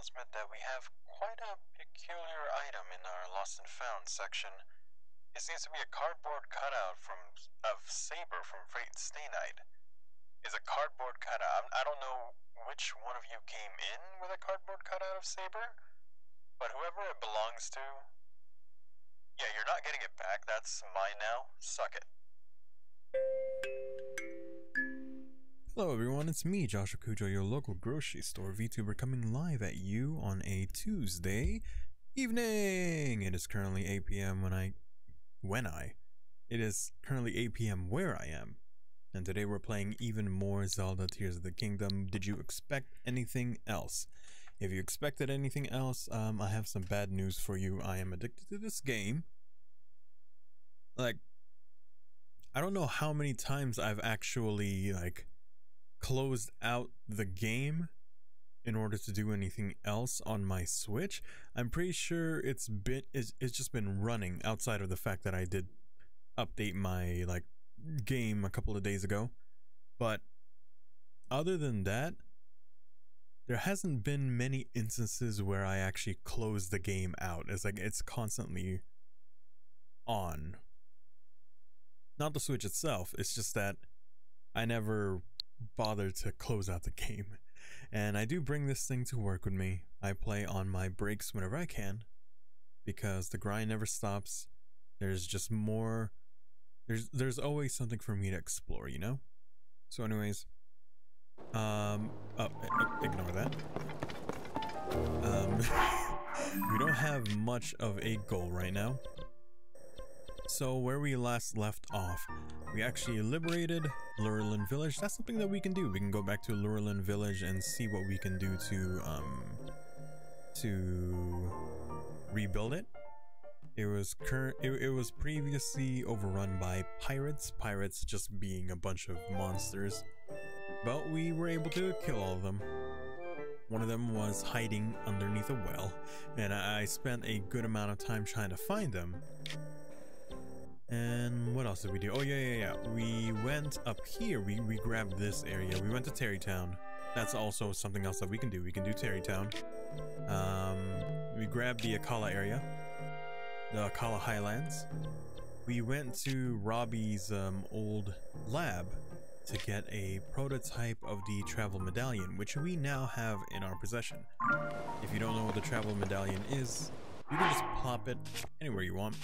announcement that we have quite a peculiar item in our Lost and Found section. It seems to be a cardboard cutout of Saber from Fate Stay Night. It's a cardboard cutout. I don't know which one of you came in with a cardboard cutout of Saber, but whoever it belongs to... Yeah, you're not getting it back. That's mine now. Suck it. Hello everyone, it's me, Joshua Kujou, your local grocery store VTuber, coming live at you on a Tuesday evening. It is currently 8 p.m. It is currently 8 p.m. where I am, and today we're playing even more Zelda Tears of the Kingdom. Did you expect anything else? If you expected anything else, I have some bad news for you. I am addicted to this game. Like, I don't know how many times I've actually, like, closed out the game in order to do anything else on my Switch. I'm pretty sure it's just been running, outside of the fact that I did update my, like, game a couple of days ago. But other than that, there hasn't been many instances where I actually close the game out. It's like it's constantly on. Not the Switch itself, it's just that I never bother to close out the game, and I do bring this thing to work with me. I play on my breaks whenever I can, because the grind never stops. There's just more, there's always something for me to explore, you know? So anyways, ignore that. We don't have much of a goal right now. So where we last left off, we actually liberated Lurelin Village. That's something that we can do. We can go back to Lurelin Village and see what we can do to rebuild it. It was previously overrun by pirates. Pirates just being a bunch of monsters, but we were able to kill all of them. One of them was hiding underneath a well, and I spent a good amount of time trying to find them. And what else did we do? Oh, yeah. We went up here. We grabbed this area. We went to Tarrey Town. That's also something else that we can do. We can do Tarrey Town. We grabbed the Akala area. The Akala Highlands. We went to Robbie's old lab to get a prototype of the Travel Medallion, which we now have in our possession. If you don't know what the Travel Medallion is, you can just plop it anywhere you want.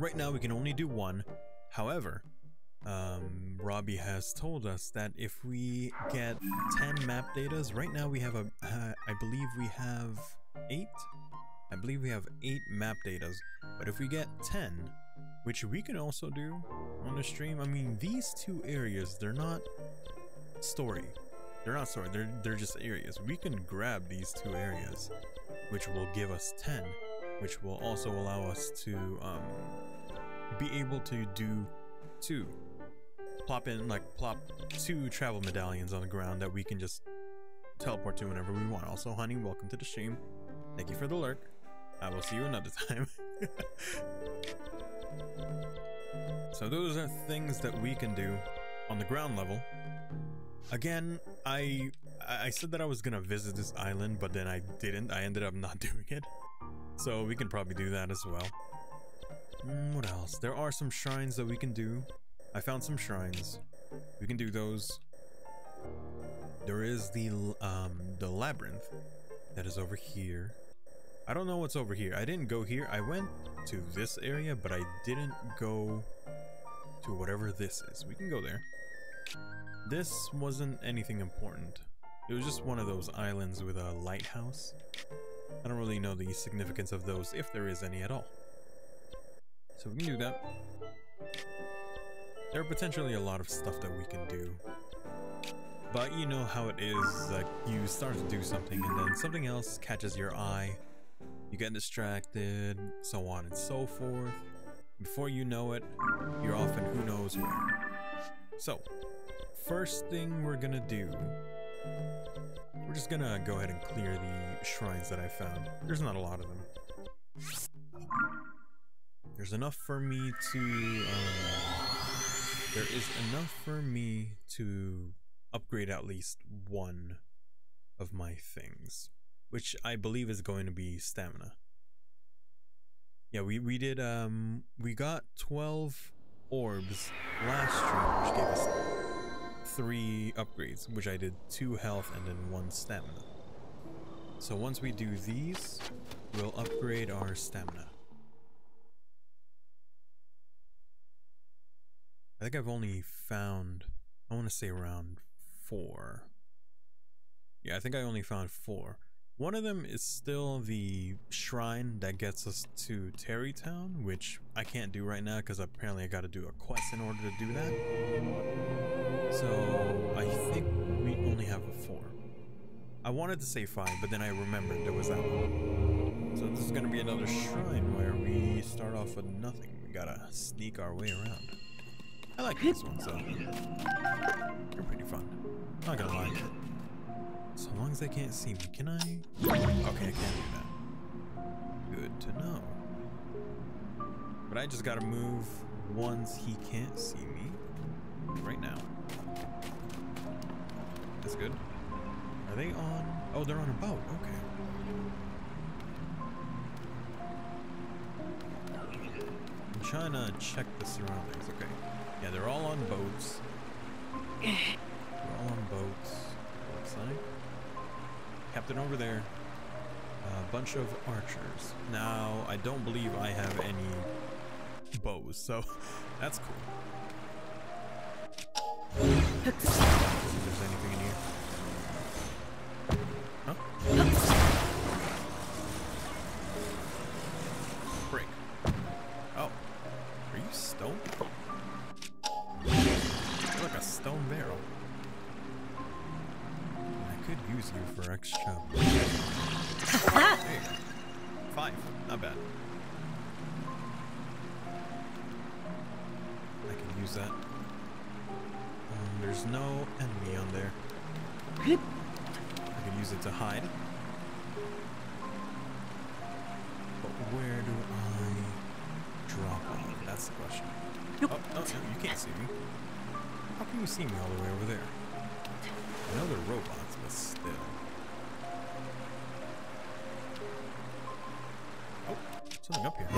Right now we can only do one. However, Robbie has told us that if we get 10 map datas, right now we have I believe we have 8? I believe we have 8 map datas, but if we get 10, which we can also do on the stream, I mean, these two areas, they're not story, they're just areas. We can grab these two areas, which will give us 10, which will also allow us to be able to do 2. Plop 2 travel medallions on the ground that we can just teleport to whenever we want. Also, honey, welcome to the stream. Thank you for the lurk. I will see you another time. So those are things that we can do on the ground level. Again, I said that I was gonna visit this island, but then I didn't. I ended up not doing it. So we can probably do that as well. What else? There are some shrines that we can do. I found some shrines. We can do those. There is the labyrinth that is over here. I don't know what's over here. I didn't go here. I went to this area, but I didn't go to whatever this is. We can go there. This wasn't anything important. It was just one of those islands with a lighthouse. I don't really know the significance of those, if there is any at all. So we can do that. There are potentially a lot of stuff that we can do. But you know how it is, like, you start to do something and then something else catches your eye. You get distracted, so on and so forth. Before you know it, you're off and who knows where. So, first thing we're gonna do... We're just gonna go ahead and clear the shrines that I found. There's not a lot of them. There's enough for me to... there is enough for me to upgrade at least one of my things. which I believe is going to be stamina. Yeah, we did, we got 12 orbs last stream, which gave us 3 upgrades, which I did 2 health and then 1 stamina. So once we do these, we'll upgrade our stamina. I think I've only found, I want to say around 4. Yeah, I think I only found 4. One of them is still the shrine that gets us to Tarrey Town, which I can't do right now because apparently I got to do a quest in order to do that. So I think we only have a 4. I wanted to say 5, but then I remembered there was that one. So this is going to be another shrine where we start off with nothing. We got to sneak our way around. I like these ones though. They're pretty fun. Not gonna lie. So long as they can't see me, can I? Okay, I can't do that. Good to know. But I just gotta move once he can't see me. Right now. That's good. Are they on? Oh, they're on a boat. Okay. I'm trying to check the surroundings. Okay. Yeah, they're all on boats. They're all on boats. Looks like. Captain over there. A bunch of archers. Now, I don't believe I have any bows, so that's cool. Let's see if there's anything in here. Huh? Break. Oh. Are you stoned? Like a stone barrel. I could use you for extra. There you go. 5. Not bad. I can use that. There's no enemy on there. I can use it to hide. But where do I drop on? That's the question. Oh, no, you can't see me. How can you see me all the way over there? I know they're robots, but still. Oh, something up here. I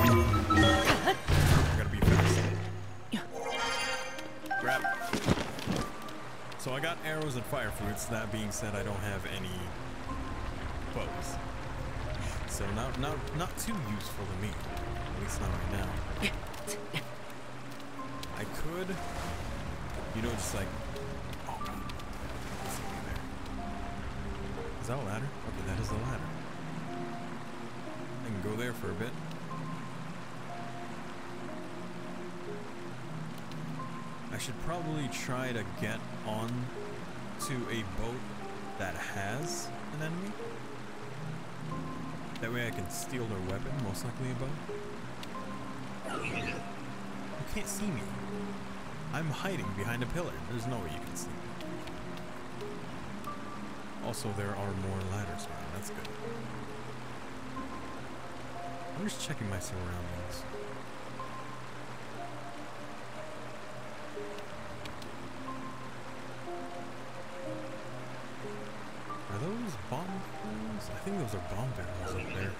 gotta be fast. Grab it. So I got arrows and fire fruits. That being said, I don't have any bows. So not too useful to me. At least not right now. I could... You know, just like, oh god, there's something there. Is that a ladder? Okay, that is a ladder. I can go there for a bit. I should probably try to get on to a boat that has an enemy. That way I can steal their weapon, most likely a boat. You can't see me. I'm hiding behind a pillar. There's no way you can see me. Also, there are more ladders around. That's good. I'm just checking my surroundings. Are those bomb barrels? I think those are bomb barrels up there.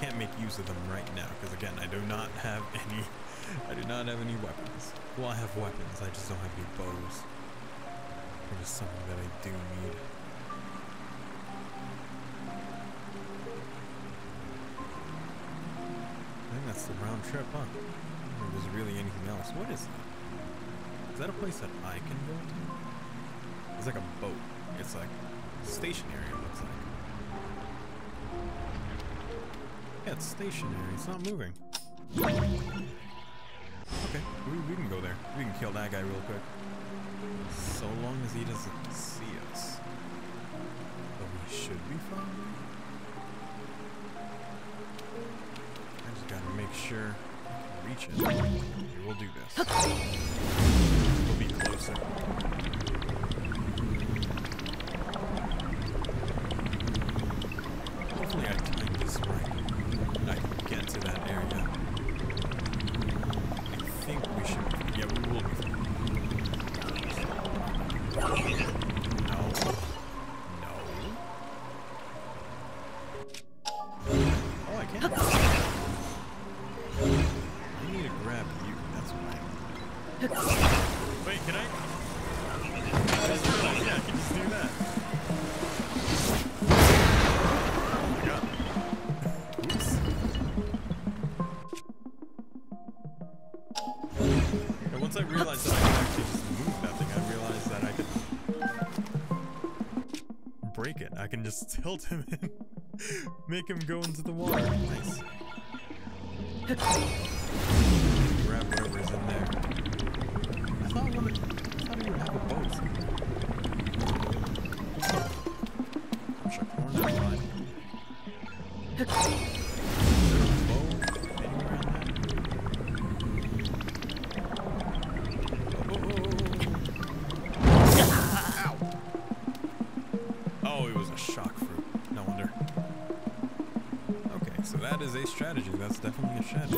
Can't make use of them right now because again, I do not have any. I do not have any weapons. Well, I have weapons, I just don't have any bows. Which is something that I do need. I think that's the round trip, huh? I don't think there's really anything else. What is that? Is that a place that I can go to? It's like a boat. It's like stationary, it looks like. Yeah, it's stationary. It's not moving. Okay, we can go there. We can kill that guy real quick. So long as he doesn't see us. But we should be fine. I just gotta make sure I can reach it. Okay, we'll do this. We'll be closer. Hopefully I timed this right. I can get to that area. I think we should. Yeah, we will be. No. No. Wait, can I? I just realized, yeah, I can just do that. And once I realized that I could actually just move nothing, I realized that I could break it. I can just tilt him and make him go into the water. Nice. Grab whatever's in there. I thought he would have a boat. Check corn on the line. Is there a boat anywhere in there? Oh, oh, oh. Ow! Oh, it was a shock fruit. No wonder. Okay, so that is a strategy. That's definitely a strategy.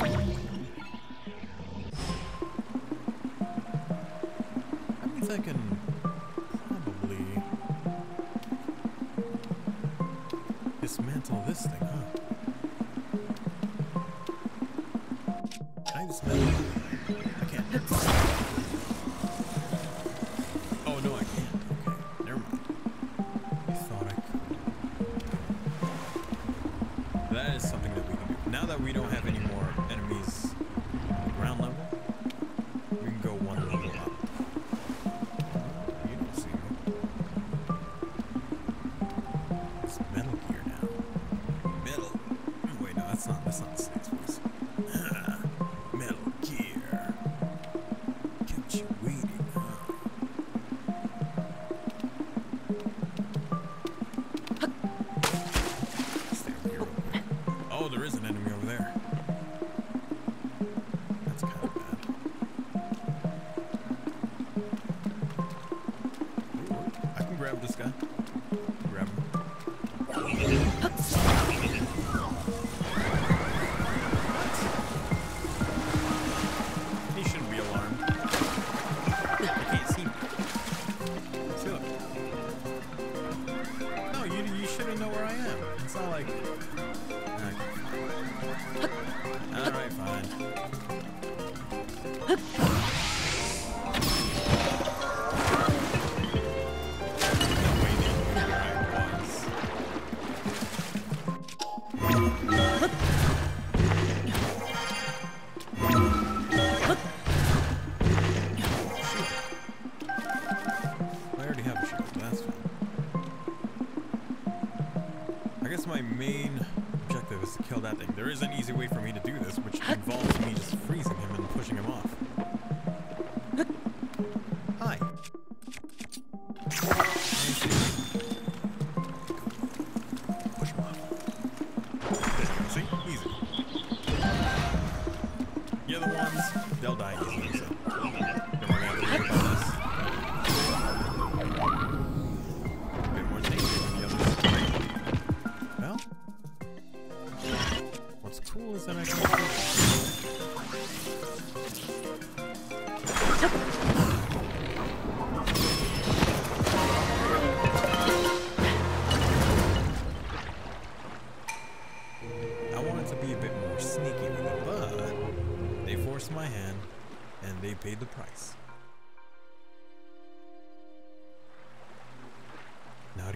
I can probably dismantle this thing, huh? Can I dismantle it? I can't. Oh no, I can't. Okay, never mind. I thought I could. That is something that we can do. Now that we don't have any more enemies on the ground level, we can go one level up.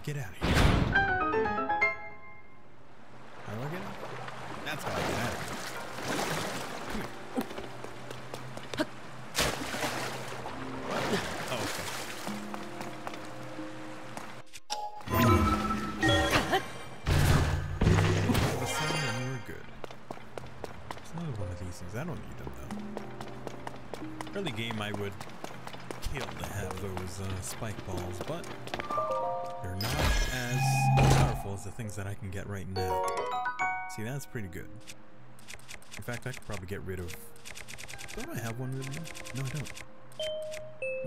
Get out of here. How do I get out? That's how I get out of here. Oh, okay. The sound and we're good. There's another one of these things. I don't need them, though. Early game, I would kill to have those spike balls, but they're not as powerful as the things that I can get right now. See, that's pretty good. In fact, I could probably get rid of... Don't I have one with me? No, I don't.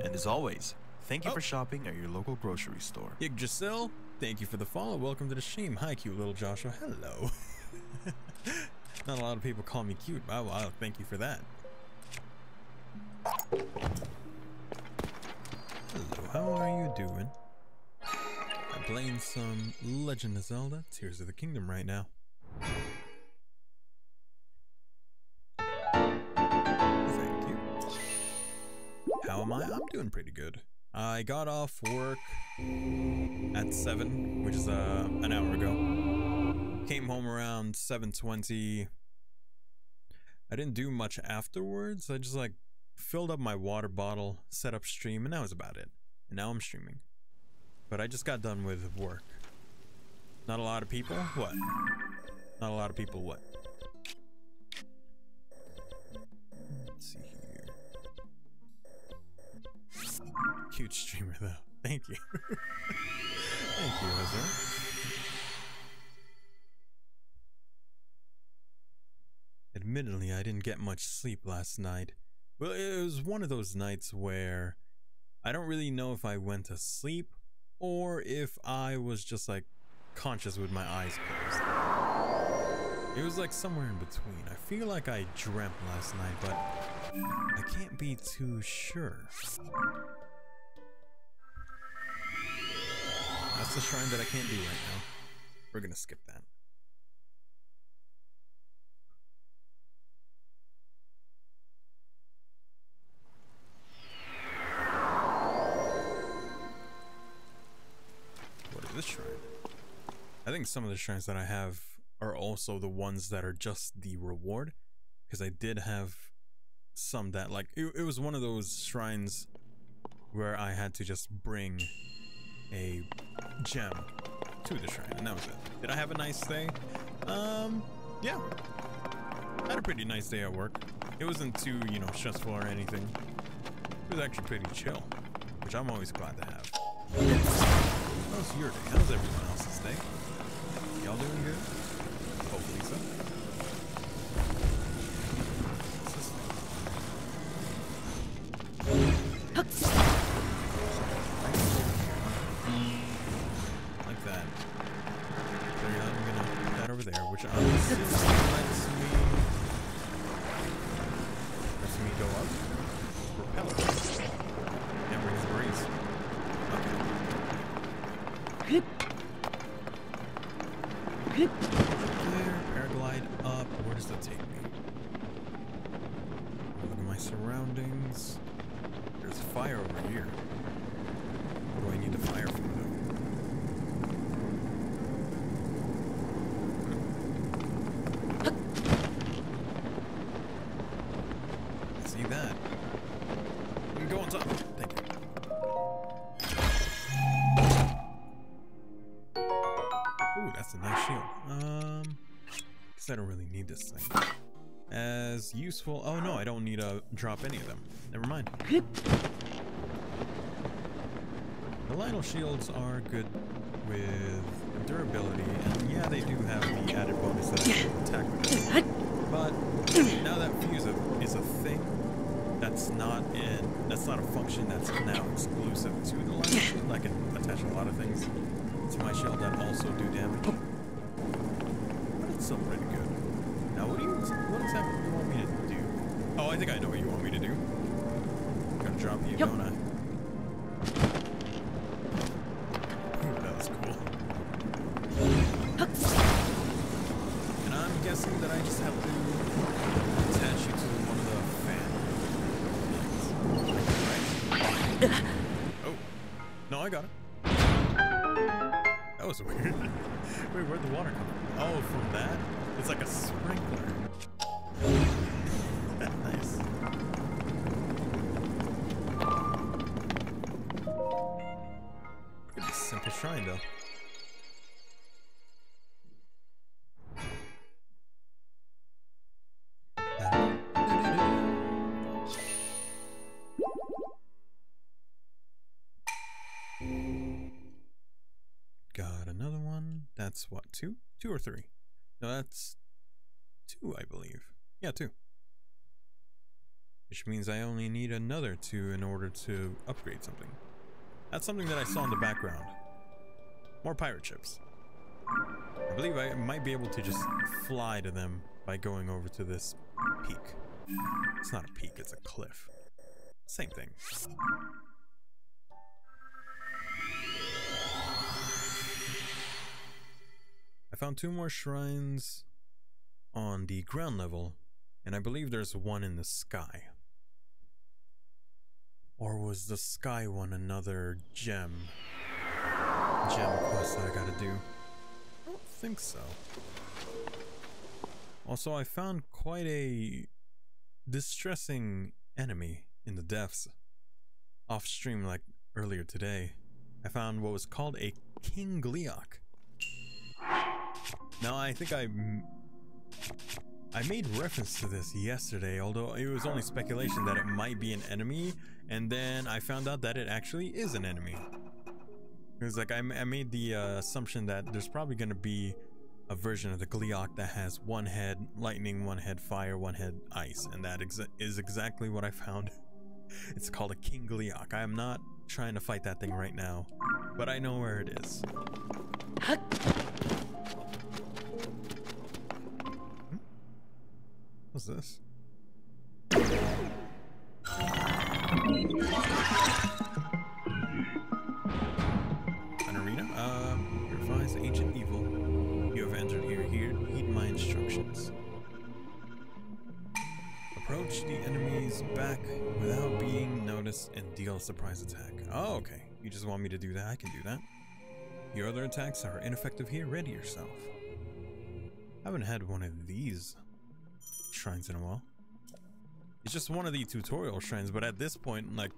And as always, thank you for shopping at your local grocery store. Yggdrasil, thank you for the follow. Welcome to the stream. Hi, cute little Joshua. Hello. Not a lot of people call me cute. Wow, thank you for that. Hello, how are you doing? I'm playing some Legend of Zelda Tears of the Kingdom right now. Thank you. How am I? I'm doing pretty good. I got off work at 7, which is an hour ago. Came home around 7:20. I didn't do much afterwards. I just like filled up my water bottle, set up stream, and that was about it. And now I'm streaming. But I just got done with work. Not a lot of people? What? Not a lot of people what? Let's see here. Cute streamer though. Thank you. Thank you, Ezra. Admittedly, I didn't get much sleep last night. Well, it was one of those nights where I don't really know if I went to sleep or if I was just like conscious with my eyes closed. It was like somewhere in between. I feel like I dreamt last night, but I can't be too sure. That's the shrine that I can't do right now. We're gonna skip that. This shrine. I think some of the shrines that I have are also the ones that are just the reward, because I did have some that like it was one of those shrines where I had to just bring a gem to the shrine, and that was it. Did I have a nice day? Yeah, I had a pretty nice day at work. It wasn't too, you know, stressful or anything. It was actually pretty chill, which I'm always glad to have. How's your day? How's everyone else's day? Y'all doing good? Hopefully so. Like that. There, I'm gonna put that over there, which obviously lets me go up. Propeller. And brings the breeze. Okay. There, paraglide up. Where does that take me? Look at my surroundings. There's fire over here. What do I need the fire for though? See that? You can go on top. Thank you. That's a nice shield. Because I don't really need this thing. As useful. Oh no, I don't need to drop any of them. Never mind. The Lionel shields are good with durability, and yeah, they do have the added bonus that I can attack with. But now that fuse is a thing, that's not a function that's now exclusive to the Lionel shield. I can attach a lot of things to my shield that also do damage. But it's still pretty good. Now what exactly do you want me to do? Oh, I think I know what you want me to do. I'm gonna drop you, don't I? Ooh, that was cool. And I'm guessing that I just have to attach you to one of the fan things. Right? Oh. No, I got it. That was weird. Wait, where'd the water come from? Oh, from that? It's like a sprinkler. Nice. Pretty simple shrine, though. Another one. That's what, two? Two or three? No, that's two, I believe. Yeah, two. Which means I only need another two in order to upgrade something. That's something that I saw in the background. More pirate ships. I believe I might be able to just fly to them by going over to this peak. It's not a peak, it's a cliff. Same thing. I found two more shrines on the ground level, and I believe there's one in the sky. Or was the sky one another gem quest that I gotta do? I don't think so. Also, I found quite a distressing enemy in the depths. Off stream like earlier today, I found what was called a King Gliok. Now, I think I made reference to this yesterday, although it was only speculation that it might be an enemy, and then I found out that it actually is an enemy. It was like I made the assumption that there's probably going to be a version of the Gliok that has one head lightning, one head fire, one head ice, and that is exactly what I found. It's called a King Gliok. I am not trying to fight that thing right now, but I know where it is. What's this? An arena? Your advice, ancient evil. You have entered here. Heed my instructions. Approach the enemy's back without being noticed and deal a surprise attack. Oh, okay. You just want me to do that? I can do that. Your other attacks are ineffective here. Ready yourself. I haven't had one of these shrines in a while. It's just one of the tutorial shrines, but at this point, like,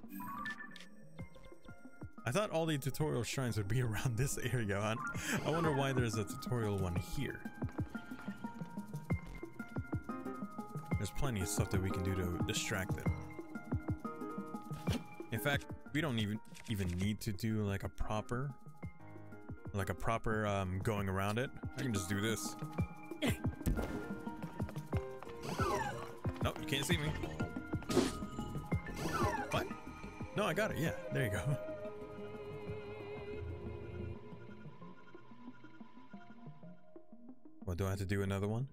I thought all the tutorial shrines would be around this area. I wonder why there's a tutorial one here. There's plenty of stuff that we can do to distract it. In fact, we don't even need to do like a proper going around it. I can just do this. Nope, you can't see me. What? No, I got it. Yeah, there you go. What do I have to do? Another one?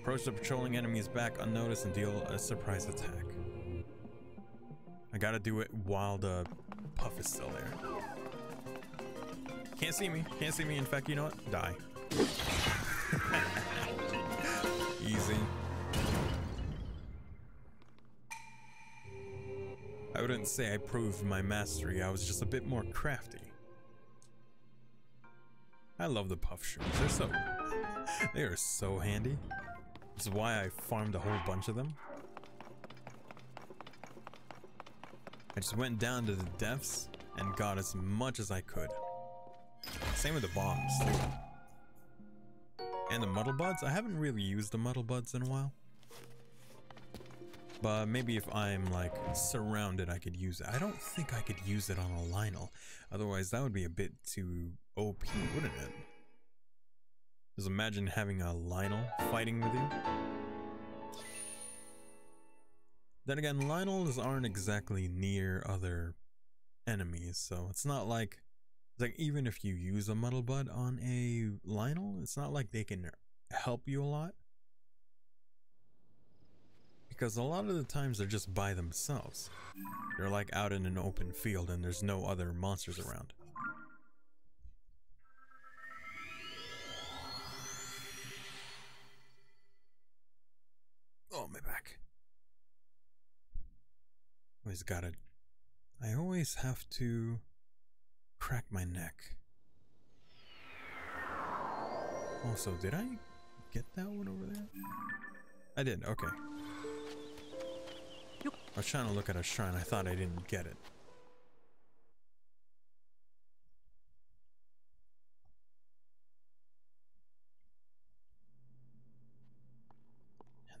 Approach the patrolling enemy's back unnoticed and deal a surprise attack. I gotta do it while the puff is still there. Can't see me. Can't see me. In fact, you know what? Die. Easy. I wouldn't say I proved my mastery, I was just a bit more crafty. I love the puff shrooms, they're so... they are so handy. That's why I farmed a whole bunch of them. I just went down to the depths and got as much as I could. Same with the bombs, too. And the muddle buds? I haven't really used the muddle buds in a while. But maybe if I'm like surrounded, I could use it. I don't think I could use it on a Lionel. Otherwise, that would be a bit too OP, wouldn't it? Just imagine having a Lionel fighting with you. Then again, Lionels aren't exactly near other enemies, so it's not like... It's like even if you use a Muddlebud on a Lionel, it's not like they can help you a lot. Because a lot of the times they're just by themselves. They're like out in an open field and there's no other monsters around. Oh, my back. Always gotta... I always have to crack my neck. Also, did I get that one over there? I did, okay. I was trying to look at a shrine, I thought I didn't get it.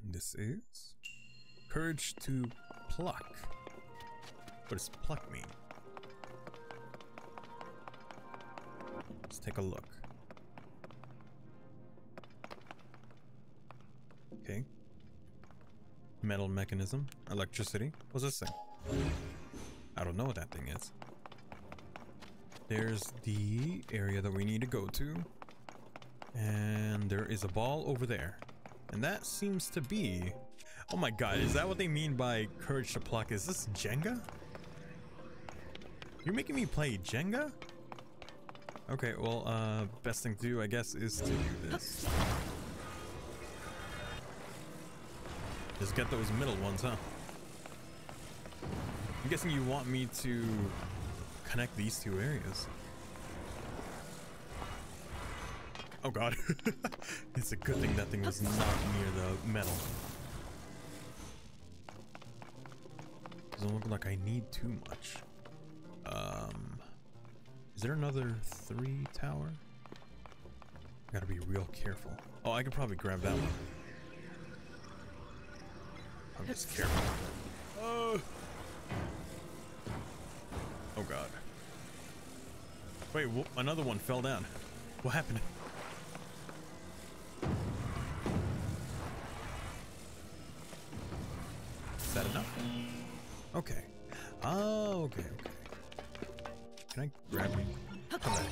And this is... Courage to pluck. What does pluck mean? Let's take a look. Okay. Metal mechanism, electricity. What's this thing? I don't know what that thing is. There's the area that we need to go to, and there is a ball over there, and that seems to be... Oh my god, is that what they mean by courage to pluck? Is this Jenga? You're making me play Jenga? Okay, well, best thing to do, I guess, is to do this. Just get those middle ones, huh? I'm guessing you want me to connect these two areas. Oh god. It's a good thing that thing was not near the metal. Doesn't look like I need too much. Is there another 3 tower? I gotta be real careful. Oh, I could probably grab that one. I'm just careful. Oh god. Wait, another one fell down. What happened? Is that enough? Okay. Oh, okay, okay. Can I grab you? Come back.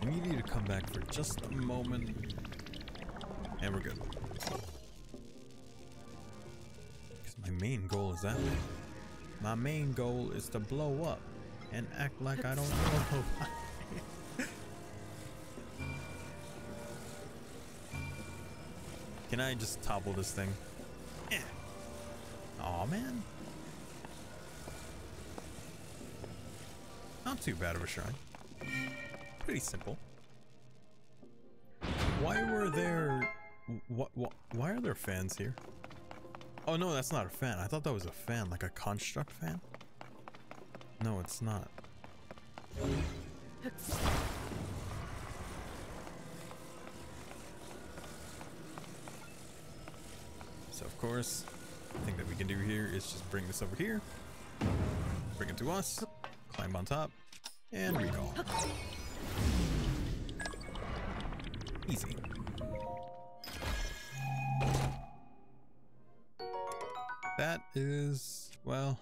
I need you to come back for just a moment. And we're good. Because my main goal is that way. My main goal is to blow up and act like I don't know why. Can I just topple this thing? Eh. Aw, man. Not too bad of a shrine. Pretty simple. Why are there fans here? Oh no, that's not a fan. I thought that was a fan, like a construct fan. No, it's not. So of course, the thing that we can do here is just bring this over here. Bring it to us. Climb on top, and recall. Easy. That is, well,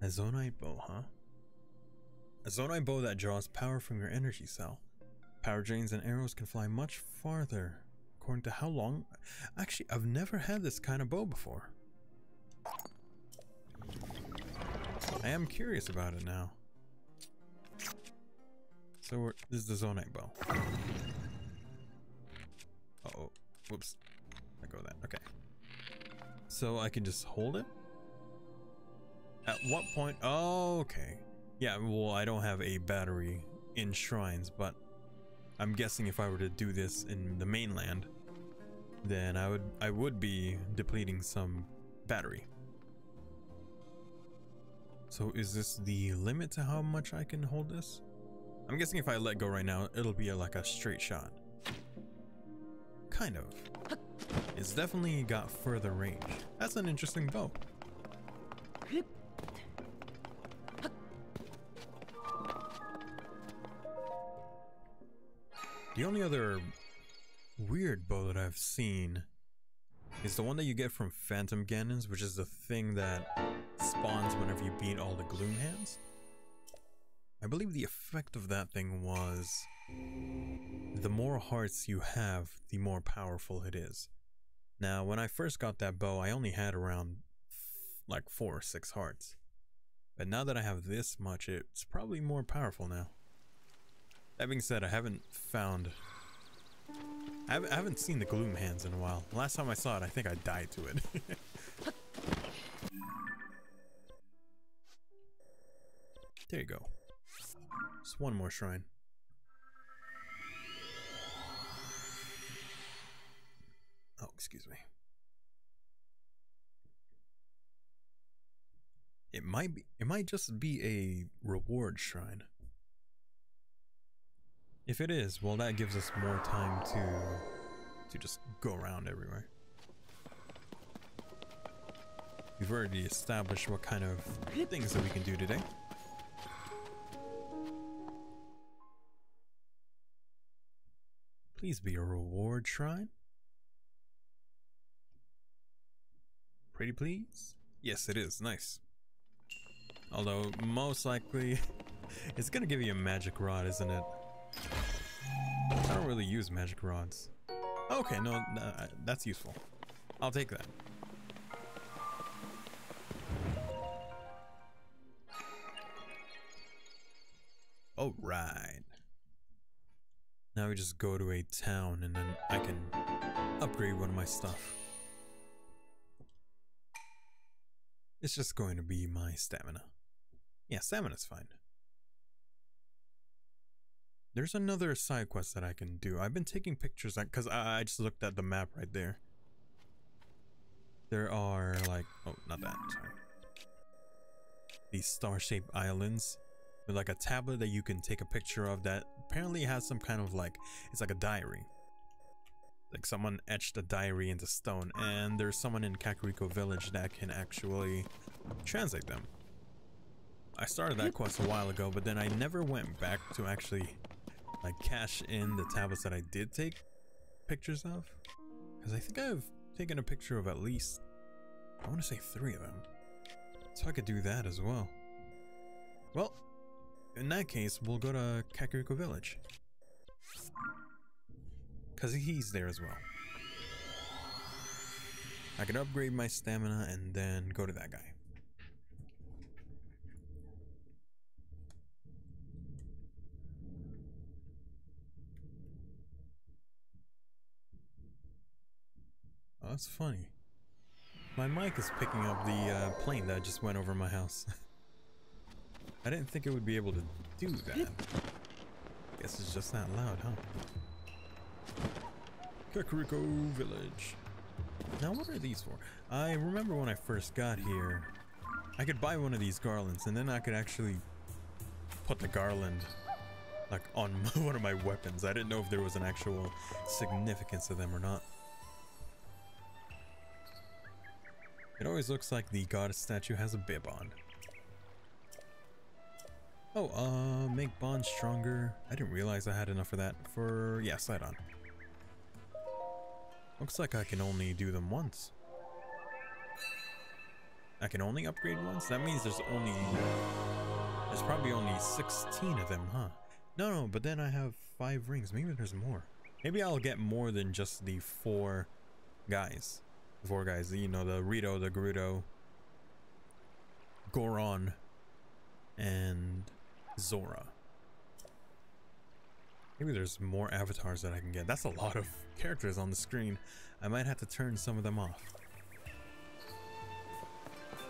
a Zonite bow, huh? A Zonite bow that draws power from your energy cell. Power drains and arrows can fly much farther, according to how long. Actually, I've never had this kind of bow before. I am curious about it now. So this is the Zonite bow. Uh-oh. Whoops. Let go of that. Okay. So I can just hold it? At what point? Oh, okay. Yeah, well, I don't have a battery in shrines, but I'm guessing if I were to do this in the mainland, then I would be depleting some battery. So is this the limit to how much I can hold this? I'm guessing if I let go right now, it'll be like a straight shot. Kind of. It's definitely got further range. That's an interesting bow. The only other weird bow that I've seen is the one that you get from Phantom Ganons, which is the thing that spawns whenever you beat all the gloom hands. I believe the effect of that thing was the more hearts you have, the more powerful it is. Now, when I first got that bow, I only had around like 4 or 6 hearts. But now that I have this much, it's probably more powerful now. That being said, I haven't seen the gloom hands in a while. Last time I saw it, I think I died to it. There you go. Just one more shrine. Oh, excuse me. It might just be a reward shrine. If it is, well, that gives us more time to just go around everywhere. We've already established what kind of things that we can do today. Please be a reward shrine. Pretty please? Yes, it is. Nice. Although, most likely, it's gonna give you a magic rod, isn't it? I don't really use magic rods. Okay, no, that's useful. I'll take that. Alright. Now we just go to a town and then I can upgrade one of my stuff. It's just going to be my stamina. Yeah, stamina's fine. There's another side quest that I can do. I've been taking pictures because I just looked at the map right there. There are like, oh, not that, sorry. These star-shaped islands with like a tablet that you can take a picture of that apparently has some kind of like, it's like a diary. Like someone etched a diary into stone, and there's someone in Kakariko Village that can actually translate them. I started that quest a while ago, but then I never went back to actually like cash in the tablets that I did take pictures of, because I think I've taken a picture of at least, I want to say 3 of them, so I could do that as well. Well, in that case, we'll go to Kakariko Village, because he's there as well. I can upgrade my stamina and then go to that guy. Oh, that's funny. My mic is picking up the plane that just went over my house. I didn't think it would be able to do that. Guess it's just that loud, huh? Kakariko Village. Now what are these for? I remember when I first got here, I could buy one of these garlands and then I could actually put the garland like on one of my weapons. I didn't know if there was an actual significance to them or not. It always looks like the goddess statue has a bib on. Oh, make bonds stronger. I didn't realize I had enough for that. For, yeah, Sidon. Looks like I can only do them once. I can only upgrade once? That means there's probably only 16 of them, huh? No, but then I have 5 rings. Maybe there's more. Maybe I'll get more than just the 4 guys. The 4 guys, you know, the Rito, the Gerudo, Goron, and Zora. Maybe there's more avatars that I can get. That's a lot of characters on the screen. I might have to turn some of them off.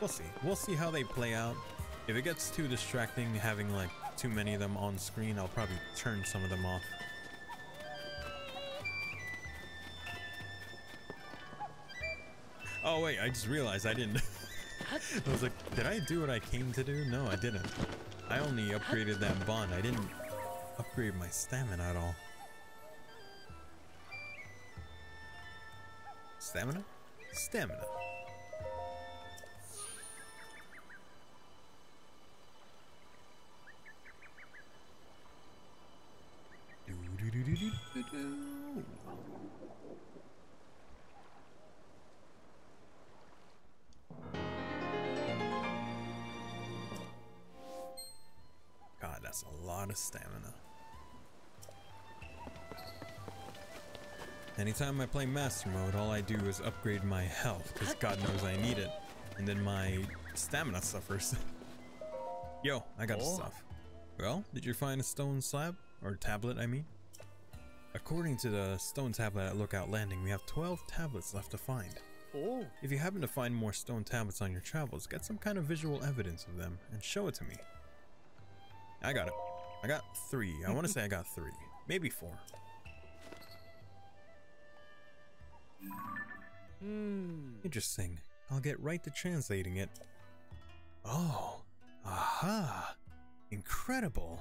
We'll see. We'll see how they play out. If it gets too distracting having like too many of them on screen, I'll probably turn some of them off. Oh wait, I just realized I didn't. I was like, did I do what I came to do? No, I didn't. I only upgraded that bond. I didn't upgrade my stamina at all. Stamina? Stamina. God, that's a lot of stamina. Anytime I play Master Mode, all I do is upgrade my health, because God knows I need it. And then my stamina suffers. Yo, I got stuff. Well, did you find a stone slab? Or tablet, I mean? According to the stone tablet at Lookout Landing, we have 12 tablets left to find. Oh. If you happen to find more stone tablets on your travels, get some kind of visual evidence of them and show it to me. I got it. I got 3. I want to say I got 3. Maybe 4. Interesting. I'll get right to translating it. Oh, aha! Incredible!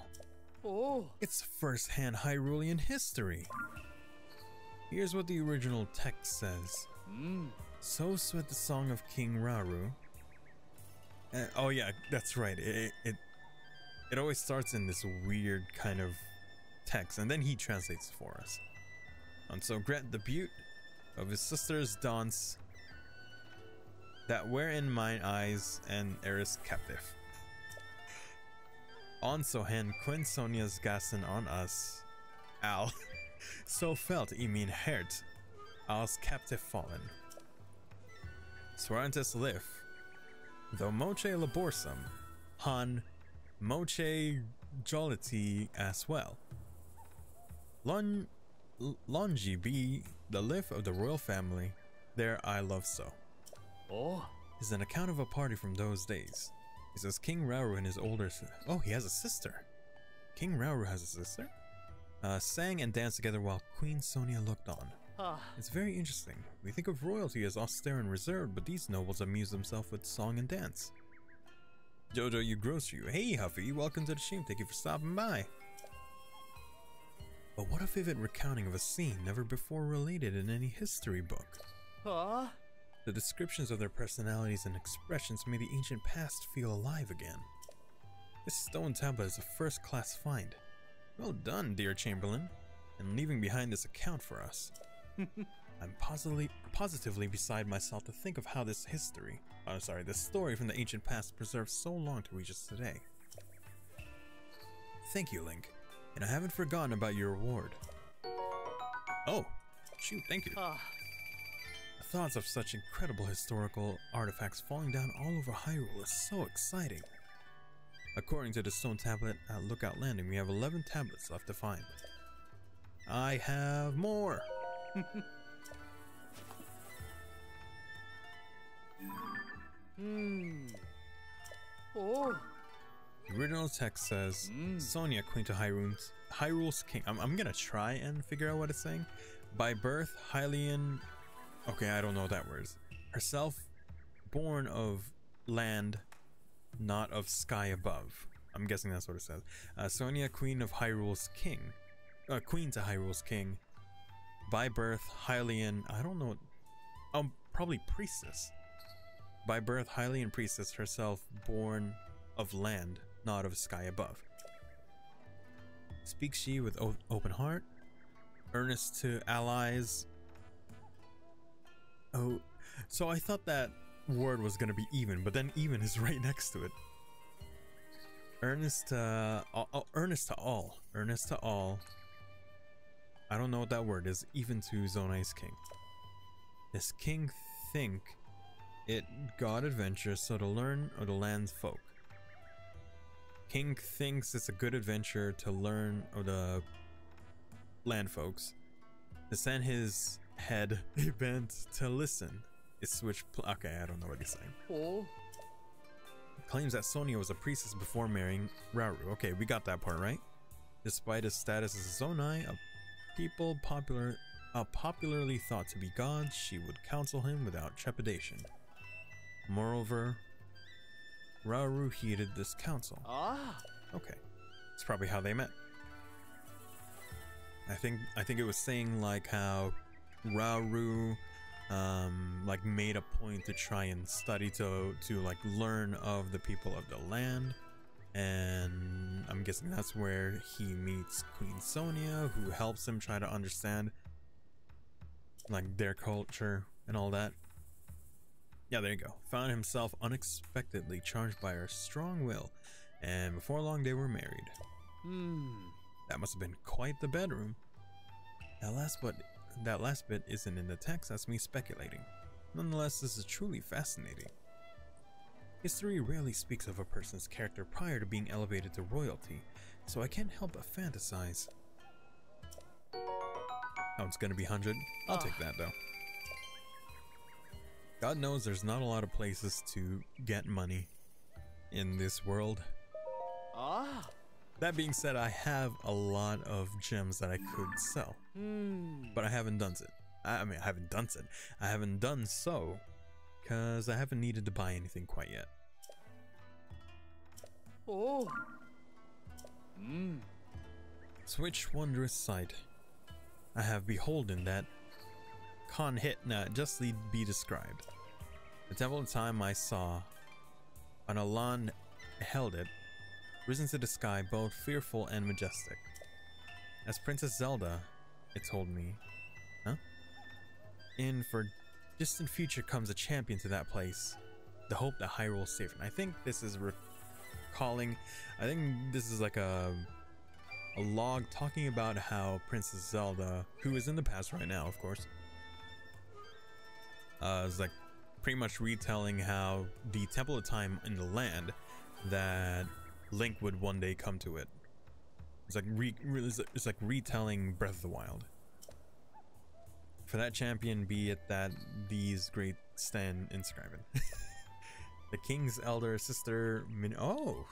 Oh, it's first-hand Hyrulean history. Here's what the original text says. So said the song of King Rauru. Oh yeah, that's right. It always starts in this weird kind of text, and then he translates for us. And so Gret the Butte. Of his sister's dance that were in mine eyes and Eris captive. On so hand Queen Sonia's gassen on us. Al. So felt I mean hurt. Al's captive fallen. Swarantis live. Though moche laborsum. Han. Moche jollity as well. Longi be the life of the royal family, there I love so. Oh, is an account of a party from those days. It says King Rauru and his older sister. Oh, he has a sister. King Rauru has a sister? Sang and danced together while Queen Sonia looked on. It's very interesting. We think of royalty as austere and reserved, but these nobles amuse themselves with song and dance. Jojo, you gross you. Hey, Huffy, welcome to the stream. Thank you for stopping by. But what a vivid recounting of a scene never before related in any history book. The descriptions of their personalities and expressions made the ancient past feel alive again. This stone tablet is a first-class find. Well done, dear Chamberlain, and leaving behind this account for us. I'm positively beside myself to think of how this story from the ancient past preserved so long to reach us today. Thank you, Link, and I haven't forgotten about your reward. Oh, shoot, thank you. The thoughts of such incredible historical artifacts falling down all over Hyrule is so exciting. According to the stone tablet at Lookout Landing, we have 11 tablets left to find. I have more! The original text says, Sonia, Queen to Hyrule's King. I'm gonna try and figure out what it's saying. By birth, Hylian... Okay, I don't know what that word is. Herself, born of land... not of sky above. I'm guessing that's what it says. Sonia, Queen to Hyrule's King. By birth, Hylian... I don't know what... probably priestess. By birth, Hylian priestess, herself born of land, not of sky above. Speaks she with open heart. Earnest to allies. Oh, so I thought that word was gonna be even, but then even is right next to it. Earnest to all. I don't know what that word is. Even to Zonai's king. This king think it god adventure, so to learn of the land's folk. King thinks it's a good adventure to learn of the land folks. To send his head bent to listen. Okay, I don't know what he's saying. Claims that Sonia was a priestess before marrying Rauru. Okay, we got that part right. Despite his status as a Zonai, popularly thought to be gods, she would counsel him without trepidation. Moreover, Rauru heeded this counsel. Okay, that's probably how they met. I think it was saying like how Rauru like made a point to try and study to like learn of the people of the land, and I'm guessing that's where he meets Queen Sonia, who helps him try to understand like their culture and all that. Yeah, there you go. Found himself unexpectedly charged by her strong will, and before long they were married. That must have been quite the bedroom. That last bit isn't in the text, that's me speculating. Nonetheless, this is truly fascinating. History rarely speaks of a person's character prior to being elevated to royalty, so I can't help but fantasize. Oh, it's gonna be 100. I'll take that though. God knows there's not a lot of places to get money in this world. That being said, I have a lot of gems that I could sell, but I haven't done it. I mean, I haven't done it. I haven't done so, because I haven't needed to buy anything quite yet. Switch wondrous sight. I have beholden that con hit not justly be described. The temple of time I saw, an Alan held it, risen to the sky, both fearful and majestic. As Princess Zelda, it told me, in for distant future comes a champion to that place, the hope that Hyrule is safe. And I think this is recalling, I think this is like a log talking about how Princess Zelda, who is in the past right now, of course, is like pretty much retelling how the Temple of Time in the land that Link would one day come to it. It's like retelling Breath of the Wild. For that champion, be it that these great stand inscribing. The king's elder sister,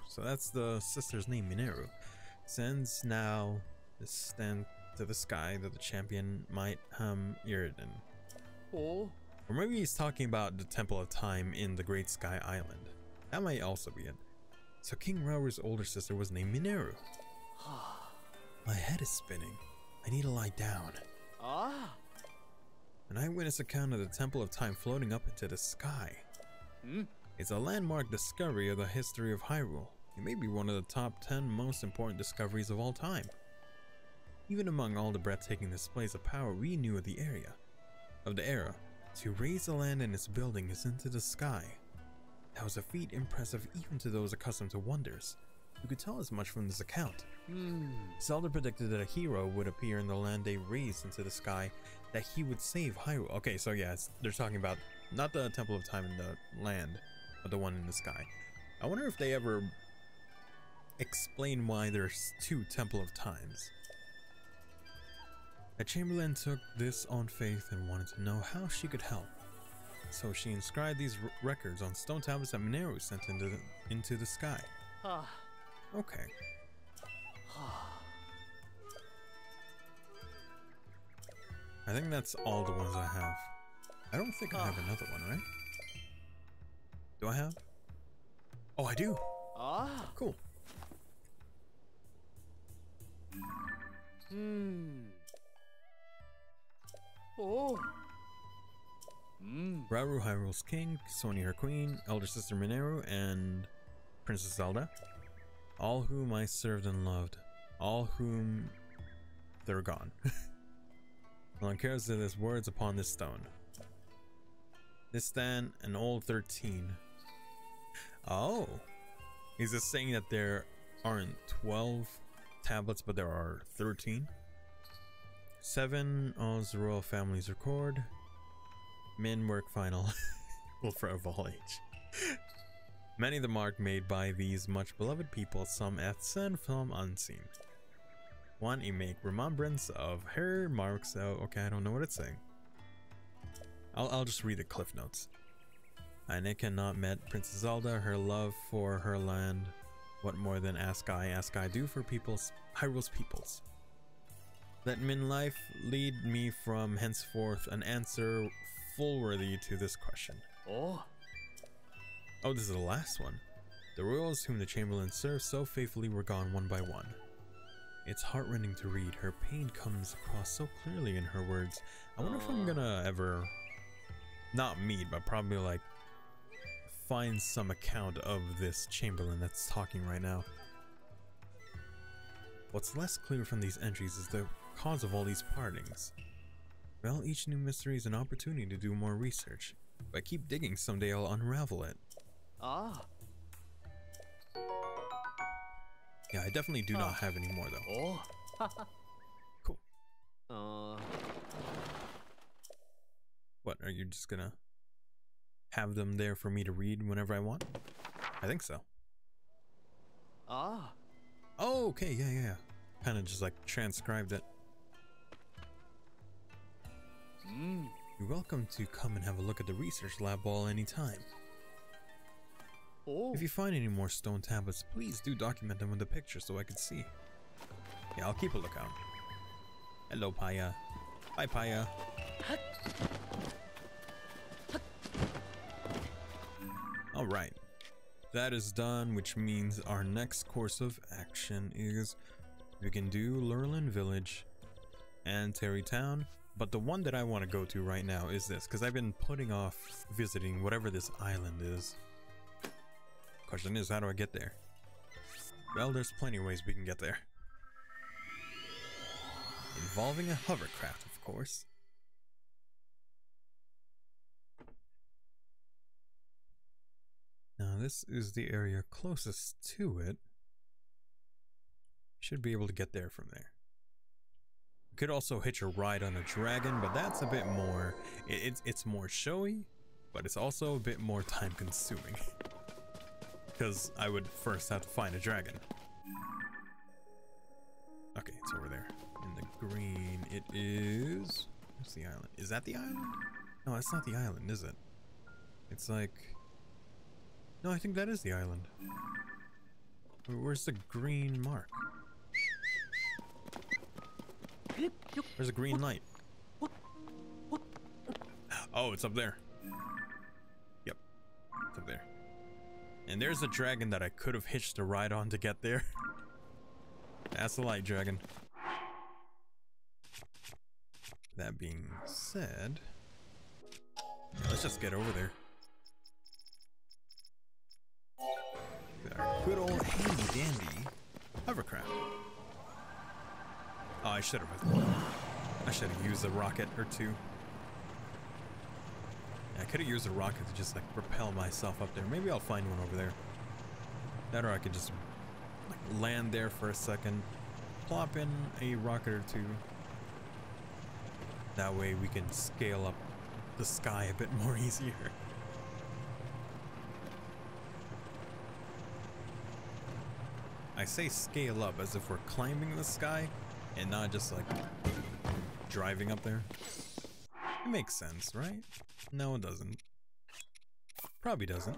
so that's the sister's name, Mineru, sends now this stand to the sky that the champion might harm Iridan. Oh. Or maybe he's talking about the Temple of Time in the Great Sky Island. That might also be it. So King Rauru's older sister was named Mineru. My head is spinning. I need to lie down. Ah. An eyewitness account of the Temple of Time floating up into the sky. Hmm? It's a landmark discovery of the history of Hyrule. It may be one of the top 10 most important discoveries of all time. Even among all the breathtaking displays of power we knew of the era, to raise the land and its buildings into the sky. That was a feat impressive even to those accustomed to wonders. You could tell as much from this account. Zelda predicted that a hero would appear in the land they raised into the sky, that he would save Hyrule. Okay, so yeah, they're talking about not the Temple of Time in the land, but the one in the sky. I wonder if they ever explain why there's two Temple of Times. The Chamberlain took this on faith and wanted to know how she could help. So she inscribed these records on stone tablets that Mineru sent into the sky. Okay. I think that's all the ones I have. I don't think I have another one, right? Do I have? Oh, I do! Cool. Rauru, Hyrule's king, Sonia, her queen, elder sister Mineru, and Princess Zelda. All whom I served and loved. All whom... they're gone. Along cares of his words upon this stone. This stand, an old 13. Oh! Is this saying that there aren't 12 tablets, but there are 13? 7 Oz royal family's record. Men work final. Well, for all age. Many of the mark made by these much beloved people, some at seen, some unseen. One a make remembrance of her marks. Oh, okay, I don't know what it's saying. I'll just read the cliff notes. Aneka not met Princess Zelda, her love for her land. What more than ask I do for peoples, Hyrule's peoples. Let min life lead me from henceforth an answer full worthy to this question. Oh, this is the last one. The royals whom the Chamberlain served so faithfully were gone one by one. It's heartrending to read. Her pain comes across so clearly in her words. I wonder if I'm gonna ever... not meet, but probably like... find some account of this Chamberlain that's talking right now. What's less clear from these entries is the cause of all these partings. Well, each new mystery is an opportunity to do more research. If I keep digging, someday I'll unravel it. Yeah, I definitely do not have any more though. Cool. What, are you just gonna have them there for me to read whenever I want? I think so. Oh, okay, yeah. Kinda just like transcribed it. You're welcome to come and have a look at the research lab wall anytime. If you find any more stone tablets, please do document them with a picture so I can see. Yeah, I'll keep a lookout. Hello, Paya. Hi, Paya. Alright. That is done, which means our next course of action is we can do Lurelin Village and Tarrey Town. But the one that I want to go to right now is this, because I've been putting off visiting whatever this island is. Question is, how do I get there? Well, there's plenty of ways we can get there. Involving a hovercraft, of course. Now, this is the area closest to it. Should be able to get there from there. Could also hitch a ride on a dragon, but that's a bit more it's more showy, but it's also a bit more time consuming because I would first have to find a dragon. Okay, it's over there in the green. It is... where's the island? Is that the island? No, it's not the island, is it? It's like No, I think that is the island. Where's the green mark? Where's the green light? Oh, it's up there. Yep, it's up there. And there's the dragon that I could have hitched a ride on to get there. That's the light dragon. That being said, let's just get over there. Our good old handy dandy hovercraft. Oh, I should have used a rocket or two. I could have used a rocket to just like propel myself up there. Maybe I'll find one over there. That, or I could just like land there for a second, plop in a rocket or two. That way we can scale up the sky a bit more easier. I say scale up as if we're climbing the sky and not just like driving up there. It makes sense, right? No, it doesn't. Probably doesn't.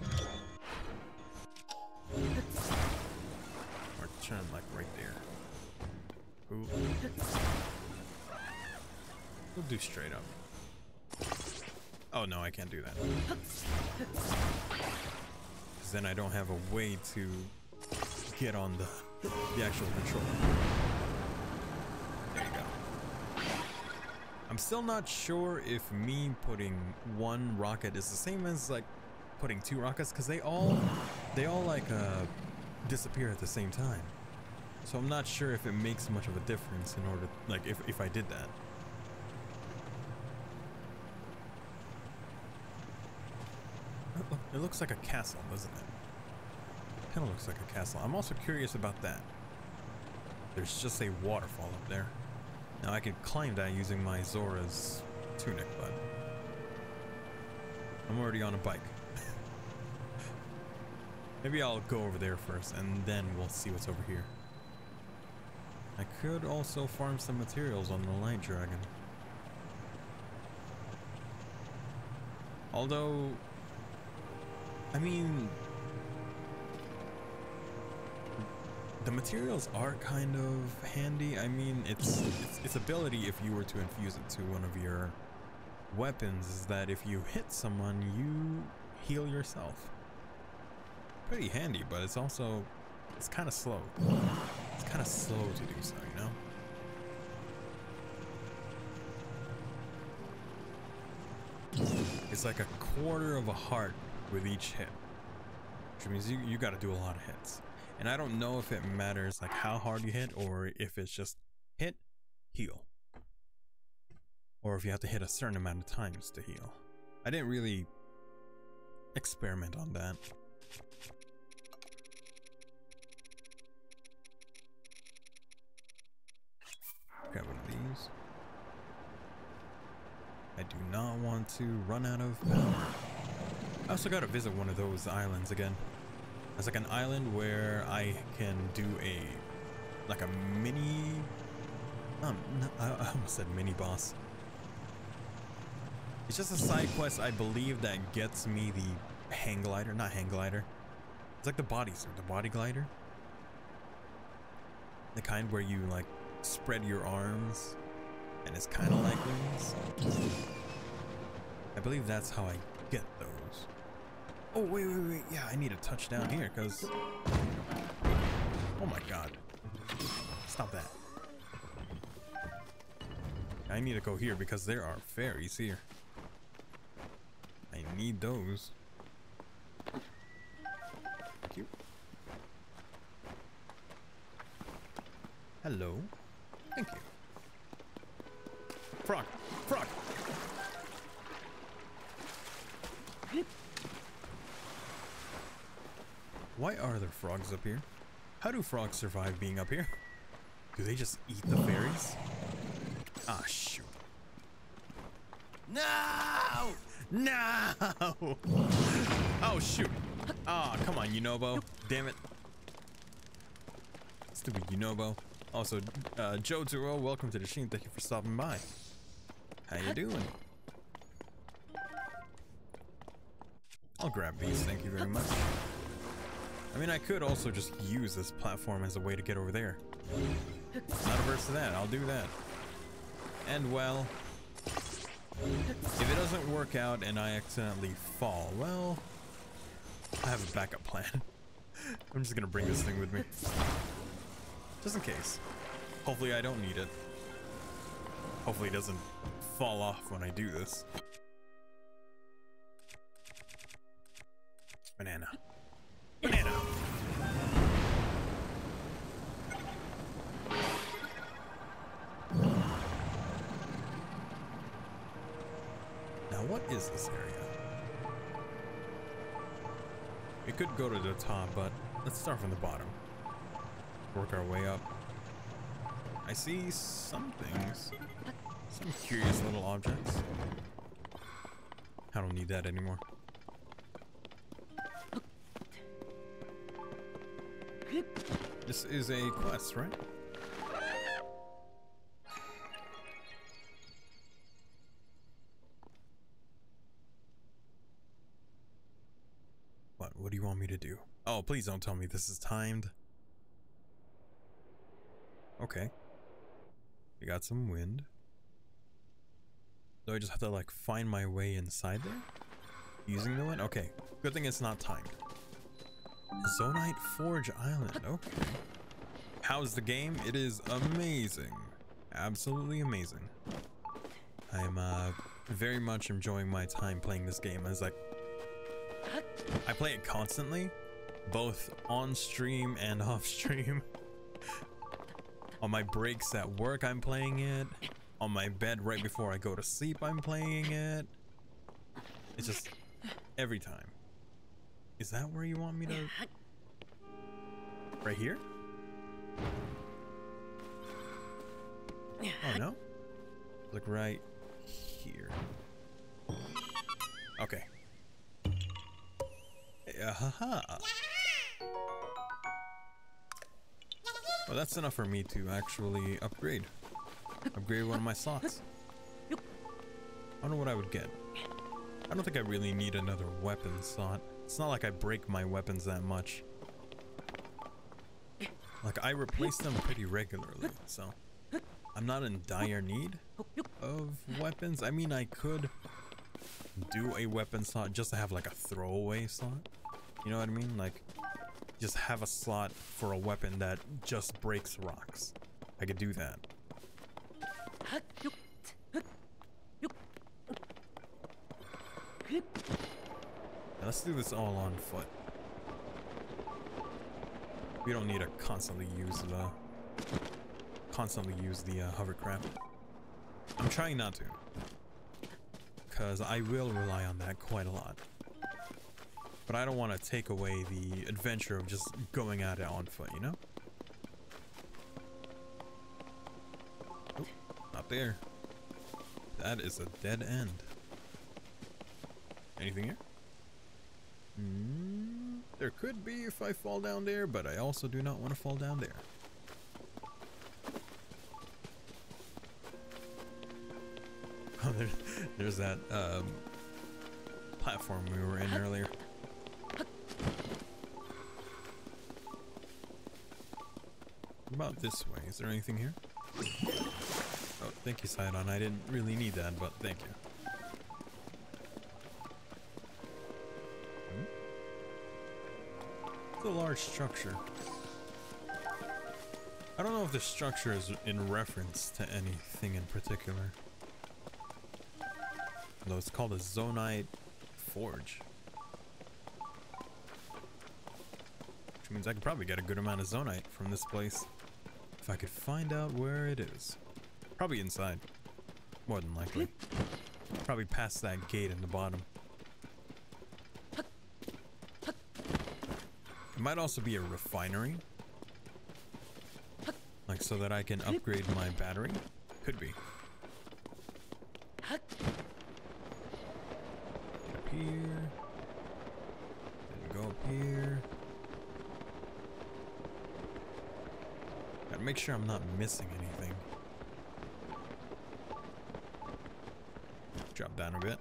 Or turn like right there. Ooh. We'll do straight up. Oh no, I can't do that. Because then I don't have a way to get on the actual controller. There you go. I'm still not sure if me putting one rocket is the same as like putting two rockets, because they all like disappear at the same time. So I'm not sure if it makes much of a difference in order, like if I did that. It looks like a castle, doesn't it? Kind of looks like a castle. I'm also curious about that. There's just a waterfall up there. Now I could climb that using my Zora's tunic, but I'm already on a bike. Maybe I'll go over there first and then we'll see what's over here. I could also farm some materials on the light dragon. Although, I mean, the materials are kind of handy. I mean, its ability, if you were to infuse it to one of your weapons, is that if you hit someone, you heal yourself. Pretty handy, but it's also, it's kind of slow. It's kind of slow to do so, you know? It's like a quarter of a heart with each hit, which means you gotta do a lot of hits. And I don't know if it matters like how hard you hit, or if it's just hit, heal. Or if you have to hit a certain amount of times to heal. I didn't really experiment on that. Grab one of these. I do not want to run out of power. I also gotta visit one of those islands again. It's like an island where I can do a mini, I almost said mini boss. It's just a side quest, I believe, that gets me the hang glider, not hang glider. It's like the body glider. The kind where you like spread your arms and it's kind of like wings. I believe that's how I get those. Oh, wait, yeah, I need a touchdown here, because... Oh my god. Stop that. I need to go here, because there are fairies here. I need those. Thank you. Hello. Thank you. Frog! Frog! Why are there frogs up here? How do frogs survive being up here? Do they just eat the berries? Ah, shoot. No! No! Oh, shoot. Ah, oh, come on, Yunobo. Damn it. Stupid Yunobo. Also, Joe Zero, welcome to the stream. Thank you for stopping by. How you doing? I'll grab these, thank you very much. I mean, I could also just use this platform as a way to get over there. Not averse to that, I'll do that. And well, if it doesn't work out and I accidentally fall, well, I have a backup plan. I'm just gonna bring this thing with me. Just in case. Hopefully I don't need it. Hopefully it doesn't fall off when I do this. Banana. Banana! Now what is this area? We could go to the top, but let's start from the bottom. Work our way up. I see some things. Some curious little objects. I don't need that anymore. This is a quest, right? What do you want me to do? Oh, please don't tell me this is timed. Okay. We got some wind. Do I just have to like find my way inside there? Using the wind? Okay. Good thing it's not timed. Zonite Forge Island. Okay. How's the game? It is amazing. Absolutely amazing. I'm very much enjoying my time playing this game. As I play it constantly, both on stream and off stream. On my breaks at work, I'm playing it. On my bed right before I go to sleep, I'm playing it. It's just every time. Is that where you want me to? Right here? Oh no. Look right here. Okay. Aha. Well, that's enough for me to actually upgrade. Upgrade one of my slots. I don't know what I would get. I don't think I really need another weapon slot. It's not like I break my weapons that much. Like, I replace them pretty regularly, so I'm not in dire need of weapons. I mean, I could do a weapon slot just to have like a throwaway slot. You know what I mean? Like, just have a slot for a weapon that just breaks rocks. I could do that. Let's do this all on foot. We don't need to constantly use the hovercraft. I'm trying not to, because I will rely on that quite a lot. But I don't want to take away the adventure of just going at it on foot, you know? Oop, not there. That is a dead end. Anything here? There could be if I fall down there, but I also do not want to fall down there. Oh, there's that platform we were in earlier. What about this way? Is there anything here? Oh, thank you, Sidon. I didn't really need that, but thank you. A large structure. I don't know if the structure is in reference to anything in particular. Though it's called a Zonite Forge. Which means I could probably get a good amount of Zonite from this place. If I could find out where it is. Probably inside. More than likely. Probably past that gate in the bottom. It might also be a refinery, like so that I can upgrade my battery. Could be. Up here. And go up here. Gotta make sure I'm not missing anything. Drop down a bit.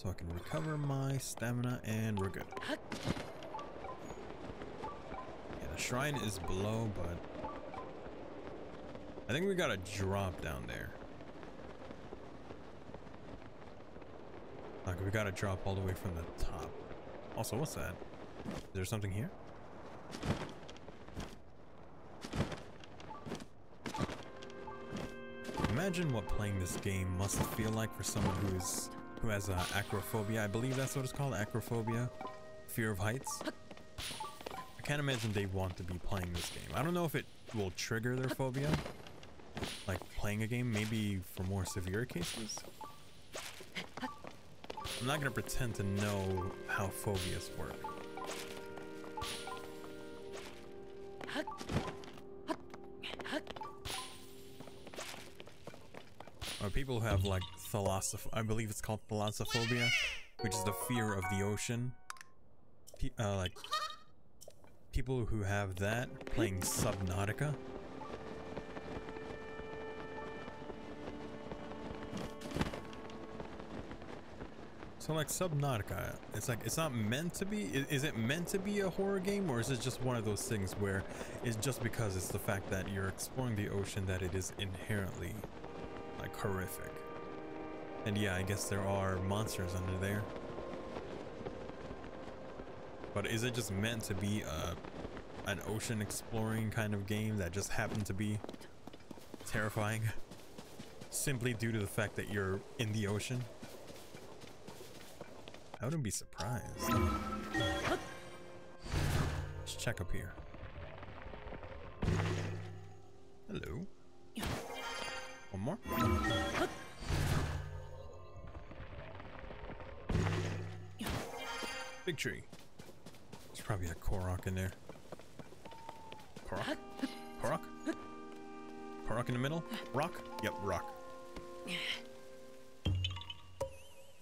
so I can recover my stamina and we're good. Yeah, the shrine is below, but I think we got a drop down there. Like, we got a drop all the way from the top. Also, what's that? Is there something here? Imagine what playing this game must feel like for someone who has acrophobia. I believe that's what it's called, acrophobia, fear of heights. I can't imagine they want to be playing this game. I don't know if it will trigger their phobia, like playing a game, maybe for more severe cases. I'm not gonna pretend to know how phobias work. Or people who have like thalassophobia, I believe it's called thalassophobia, which is the fear of the ocean. Like people who have that playing Subnautica. So like Subnautica, it's like, it's not meant to be, is it meant to be a horror game, or is it just one of those things where it's just because it's the fact that you're exploring the ocean that it is inherently like horrific? And yeah, I guess there are monsters under there. But is it just meant to be an ocean exploring kind of game that just happened to be terrifying simply due to the fact that you're in the ocean? I wouldn't be surprised. Let's check up here. Hello. One more. Big tree. There's probably a Korok in there. Korok? Korok? Korok in the middle? Rock? Yep, rock.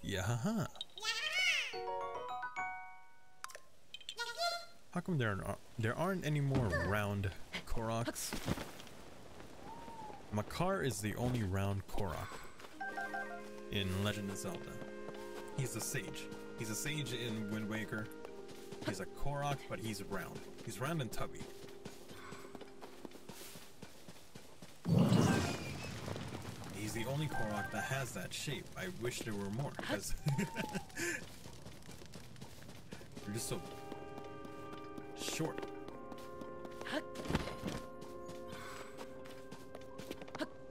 Yeah, haha. How come there aren't any more round Koroks? Makar is the only round Korok in Legend of Zelda. He's a sage. He's a sage in Wind Waker. He's a Korok, but he's round. He's round and tubby. He's the only Korok that has that shape. I wish there were more, because they're just so short.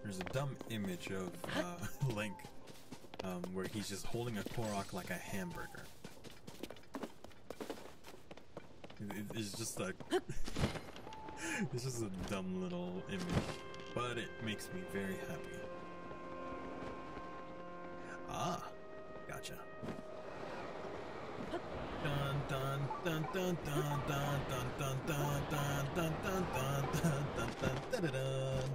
There's a dumb image of Link where he's just holding a Korok like a hamburger. It's just like this is a dumb little image, but it makes me very happy. Ah, gotcha. Dun dun dun dun dun dun dun dun dun dun dun dun dun dun dun dun.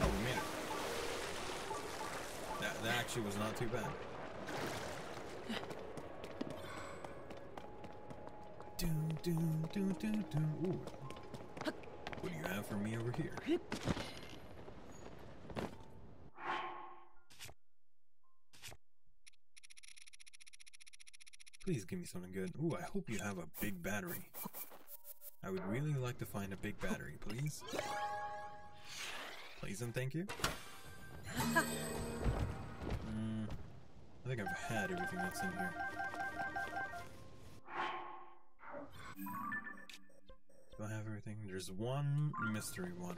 Oh, we made it. That actually was not too bad. Do do do do do. What do you have for me over here? Please give me something good. Ooh, I hope you have a big battery. I would really like to find a big battery, please. Please and thank you. I think I've had everything that's in here. Do I have everything? There's one mystery one.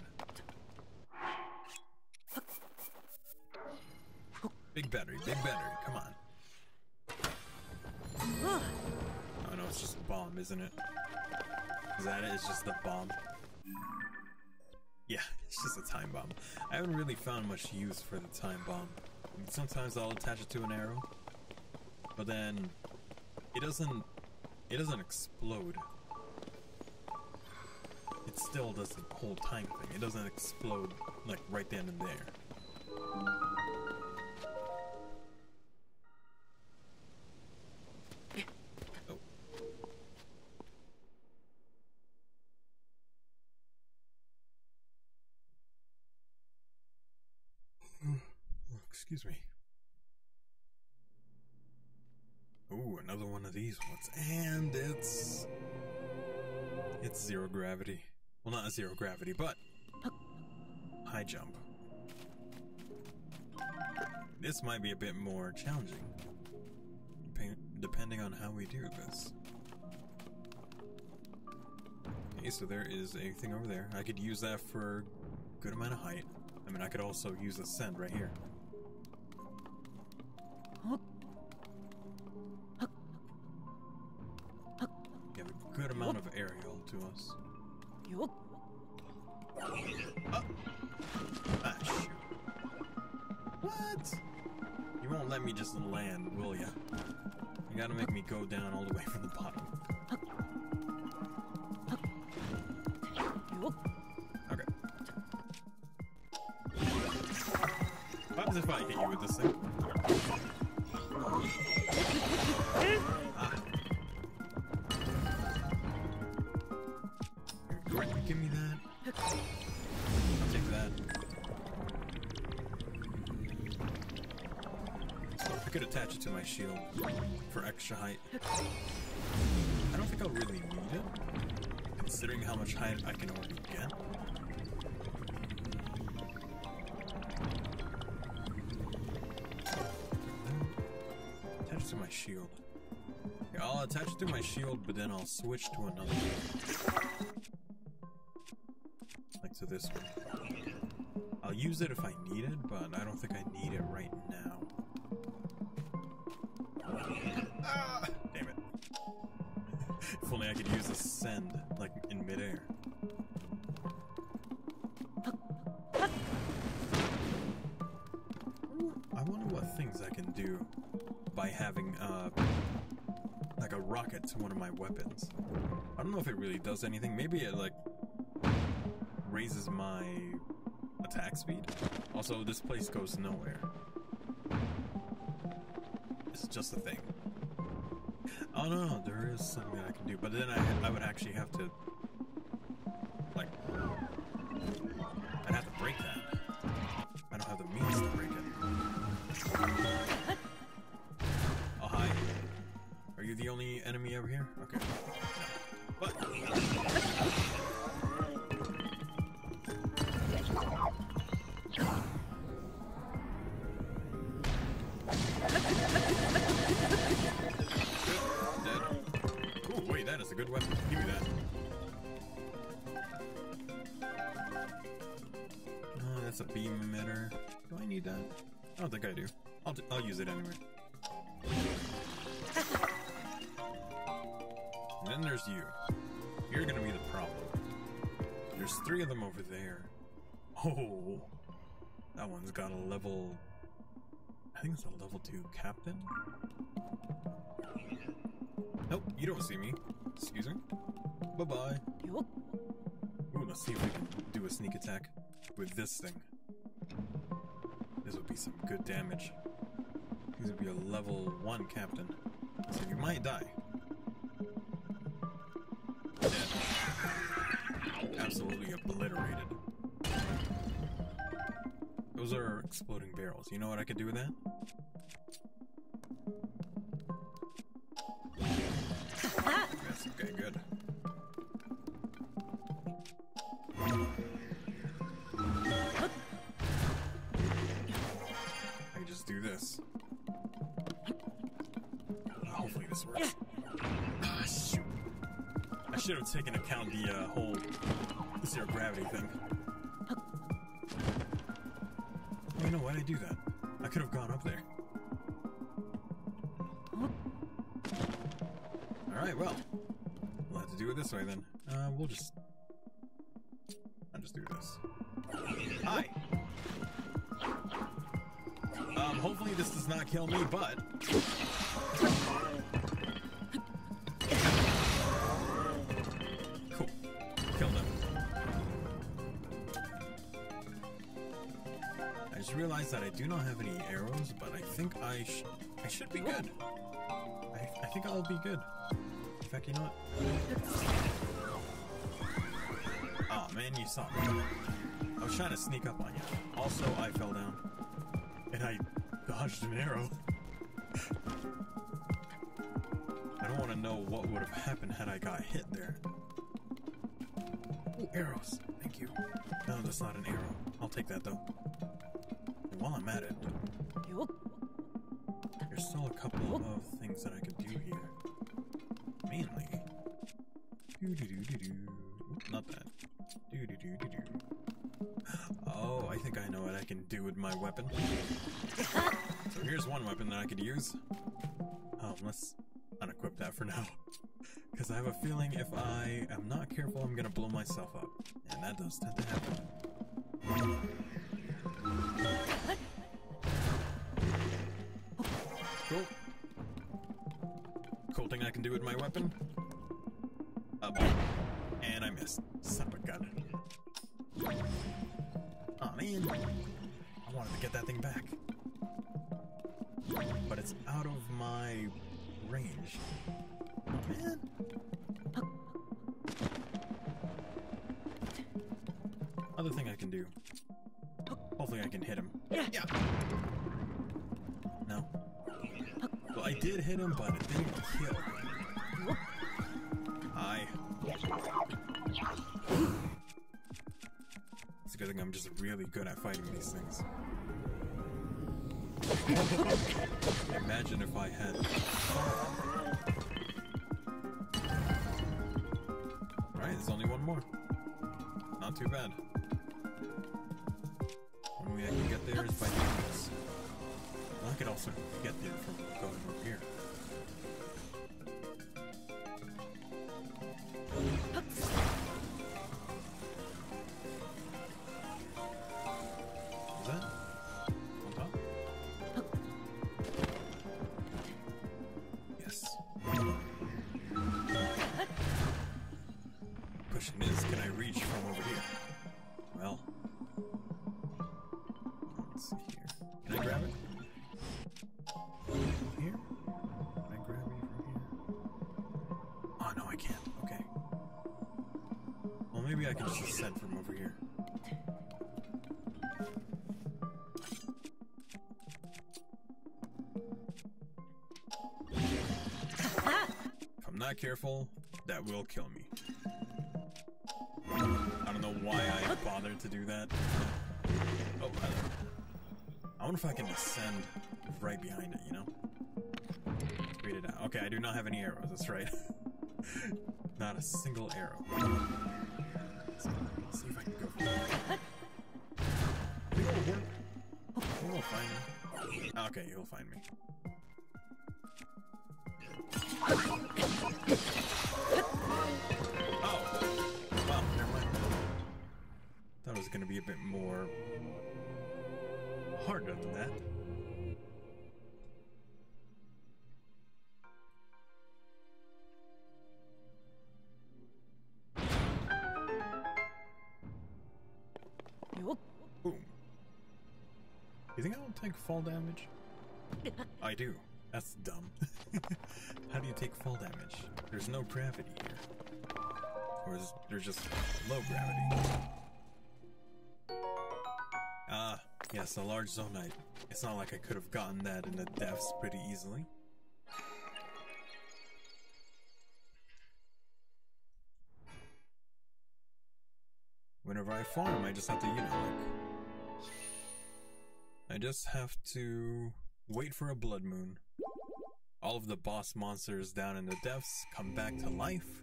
Big battery, come on. Oh no, it's just a bomb, isn't it? Is that it? It's just the bomb. Yeah, it's just a time bomb. I haven't really found much use for the time bomb. I mean, sometimes I'll attach it to an arrow, but then it doesn't explode. It still does the whole time thing. It doesn't explode like right then and there. these ones, and it's zero gravity. Well, not zero gravity, but high jump. This might be a bit more challenging, depending on how we do this. Okay, so there is a thing over there. I could use that for a good amount of height. I mean, I could also use ascend right here. Give a good amount of aerial to us. Oh. Ah, shoot. What? You won't let me just land, will ya? You gotta make me go down all the way from the bottom. Okay. What happens if I hit you with this thing? Ah. Great, give me that. I'll take that. So I could attach it to my shield for extra height. I don't think I'll really need it, considering how much height I can already get. Attach it to my shield. Yeah, I'll attach it to my shield, but then I'll switch to another one. Like to this one. I'll use it if I need it, but I don't think I need it right now. Ah, damn it. If only I could use ascend, like, in midair. I wonder what things I can do by having, like a rocket to one of my weapons. I don't know if it really does anything. Maybe it, like, raises my attack speed. Also, this place goes nowhere. It's just a thing. Oh no, there is something I can do, but then I would actually have to, like, I'd have to break that. I don't have the means to break it. Oh hi. Are you the only enemy over here? Okay. But. That is a good weapon. Give me that. Oh, that's a beam emitter. Do I need that? I don't think I do. I'll use it anyway. And then there's you. You're gonna be the problem. There's three of them over there. Oh, that one's got a level. I think it's a level 2 captain. Nope, you don't see me. Excuse me. Bye-bye. Ooh, let's see if we can do a sneak attack with this thing. This would be some good damage. This would be a level 1 captain. So you might die. Dead. Absolutely obliterated. Those are exploding barrels. You know what I could do with that? Okay, good. I can just do this. Hopefully this works. Ah, shoot. I should have taken account the whole zero gravity thing. Oh, you know, why'd I do that? I could have gone up there. Alright, well. We'll have to do it this way then. I'll just do this. Hi! Hopefully this does not kill me, but... Cool. Killed him. I just realized that I do not have any arrows, but I think I should be good. I think I'll be good. In fact, you know what? Aw, man, you saw me. I was trying to sneak up on you. Also, I fell down. And I dodged an arrow. I I want to know what would have happened had I got hit there. Ooh, arrows. Thank you. No, that's not an arrow. I'll take that, though. And while I'm at it, there's still a couple of things that I could do here. Mainly. Oops, not that. Oh, I think I know what I can do with my weapon. So here's one weapon that I could use. Oh, let's unequip that for now. Because I have a feeling if I am not careful, I'm going to blow myself up. And that does tend to happen. Cool. Cool thing I can do with my weapon. And I missed. Son of a gun. Aw, man. I wanted to get that thing back. But it's out of my range. Oh, man. Other thing I can do. Hopefully I can hit him. Yeah. No. Well, I did hit him, but it didn't kill. It's a good thing I'm just really good at fighting these things. Imagine if I had... Alright, there's only one more. Not too bad. One way I can get there is by doing this. I could also get there from going over here. Careful, that will kill me. I don't know why I bothered to do that. Oh, I wonder if I can descend right behind it, you know? Read it out. Okay, I do not have any arrows, that's right. Not a single arrow. Let's see if I can go for that. You'll find me. Okay, you'll find me. Oh! Well, never mind. That was gonna be a bit more harder than that. Boom. You think I don't take fall damage? I do. That's dumb. How do you take fall damage? There's no gravity here. Or there's just low gravity. Ah, yes, a large zonite. It's not like I could have gotten that in the depths pretty easily. Whenever I farm, I just have to, you know, like... I just have to wait for a blood moon. All of the boss monsters down in the depths come back to life,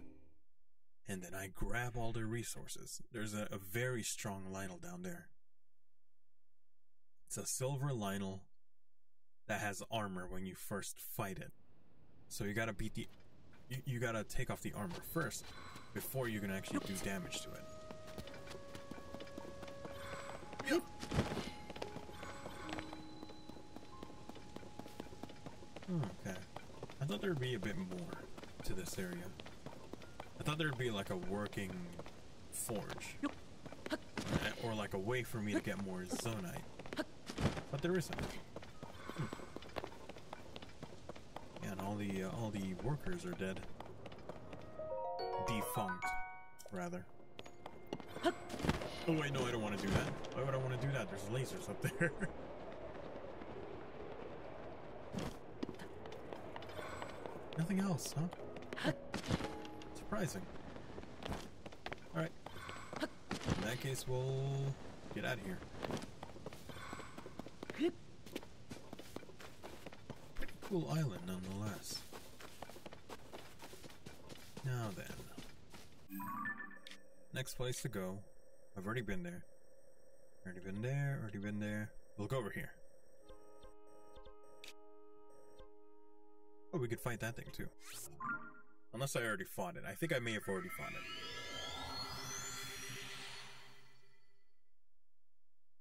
and then I grab all their resources. There's a very strong Lynel down there. It's a silver Lynel that has armor when you first fight it. So you gotta beat the... You gotta take off the armor first before you can actually do damage to it. Okay. I thought there'd be a bit more to this area. I thought there'd be like a working forge. Or like a way for me to get more zonite. But there isn't. Yeah, and all the workers are dead. Defunct, rather. Oh wait, no, I don't want to do that. Why would I want to do that? There's lasers up there. Nothing else, huh? Surprising. Alright. In that case, we'll get out of here. Pretty cool island, nonetheless. Now then. Next place to go. I've already been there. Already been there, already been there. We'll go over here. Oh, we could fight that thing too. Unless I already fought it. I think I may have already fought it.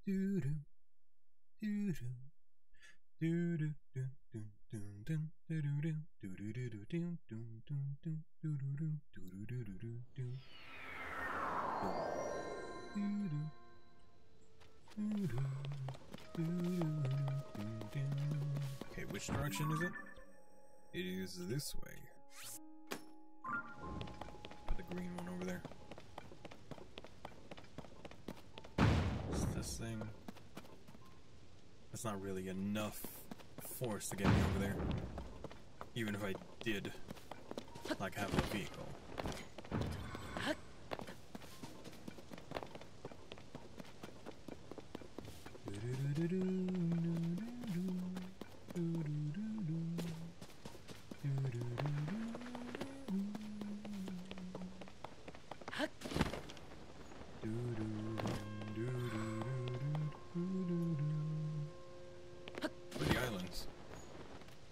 Doo-doo. Doo-doo. Okay, which direction is it? It is this way. Put the green one over there. It's this thing. That's not really enough force to get me over there. Even if I did, like, have a vehicle.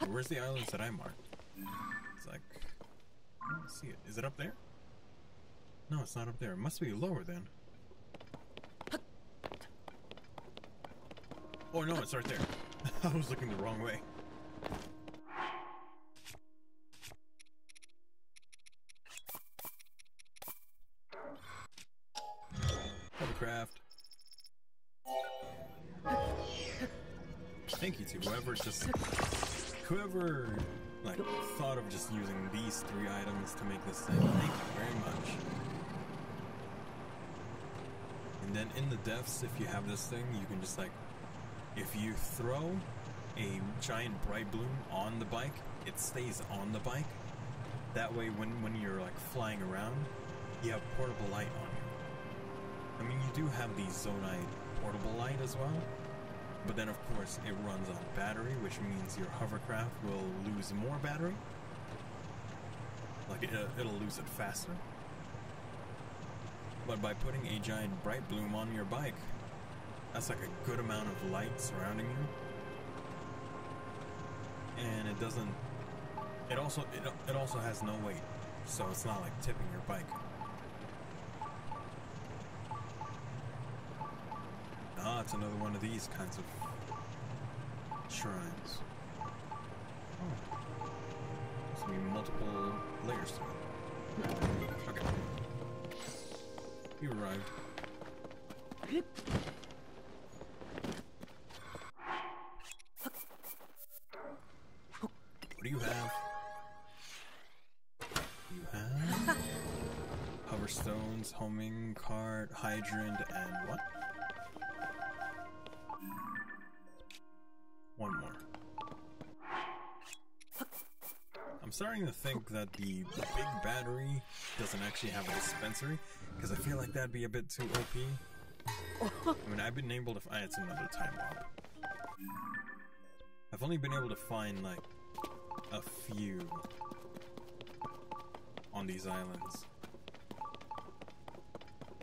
Where's the islands that I marked? It's like, I don't see it. Is it up there? No, it's not up there. It must be lower then. Oh no, it's right there. I was looking the wrong way. Hovercraft. Thank you to whoever's just... Whoever, like, thought of just using these three items to make this thing, thank you very much. And then in the depths, if you have this thing, you can just, like, if you throw a giant bright bloom on the bike, it stays on the bike. That way, when you're, like, flying around, you have portable light on you. I mean, you do have the Zonite portable light as well. But then, of course, it runs on battery, which means your hovercraft will lose more battery. Like, it'll lose it faster. But by putting a giant bright bloom on your bike, that's like a good amount of light surrounding you. And it doesn't... It also has no weight, so it's not like tipping your bike. Ah, it's another one of these kinds of shrines. Oh. There's gonna be multiple layers to it. Okay. You arrived. What do you have? You have... Hover stones, homing cart, hydrant, and what? One more. I'm starting to think that the big battery doesn't actually have a dispensary, because I feel like that'd be a bit too OP. I mean, I've been able to find... It's another time warp. I've only been able to find, like, a few on these islands.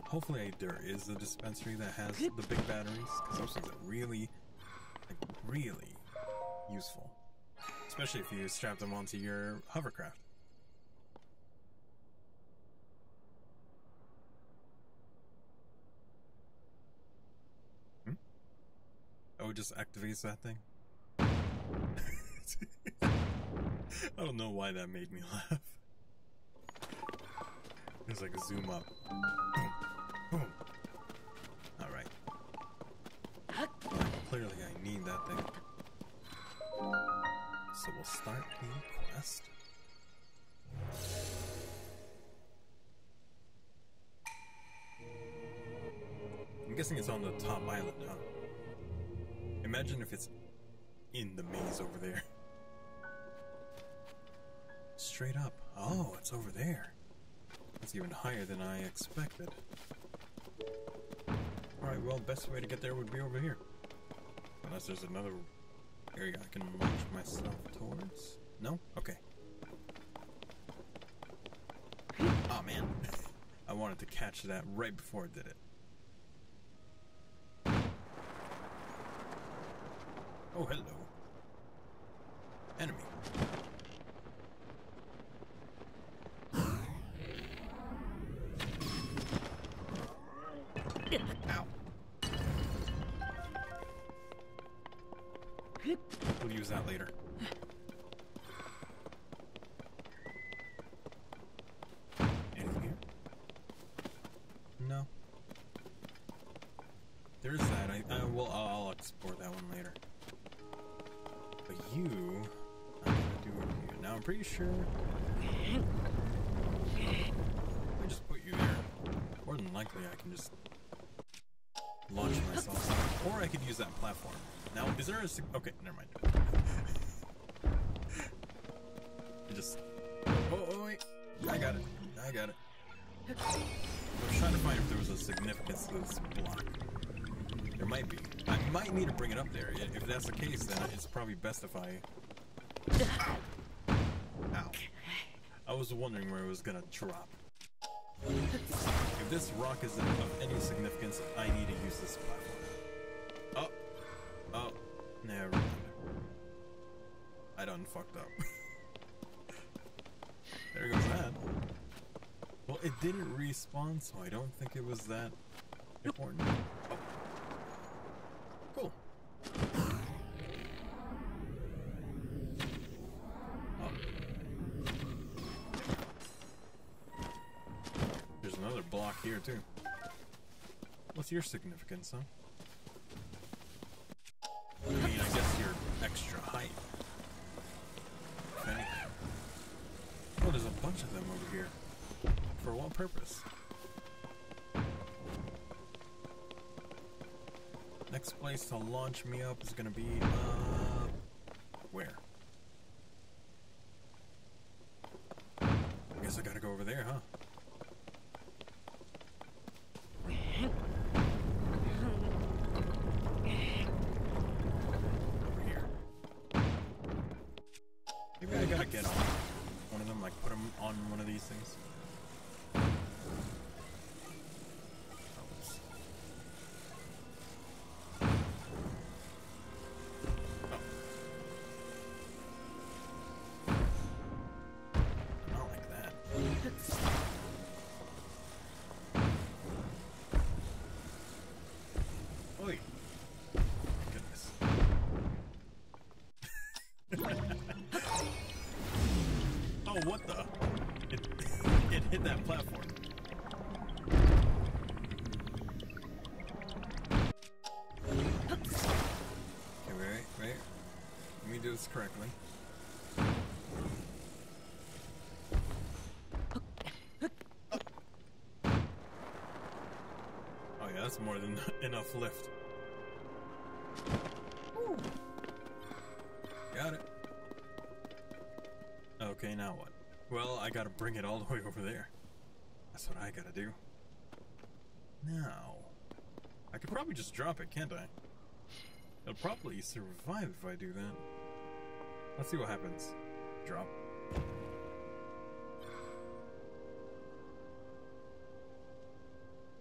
Hopefully there is a dispensary that has the big batteries, because those things are really... really useful, especially if you strap them onto your hovercraft. Hmm? Oh, it just activates that thing? I don't know why that made me laugh. It was like a zoom up. Boom. Boom. Alright. Clearly I need that thing. So we'll start the quest. I'm guessing it's on the top island, huh? Imagine if it's in the maze over there. straight up. Oh, it's over there. It's even higher than I expected. Alright, well, best way to get there would be over here. Unless there's another area I can launch myself towards. No? Okay. Oh man. I wanted to catch that right before it did it. Oh, hello. Enemy. Ow. We'll use that later. Anything here? No. There's that. I'll explore that one later. But you... I'm gonna do it here. Now I'm pretty sure... I just put you there. More than likely I can just... launch myself. Or I could use that platform. Now, is there a... okay, never mind. I just... Oh, wait. I got it. I was trying to find if there was a significance to this block. There might be. I might need to bring it up there. If that's the case, then it's probably best if I... Ow. Ow. I was wondering where it was gonna drop. If this rock is of any significance, I need to use this platform. Oh. Oh. Never mind. I done fucked up. There goes that. Well, it didn't respawn, so I don't think it was that important. Oh. Cool. Another block here too. What's your significance, huh? I mean, I guess your extra height. Okay. Oh, there's a bunch of them over here. For what purpose? Next place to launch me up is gonna be where? I guess I gotta go over there, huh? Things. Oh. Not like that. Oi! Goodness. Oh, what the? It hit that platform. Okay, wait. Let me do this correctly. Oh yeah, that's more than enough lift. Ooh. Got it. Okay, now what? Well, I gotta bring it all the way over there. That's what I gotta do. Now... I could probably just drop it, can't I? It'll probably survive if I do that. Let's see what happens. Drop.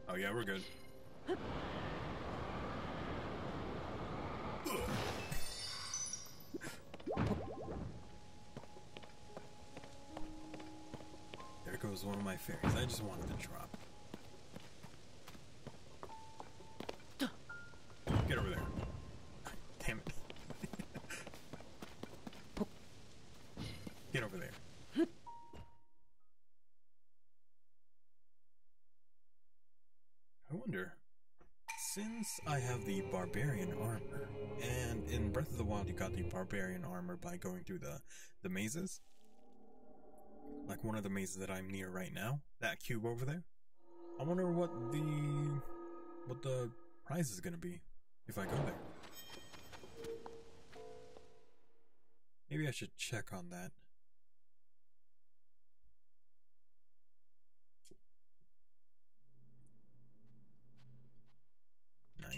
Oh yeah, we're good. Was one of my fairies. I just wanted to drop. Get over there. Damn it. Get over there. I wonder, since I have the barbarian armor, and in Breath of the Wild you got the barbarian armor by going through the mazes, like one of the mazes that I'm near right now, that cube over there. I wonder what the prize is gonna be if I go there. Maybe I should check on that.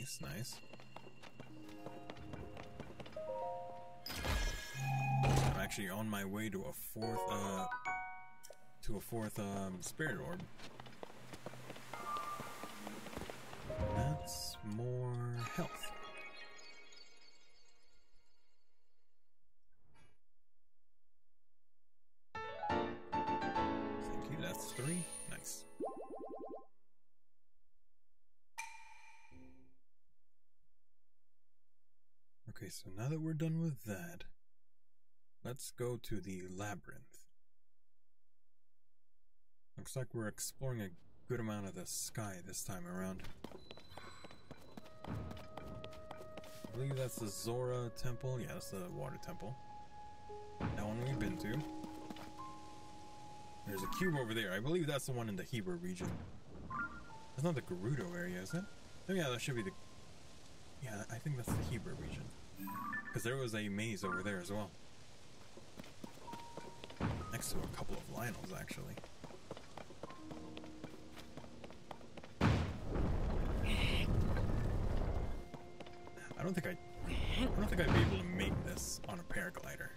Nice, nice. I'm actually on my way to a fourth spirit orb. That's more health. Thank you, that's 3. Nice. Okay, so now that we're done with that, let's go to the labyrinth. Looks like we're exploring a good amount of the sky this time around. I believe that's the Zora Temple. Yeah, that's the Water Temple. That one we've been to. There's a cube over there. I believe that's the one in the Hebrew region. That's not the Gerudo area, is it? Oh yeah, that should be the... Yeah, I think that's the Hebrew region. Because there was a maze over there as well. Next to a couple of Lionels, actually. I don't think I'd be able to make this on a paraglider.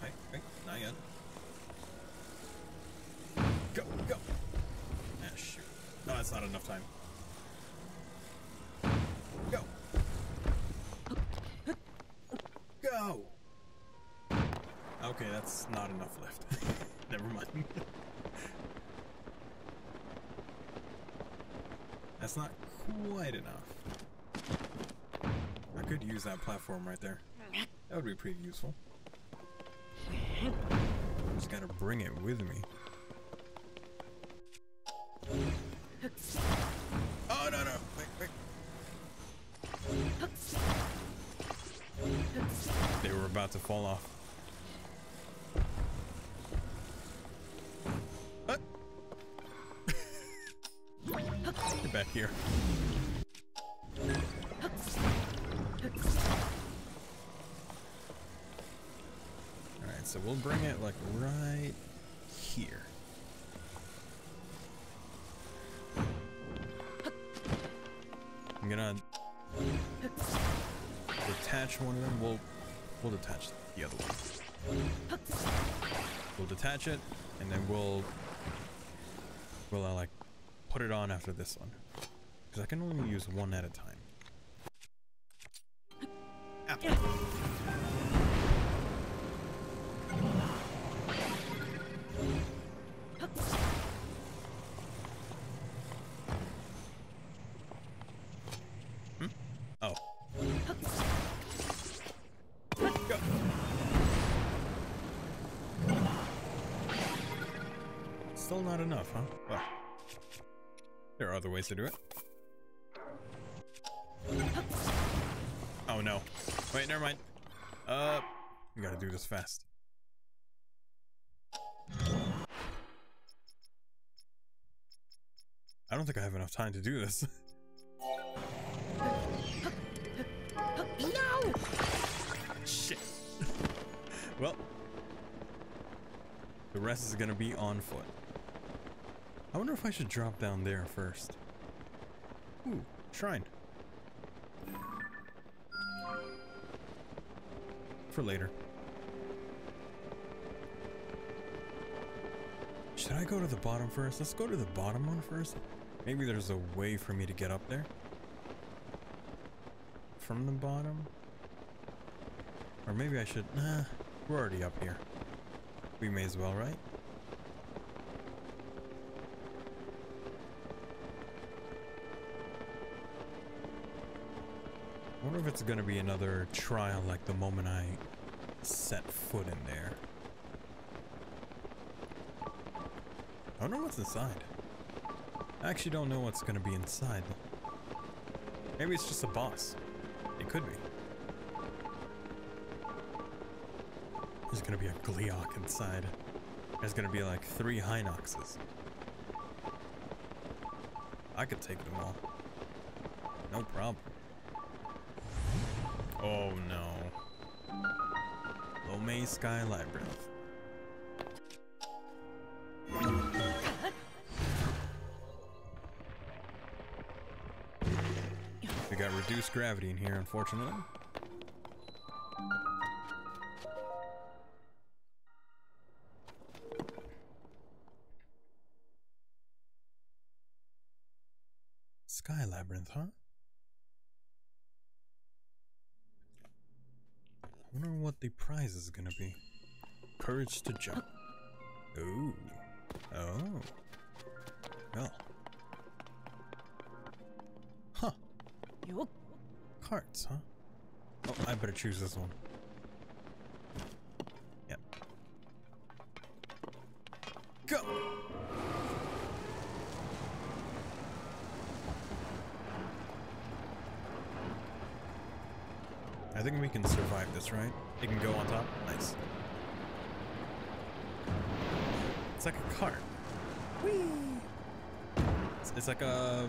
Hey, hey, not yet. Go, go! Ah, shoot. No, that's not enough time. Go! Go! Okay, that's not enough left. Never mind. That's not quite enough. I could use that platform right there. That would be pretty useful. Just gotta bring it with me. Oh, no, no! Wait, wait. They were about to fall off. Here. Alright, so we'll bring it like right here. I'm gonna detach one of them. We'll detach the other one. We'll detach it and then we'll like put it on after this one. Because I can only use one at a time. Ow. Hmm? Oh. Go. Still not enough, huh? Well, there are other ways to do it. Oh no. Wait, never mind. We gotta do this fast. I don't think I have enough time to do this. No! Shit. Well, the rest is gonna be on foot. I wonder if I should drop down there first. Ooh, shrine. For later. Should I go to the bottom first? Let's go to the bottom one first. Maybe there's a way for me to get up there. From the bottom? Or maybe I should... Nah, we're already up here. We may as well, right? I wonder if it's gonna be another trial like the moment I set foot in there. I don't know what's inside. I actually don't know what's gonna be inside. Maybe it's just a boss. It could be. There's gonna be a Gleok inside. There's gonna be like 3 Hinoxes. I could take them all. No problem. Oh no. Lomé Sky Labyrinth. reduced gravity in here, unfortunately. Sky Labyrinth, huh? I wonder what the prize is gonna be. Courage to jump. Ooh. Oh. Well. Huh. Carts, huh? Oh, I better choose this one. Yep. Go! I think we can survive this, right? It can go on top? Nice. It's like a cart. Whee! It's like a...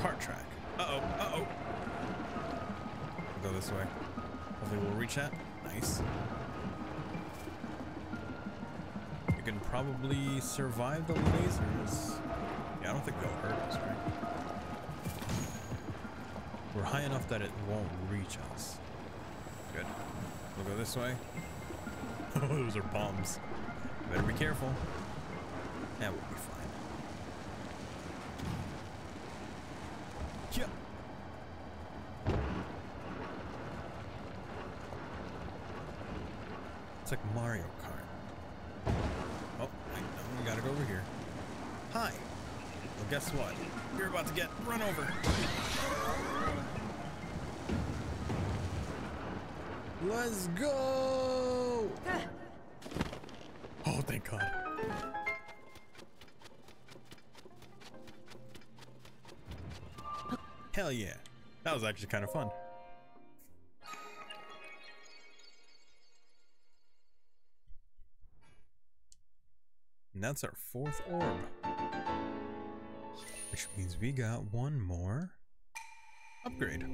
cart track. Uh-oh, uh-oh. We'll go this way. Hopefully we'll reach that. Nice. You can probably survive the lasers. Yeah, I don't think they'll hurt us, right? We're high enough that it won't reach us. Good. We'll go this way. Oh, those are bombs. Better be careful. That will be fine. Yeah. It's like Mario Kart. Oh, we gotta go over here. Hi. Well, guess what? You're about to get run over. Let's go. Oh, thank God. Hell yeah. That was actually kind of fun. And that's our fourth orb. Which means we got one more upgrade.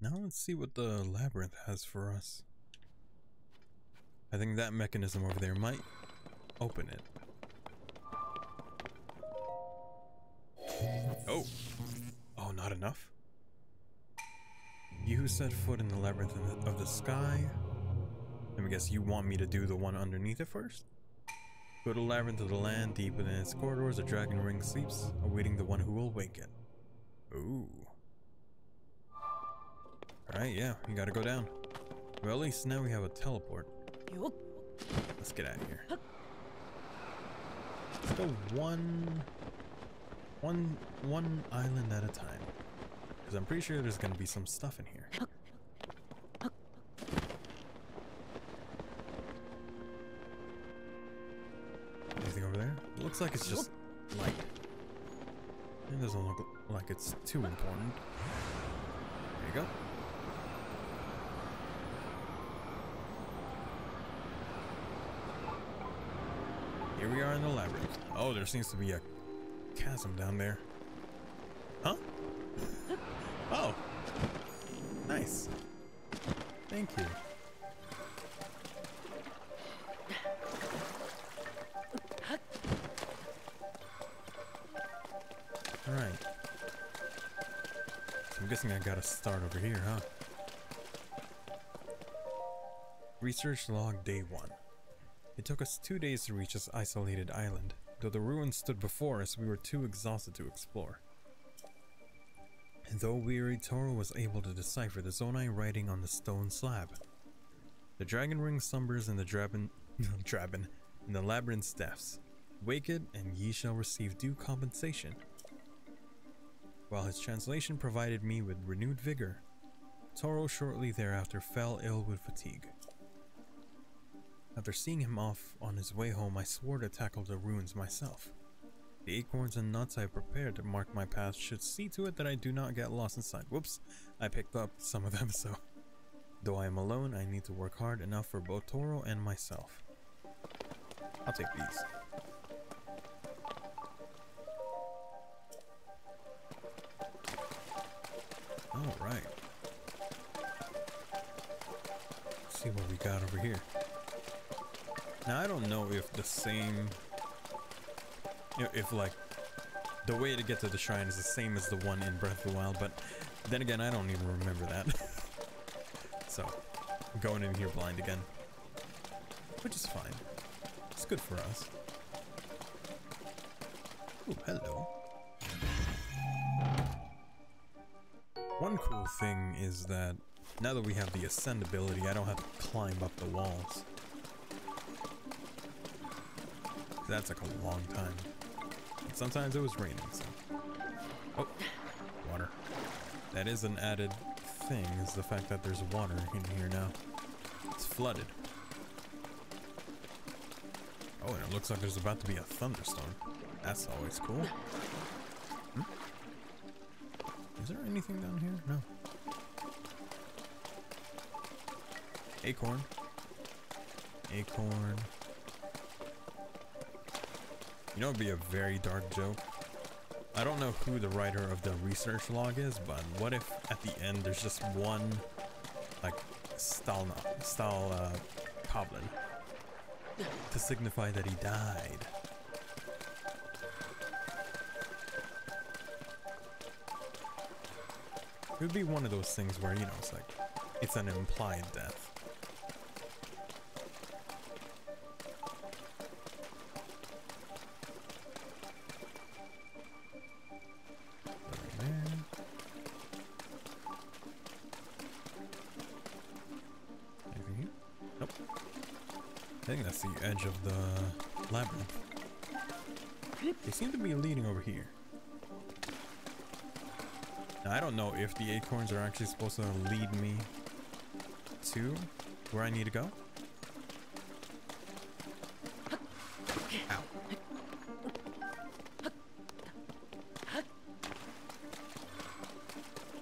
Now let's see what the labyrinth has for us. I think that mechanism over there might open it. Oh! Oh, not enough? You who set foot in the labyrinth of the sky. Let me guess, you want me to do the one underneath it first? Go to the labyrinth of the land, deep within its corridors, a dragon ring sleeps, awaiting the one who will wake it. Ooh. Alright, yeah, you gotta go down. Well, at least now we have a teleport. Let's get out of here. Let's go one island at a time, because I'm pretty sure there's gonna be some stuff in here. Anything over there? It looks like it's just light. It doesn't look like it's too important. There you go. Here we are in the labyrinth. Oh, there seems to be a chasm down there. Huh? Oh. Nice. Thank you. Alright. So I'm guessing I gotta start over here, huh? Research log day 1. It took us 2 days to reach this isolated island. Though the ruins stood before us, we were too exhausted to explore. And though weary, Toro was able to decipher the Zonai writing on the stone slab. The dragon ring slumbers in the in the labyrinth's depths. Wake it, and ye shall receive due compensation. While his translation provided me with renewed vigor, Toro shortly thereafter fell ill with fatigue. After seeing him off on his way home, I swore to tackle the ruins myself. The acorns and nuts I have prepared to mark my path should see to it that I do not get lost inside. Whoops, I picked up some of them, so... Though I am alone, I need to work hard enough for both Toro and myself. I'll take these. Alright. Let's see what we got over here. Now I don't know if the same, if like the way to get to the shrine is the same as the one in Breath of the Wild, but then again I don't even remember that. So going in here blind again, which is fine. It's good for us. Ooh, hello. One cool thing is that now that we have the ascend ability, I don't have to climb up the walls. That's like a long time. And sometimes it was raining, so... Oh, water. That is an added thing, is the fact that there's water in here now. It's flooded. Oh, and it looks like there's about to be a thunderstorm. That's always cool. Is there anything down here? No. Acorn. Acorn. You know, it'd be a very dark joke. I don't know who the writer of the research log is, but what if at the end there's just one, like, goblin to signify that he died? It would be one of those things where, you know, it's like, it's an implied death. Anything here? Nope. I think that's the edge of the labyrinth. They seem to be leading over here. Now, I don't know if the acorns are actually supposed to lead me to where I need to go. Ow.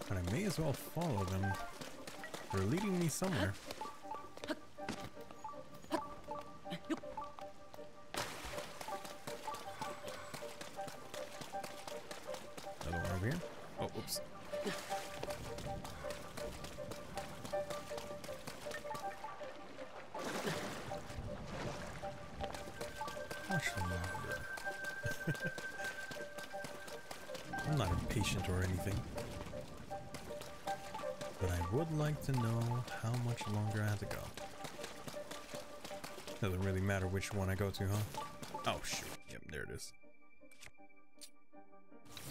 But I may as well follow them. They're leading me somewhere. Another one over here. Oh, whoops. I'm not impatient or anything, but I would like to know how much longer I have to go. Doesn't really matter which one I go to, huh? Oh shoot. Yep, there it is.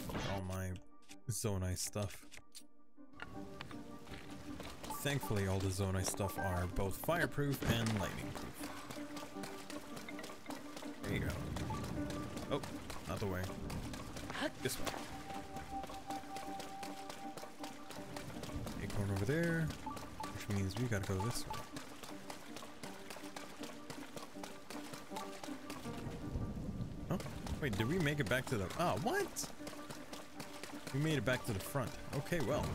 All my Zonai stuff. Thankfully, all the Zonai stuff are both fireproof and lightning proof. There you go. Oh, not the way. This way. Acorn over there, which means we gotta go this way. Oh, wait, did we make it back to the... Ah, oh, what? We made it back to the front. Okay, well.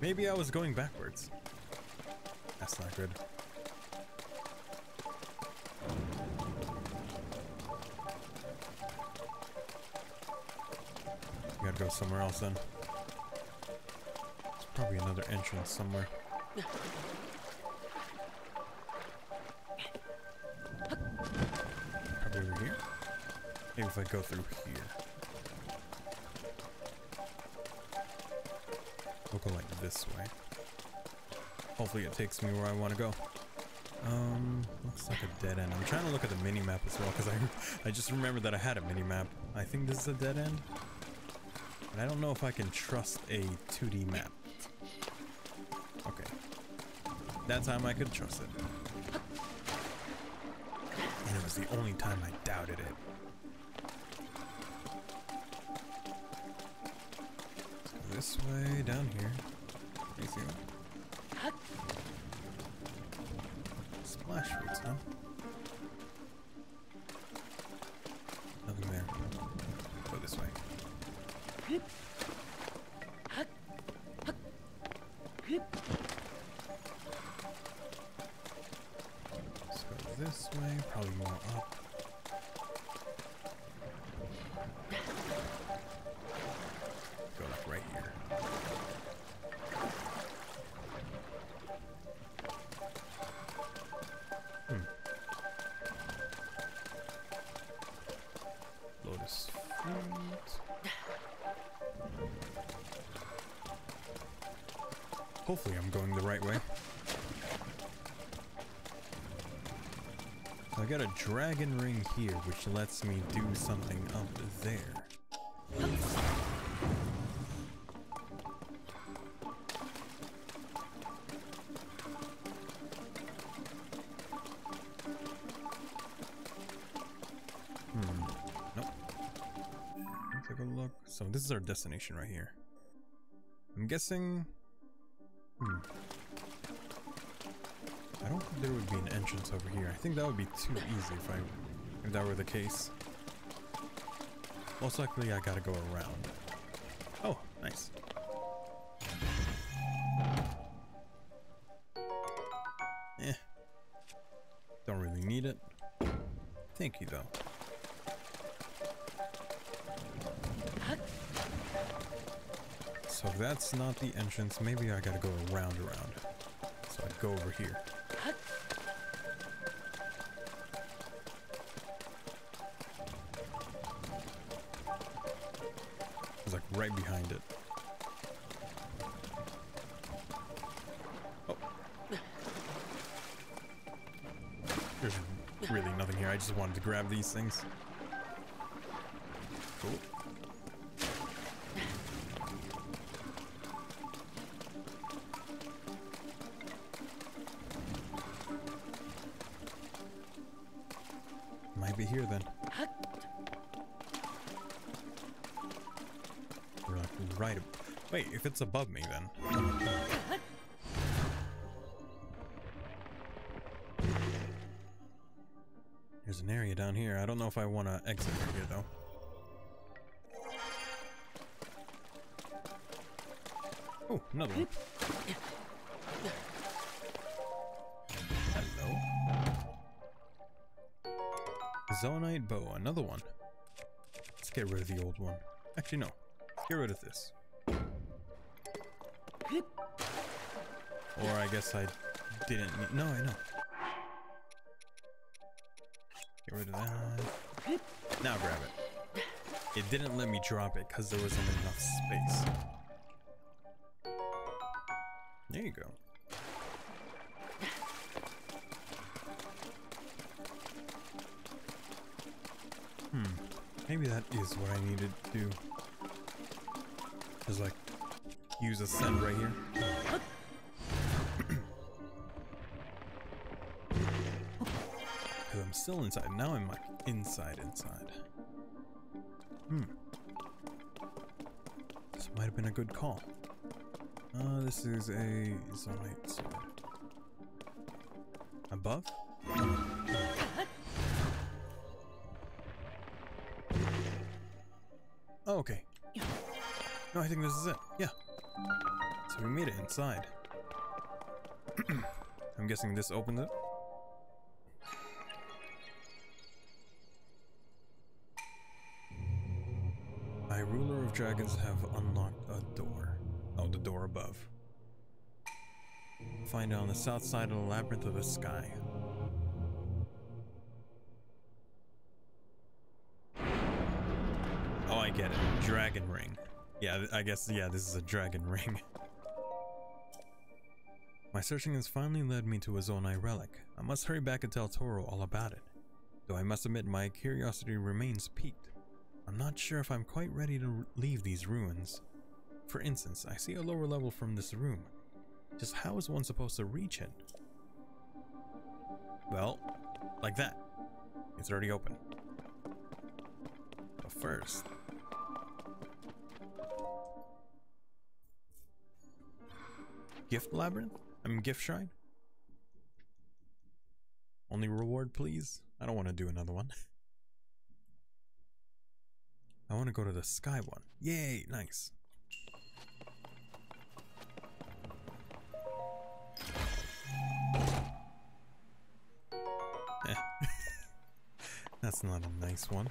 Maybe I was going backwards. That's not good. We gotta go somewhere else then. There's probably another entrance somewhere. Probably over here. Maybe if I go through here. We'll go like this way. Hopefully it takes me where I want to go. Looks like a dead end. I'm trying to look at the mini-map as well, because I just remembered that I had a mini-map. I think this is a dead end. And I don't know if I can trust a 2D map. Okay. That time I could trust it. And it was the only time I doubted it. This way, down here. Let me see. Splash roots, huh? Nothing there. Go this way. Let's go this way, probably more up. Go like right here. Hopefully I'm going the right way. I got a dragon ring here, which lets me do something up there. Hmm. Nope. Take a look. So this is our destination right here. I'm guessing... Hmm. I don't think there would be an entrance over here. I think that would be too easy if that were the case. Most likely I gotta go around. Oh, nice. Eh. Don't really need it. Thank you though. So that's not the entrance. Maybe I gotta go around. So I'd go over here. It's like right behind it. Oh. There's really nothing here. I just wanted to grab these things. Cool. Be here then. Right. Wait, if it's above me then. There's an area down here. I don't know if I want to exit right here though. Oh, another one. Zonite bow, another one. Let's get rid of the old one. Actually, no. Let's get rid of this. Or I guess I didn't need... No, I know. Get rid of that. Now grab it. It didn't let me drop it because there wasn't enough space. There you go. Maybe that is what I needed to do. Just like, use a send right here. Cause I'm still inside. Now I'm like inside. Hmm. This might have been a good call. This is a Zonite sword. Above? Oh, okay. No, I think this is it. Yeah. So we made it inside. I'm guessing this opens it. I, ruler of dragons, have unlocked a door. Oh, the door above. Find it on the south side of the labyrinth of the sky. Oh, I get it. Dragon ring. Yeah, I guess, yeah, this is a dragon ring. My searching has finally led me to a Zonai relic. I must hurry back and tell Toro all about it. Though I must admit my curiosity remains piqued. I'm not sure if I'm quite ready to leave these ruins. For instance, I see a lower level from this room. Just how is one supposed to reach it? Well, like that. It's already open. But first... Gift Labyrinth? I mean, Gift Shrine? Only reward, please? I don't want to do another one. I want to go to the sky one. Yay, nice. Eh. That's not a nice one.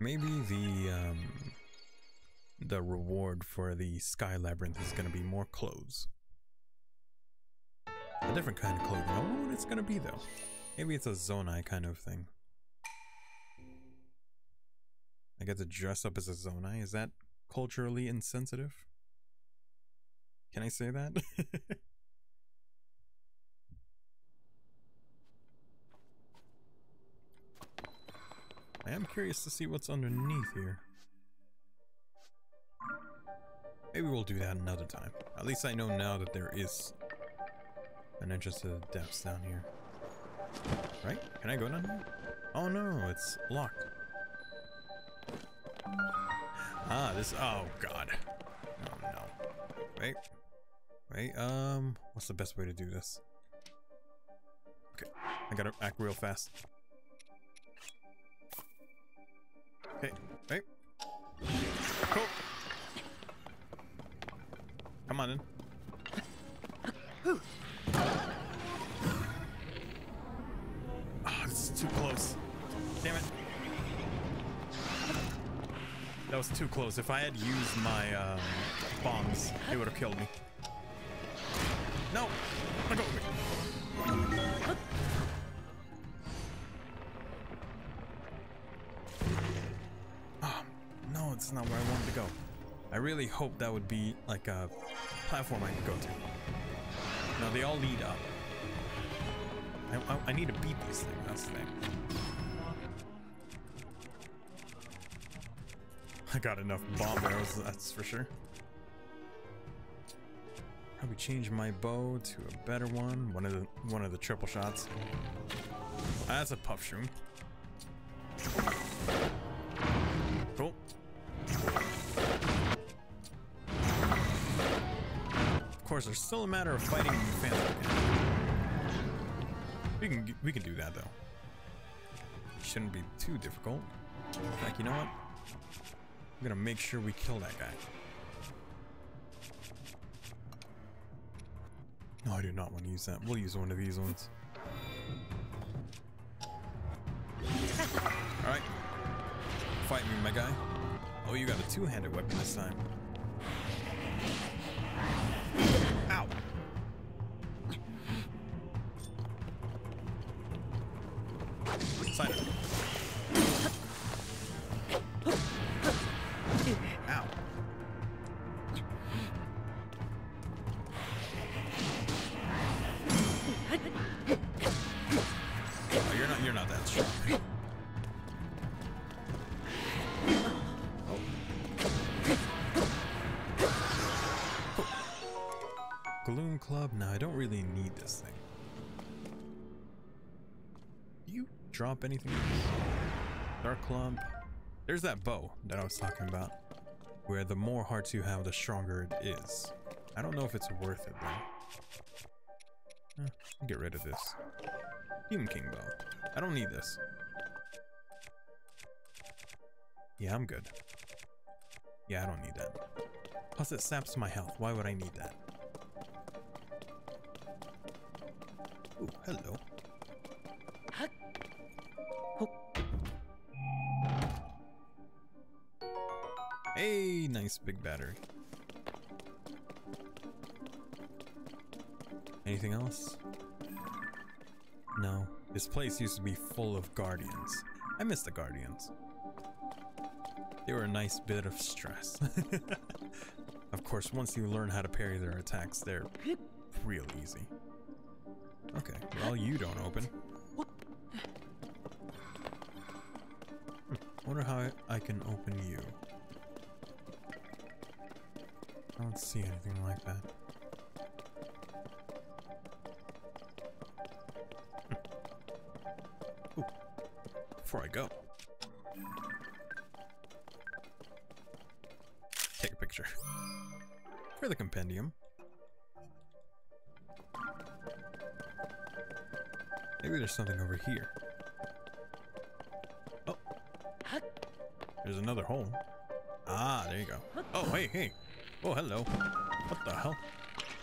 Maybe the reward for the Sky Labyrinth is going to be more clothes. A different kind of clothing. I don't know what it's going to be though. Maybe it's a Zonai kind of thing. I get to dress up as a Zonai. Is that culturally insensitive. Can I say that? I am curious to see what's underneath here. Maybe we'll do that another time. At least I know now that there is an entrance to the depths down here. Right? Can I go down here? Oh no, it's locked. Ah, this... Oh, God. Oh, no. Wait. Wait, what's the best way to do this? Okay, I gotta act real fast. Okay, wait. Cool. Come on in. Oh, this is too close. Damn it. That was too close. If I had used my bombs, they would have killed me. No! Let go of me! Oh, no, it's not where I wanted to go. I really hope that would be like a platform I could go to. No, they all lead up. I need to beat this thing. That's the thing. I got enough bomb arrows, that's for sure. Probably change my bow to a better one. One of the triple shots. That's a puff shroom. Cool. Of course, there's still a matter of fighting phantom. We can do that though. It shouldn't be too difficult. Like, you know what? I'm gonna make sure we kill that guy. No, I do not want to use that. We'll use one of these ones. Alright. Fight me, my guy. Oh, you got a two-handed weapon this time. Ow! Sidon. Drop anything? Dark clump. There's that bow that I was talking about, where the more hearts you have, the stronger it is. I don't know if it's worth it though. Get rid of this. Demon King bow. I don't need this. Yeah, I'm good. Yeah, I don't need that. Plus, it saps my health. Why would I need that? Ooh, hello. Hey, nice big battery. Anything else? No. This place used to be full of guardians. I miss the guardians. They were a nice bit of stress. Of course, once you learn how to parry their attacks, they're real easy. Okay, well, you don't open. Wonder how I can open you. I don't see anything like that. Ooh. Before I go, take a picture for the compendium. Maybe there's something over here. Oh, there's another hole. Ah, there you go. Oh, hey, hey. Oh, hello. What the hell?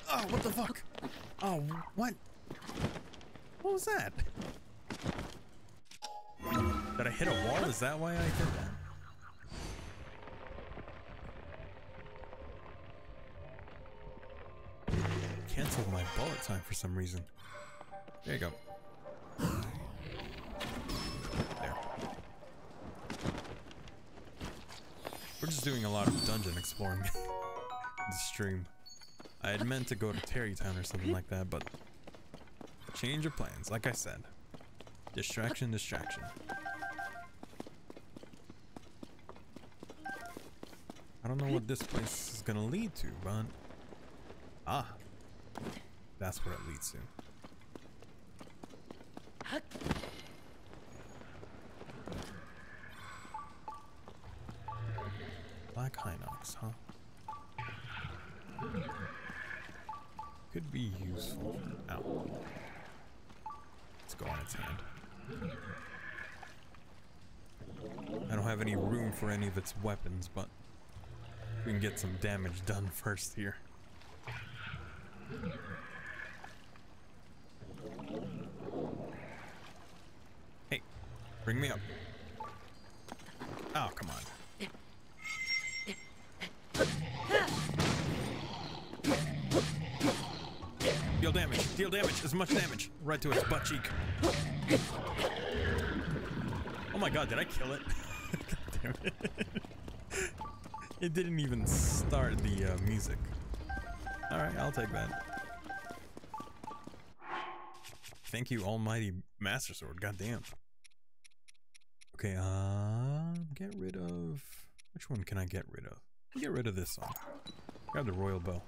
Oh, what the fuck? Oh, what? What was that? Did I hit a wall? Is that why I did that? Cancel my bullet time for some reason. There you go. There. We're just doing a lot of dungeon exploring this stream. I had meant to go to Tarrey Town or something like that, but change of plans, like I said. Distraction, distraction. I don't know what this place is gonna lead to, but... ah! That's what it leads to. Black Hinox, huh? Could be useful. Ow. Let's go on its hand. I don't have any room for any of its weapons, but we can get some damage done first here. Hey, bring me up. Oh, come on. Deal damage, as much damage, right to its butt cheek. Oh my god, did I kill it? God damn it. It didn't even start the music. Alright, I'll take that. Thank you, almighty Master Sword, god damn. Okay, get rid of... which one can I get rid of? I'll get rid of this one. Grab the Royal Bow.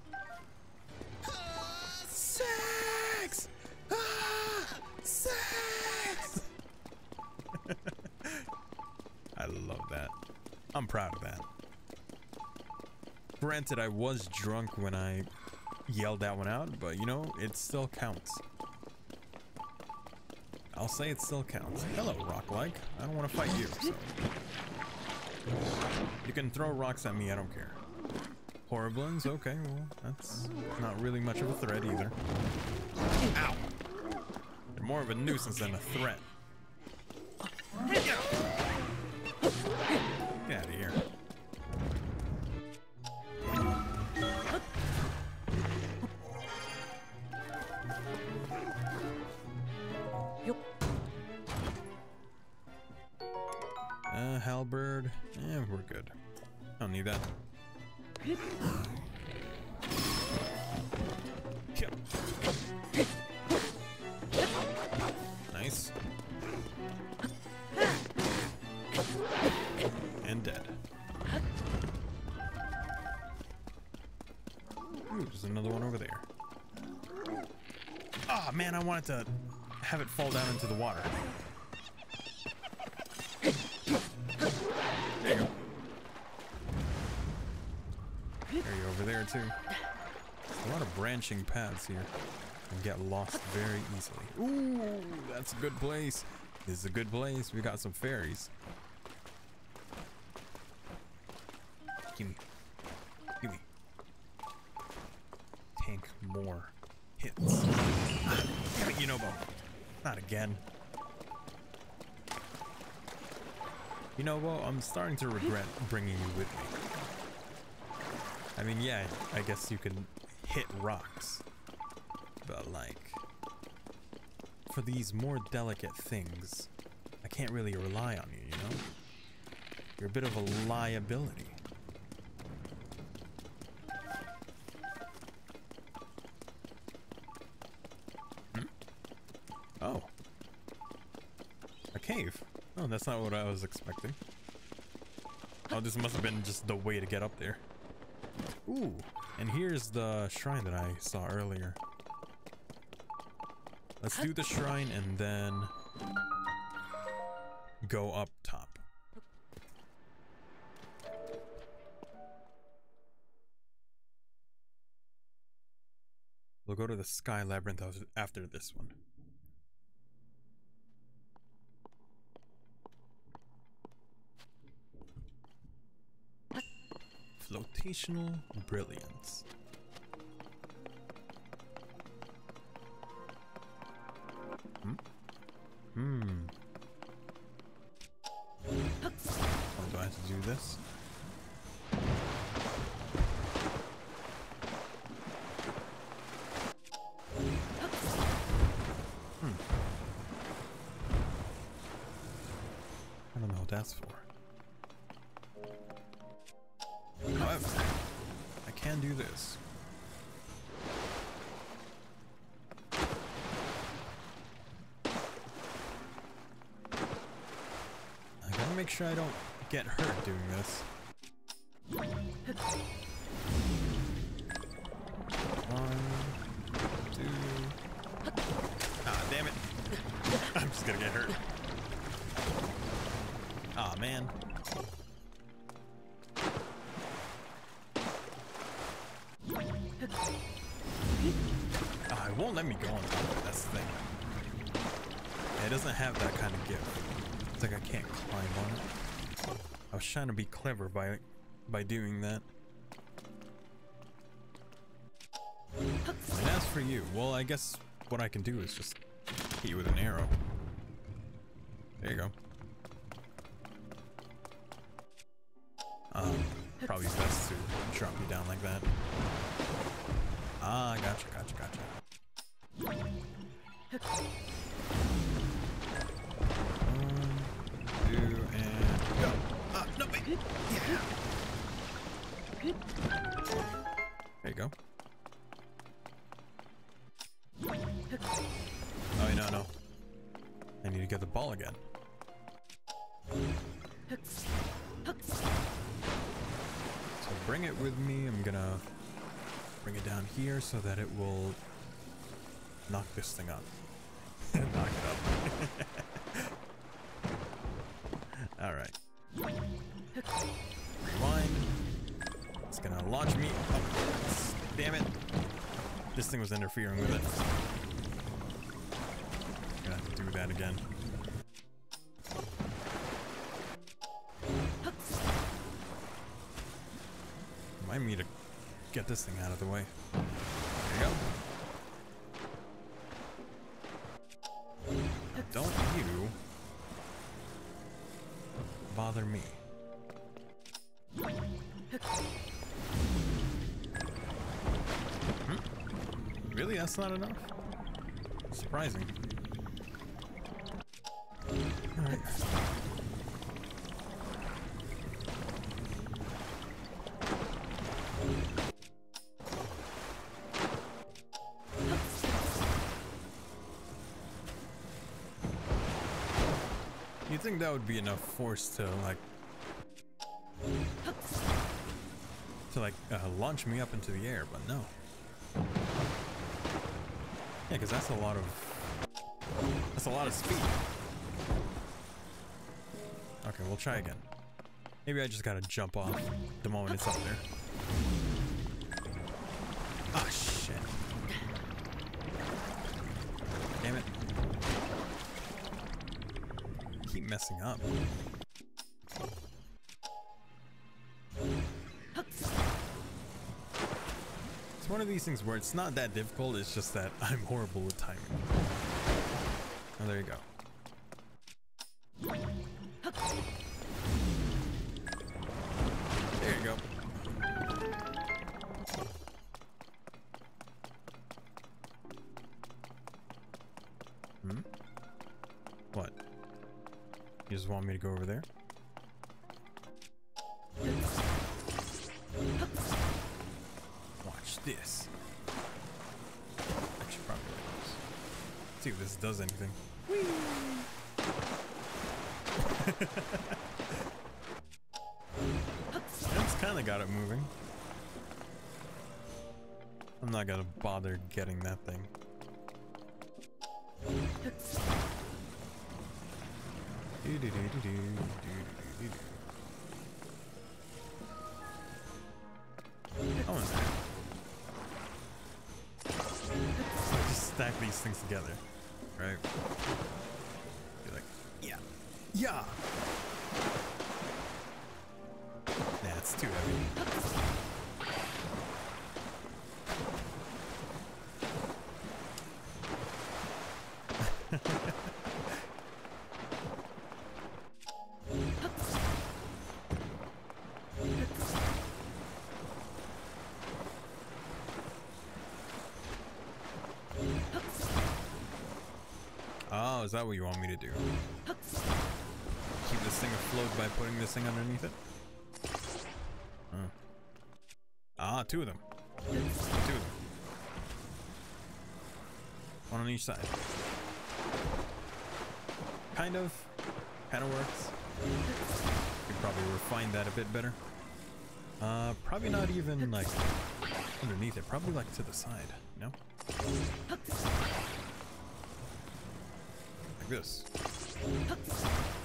I love that. I'm proud of that. Granted, I was drunk when I yelled that one out, but you know, it still counts. I'll say it still counts. Hello, rock-like. I don't want to fight you, so. You can throw rocks at me, I don't care. Horriblins? Okay, well, that's not really much of a threat either. Ow! They're more of a nuisance than a threat. Get out of here. Halberd. Yeah, we're good. I don't need that. Nice. And dead. Ooh, there's another one over there. Ah, man, I wanted to have it fall down into the water. There you go. Carry over there too. A lot of branching paths here. And get lost very easily. Ooh, that's a good place. This is a good place. We got some fairies. Gimme. Gimme. Tank more hits. Damn it, Yunobo. Not again. Yunobo, I'm starting to regret bringing you with me. I mean, yeah, I guess you can hit rocks. But, like, for these more delicate things, I can't really rely on you, you know? You're a bit of a liability. Oh. A cave. Oh, that's not what I was expecting. Oh, this must have been just the way to get up there. Ooh, and here's the shrine that I saw earlier. Let's do the shrine and then go up top. We'll go to the Sky Labyrinth after this one. Flotational brilliance. Hmm. Oh, do I have to do this? I don't know what that's for. can do this. I gotta make sure I don't get hurt doing this. One, two... Ah, damn it. I'm just gonna get hurt. Ah, man. Won't let me go on top of it, that's the thing. Yeah, it doesn't have that kind of gift. It's like I can't climb on it. I was trying to be clever by doing that. And as for you, well, I guess what I can do is just hit you with an arrow. There you go. Probably best to drop you down like that. Ah, gotcha, gotcha, gotcha. There you go. Oh, no, no. I need to get the ball again. So bring it with me. I'm gonna bring it down here so that it will knock this thing up. Knock it up. Alright. Rewind. It's gonna launch me upwards. Damn it. This thing was interfering with it. Gonna have to do that again. Remind me to get this thing out of the way. There you go. Don't you bother me. Hmm? Really? That's not enough? Surprising. Alright. You'd think that would be enough force to like launch me up into the air, but no. Yeah, because that's a lot of speed. Okay, we'll try again. Maybe I just gotta jump off the moment it's up there. Ah, shit. Damn it. Keep messing up. It's one of these things where it's not that difficult, it's just that I'm horrible with timing. Oh, there you go. There you go. Hmm? What? You just want me to go over there? Watch this. I should probably see if this does anything. That's kind of got it moving. I'm not gonna bother getting that thing. Oh, so just stack these things together, right? You're like, yeah, yeah. Nah, it's too heavy. Oh, is that what you want me to do? Keep this thing afloat by putting this thing underneath it? Huh. Ah, two of them. One on each side. Kind of works. Could probably refine that a bit better. Probably not even like underneath it. Probably like to the side. No? Like this.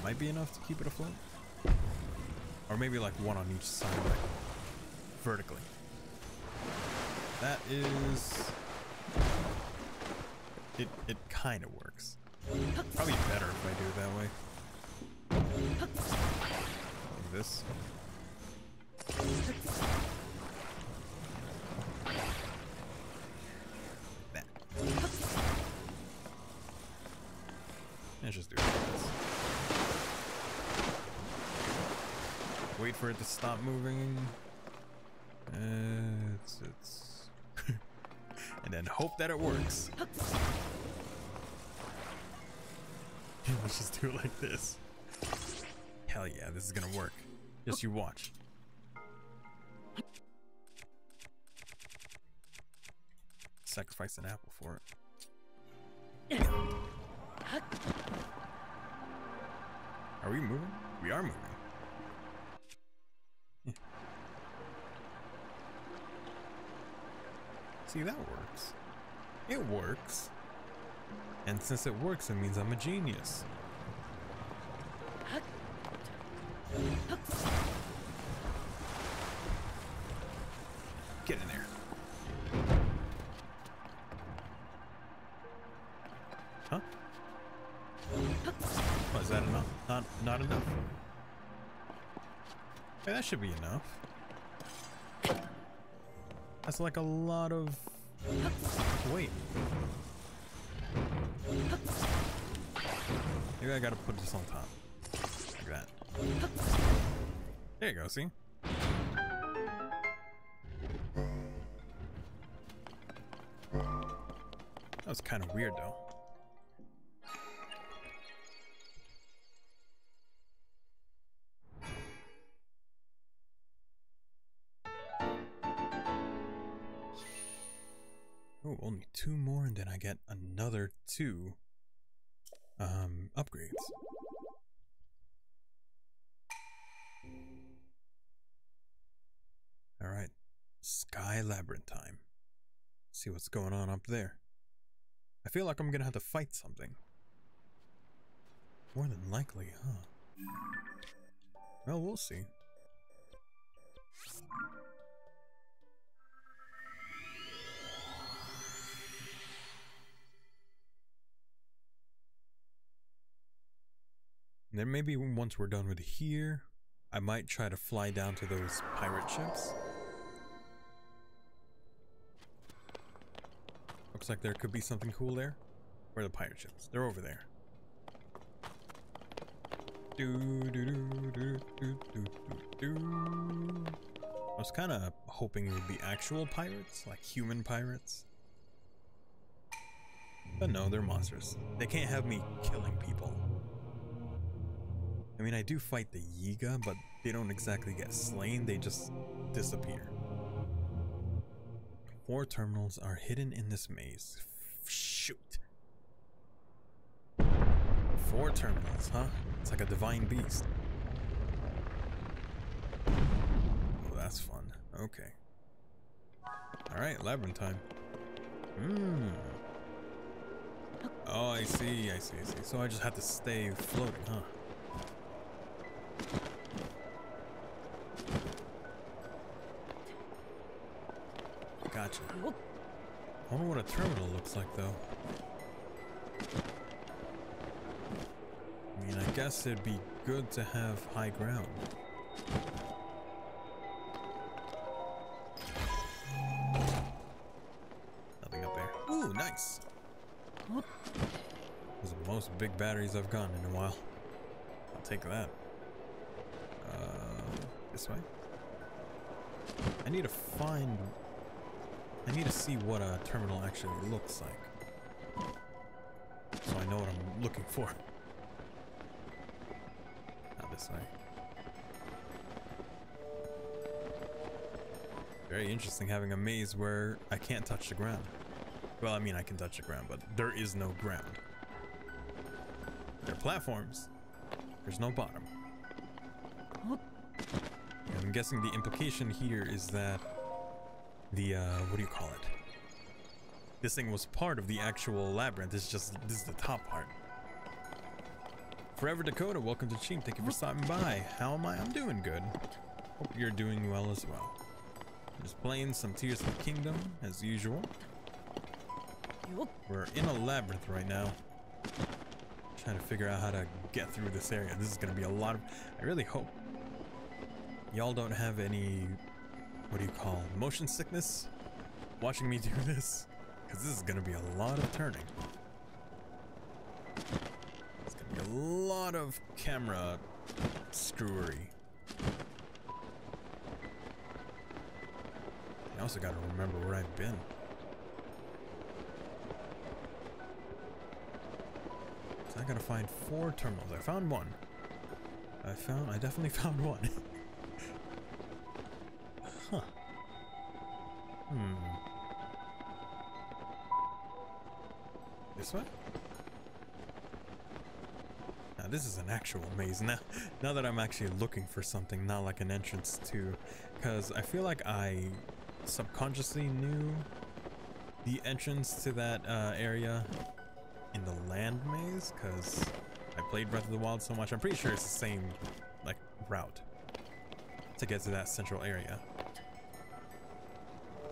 Might be enough to keep it afloat. Or maybe like one on each side, like vertically. That is... It kind of works. Probably better if I do it that way. Like this. That. Let's just do it like this. Wait for it to stop moving. It's and then hope that it works. Let's just do it like this. Hell yeah, this is gonna work. Just you watch. Sacrifice an apple for it. Are we moving? We are moving. Yeah. See, that works. It works. And since it works, it means I'm a genius. Get in there. Huh? Oh, is that enough? Not enough? Hey, that should be enough. That's like a lot of weight. Maybe I gotta put this on top. Like that. There you go, see? That was kind of weird, though. Oh, only two more, and then I get another two upgrades. All right, Sky Labyrinth time. See what's going on up there. I feel like I'm gonna have to fight something. More than likely, huh? Well, we'll see. And then maybe once we're done with here, I might try to fly down to those pirate ships. Looks like there could be something cool there. Where are the pirate ships? They're over there. I was kind of hoping it would be actual pirates, like human pirates. But no, they're monsters. They can't have me killing people. I mean, I do fight the Yiga, but they don't exactly get slain, they just disappear. 4 terminals are hidden in this maze. Shoot. 4 terminals, huh? It's like a divine beast. Oh, that's fun. Okay. Alright, labyrinth time. Oh, I see. So I just have to stay floating, huh? Gotcha. I wonder what a terminal looks like, though. I mean, I guess it'd be good to have high ground. Nothing up there. Ooh, nice! Those are the most big batteries I've gotten in a while. I'll take that. This way? I need to see what a terminal actually looks like, so I know what I'm looking for. Not this way. Very interesting having a maze where I can't touch the ground. Well, I mean, I can touch the ground, but there is no ground. There are platforms. There's no bottom. I'm guessing the implication here is that the, what do you call it? This thing was part of the actual labyrinth. It's just, this is the top part. Forever Dakota, welcome to Cheam. Thank you for stopping by. How am I? I'm doing good. Hope you're doing well as well. Just playing some Tears of the Kingdom, as usual. We're in a labyrinth right now. Trying to figure out how to get through this area. This is going to be a lot of... I really hope y'all don't have any... What do you call it? Motion sickness? Watching me do this? Because this is going to be a lot of turning. It's going to be a lot of camera screwery. I also got to remember where I've been. I gotta find 4 terminals. I found one. I definitely found one. Huh. Hmm. This one? Now this is an actual maze. Now that I'm actually looking for something, not like an entrance to... Because I feel like I subconsciously knew the entrance to that area in the land maze, because I played Breath of the Wild so much. I'm pretty sure it's the same, like, route to get to that central area.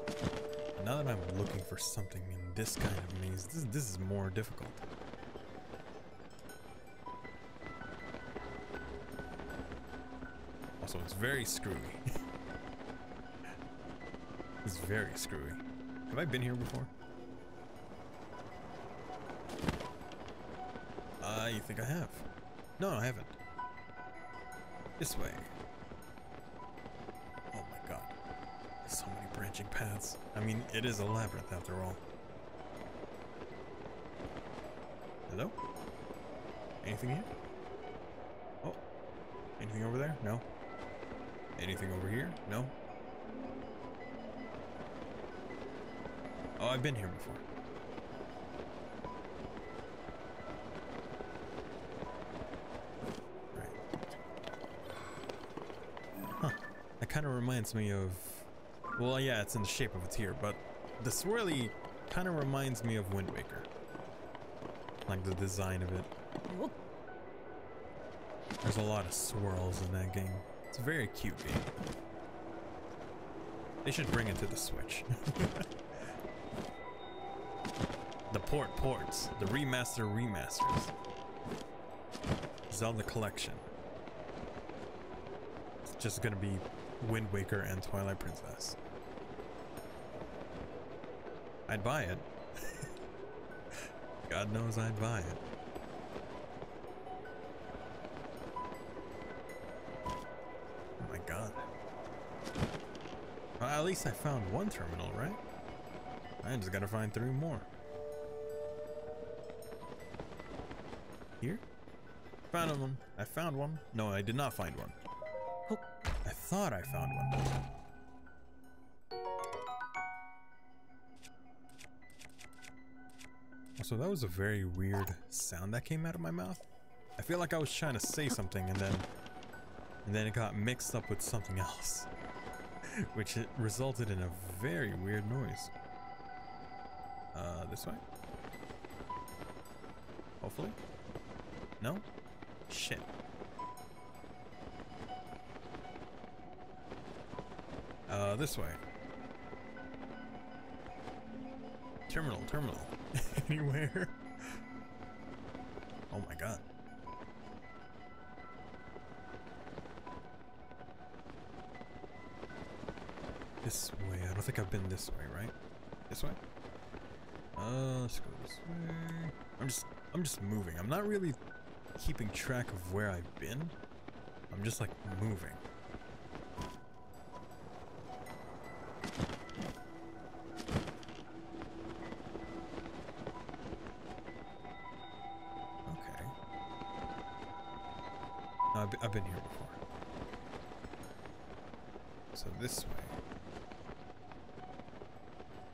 But now that I'm looking for something in this kind of maze, this is more difficult. Also, it's very screwy. It's very screwy. Have I been here before? You think I have? No, I haven't. This way. Oh my god. There's so many branching paths. I mean, it is a labyrinth after all. Hello? Anything here? Oh. Anything over there? No. Anything over here? No. Oh, I've been here before. Kind of reminds me of, well, yeah, it's in the shape of a tear, but the swirly kind of reminds me of Wind Waker, like the design of it. There's a lot of swirls in that game. It's a very cute game. They should bring it to the Switch. The ports, the remasters, Zelda collection. It's just gonna be Wind Waker and Twilight Princess. I'd buy it. God knows I'd buy it. Oh my god. Well, at least I found one terminal, right? I just gotta find 3 more. Here? Found them. I found one. No, I did not find one. I thought I found one. So that was a very weird sound that came out of my mouth. I feel like I was trying to say something and then it got mixed up with something else, which it resulted in a very weird noise. This way? Hopefully? No? Shit. This way. Terminal. Anywhere. Oh my god. This way. I don't think I've been this way, right? This way? Let's go this way. I'm just moving. I'm not really keeping track of where I've been. I'm just like moving. I've been here before. So this way.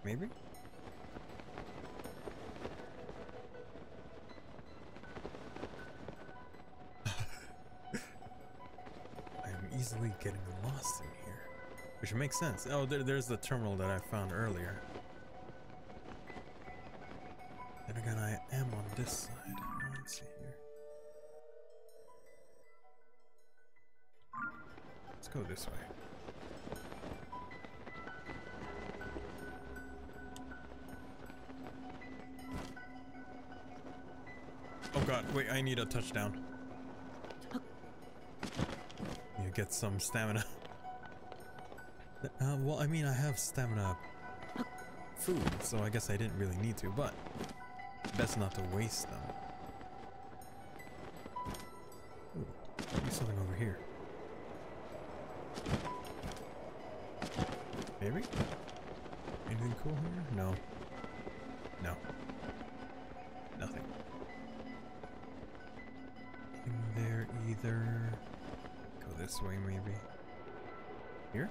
maybe? I am easily getting lost in here. Which makes sense. Oh, there's the terminal that I found earlier. Then again, I am on this side. Let's see here. Let's go this way. Oh god, wait, I need a touchdown. You get some stamina. Well, I mean, I have stamina food, so I guess I didn't really need to, but best not to waste them. Ooh, there's something over here. Maybe? Anything cool here? No. No. Nothing. Nothing there either. Go this way, maybe. Here?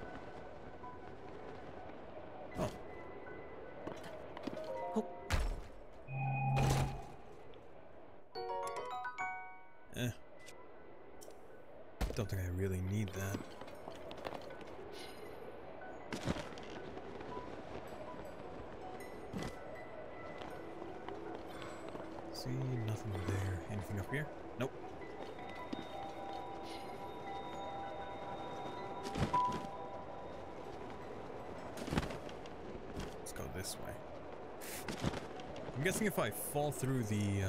Don't think I really need that. See, nothing there. Anything up here? Nope. Let's go this way. I'm guessing if I fall through the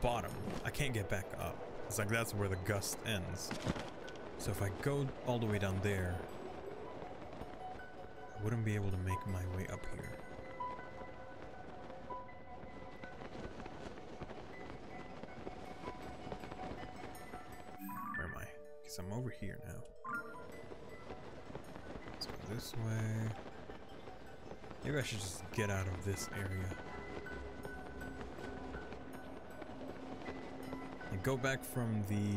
bottom, I can't get back up. It's like that's where the gust ends. So if I go all the way down there, I wouldn't be able to make my way up here. Where am I? Because I'm over here now. Let's go this way. Maybe I should just get out of this area. Go back from the...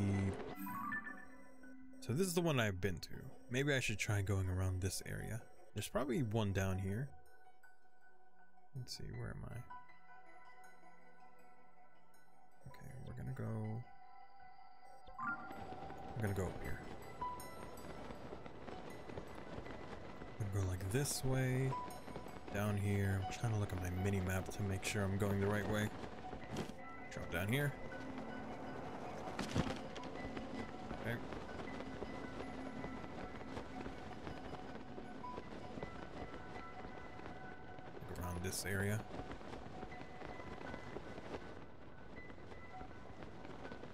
So this is the one I've been to. Maybe I should try going around this area. There's probably one down here. Let's see, where am I? Okay, we're gonna go... I'm gonna go up here. I'm gonna go like this way. Down here. I'm trying to look at my mini-map to make sure I'm going the right way. Drop down here. Okay. Around this area.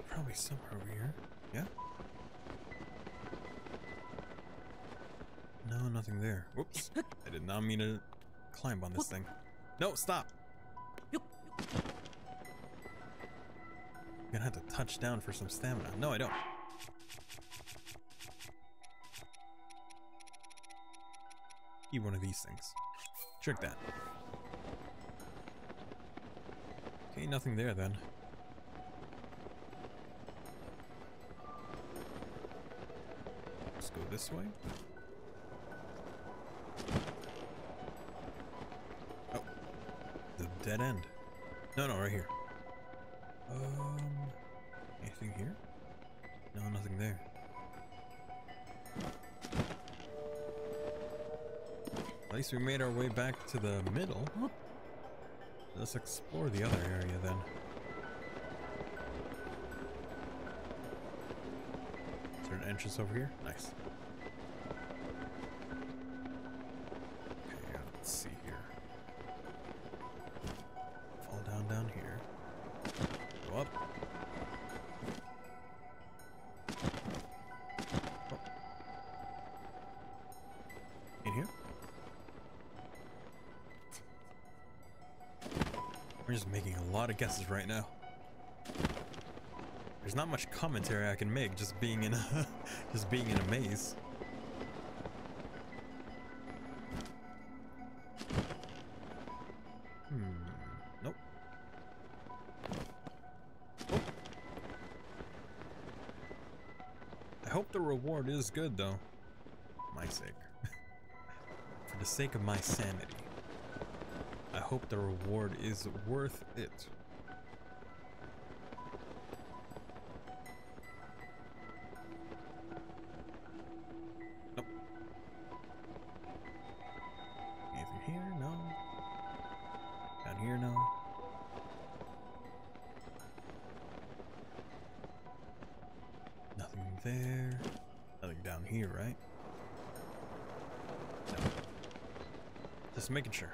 Probably somewhere over here. Yeah? No, nothing there. Whoops. I did not mean to climb on this thing. No, stop! I'm gonna have to touch down for some stamina. No, I don't. Eat one of these things. Trick that. Okay, nothing there then. Let's go this way. Oh. The dead end. No, right here. Anything here? No, nothing there. At least we made our way back to the middle. Let's explore the other area then. Is there an entrance over here? Nice. Okay, let's see here. Fall down here. Go up. Oh. In here? We're just making a lot of guesses right now. There's not much commentary I can make just being in a maze. Nope. Oh. I hope the reward is good though. For my sake. For the sake of my sanity. I hope the reward is worth it. Nope. Anything here? No. Down here? No. Nothing there. Nothing down here, right? No. Just making sure.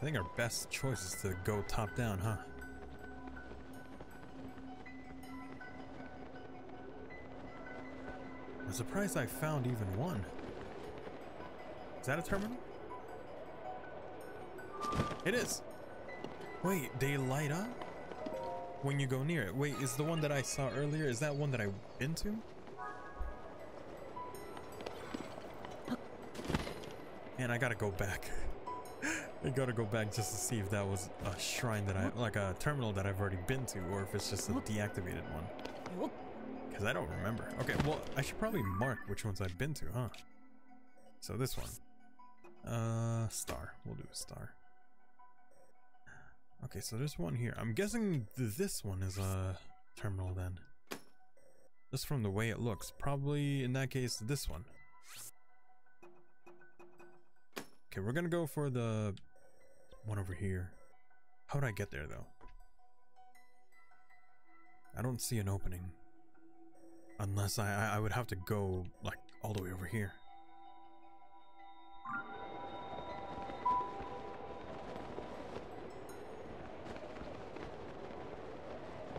I think our best choice is to go top down, huh? I'm surprised I found even one. Is that a terminal? It is! Wait, they light up when you go near it. Wait, is the one that I saw earlier, is that one that I've been to? Man, I gotta go back. I gotta go back just to see if that was a shrine that I, like a terminal that I've already been to, or if it's just a deactivated one. Because I don't remember. Okay, well, I should probably mark which ones I've been to, huh? So this one. Star. We'll do a star. Okay, so there's one here. I'm guessing this one is a terminal then. Just from the way it looks. Probably, in that case, this one. Okay, we're gonna go for the one over here. How would I get there though? I don't see an opening. Unless I would have to go like all the way over here.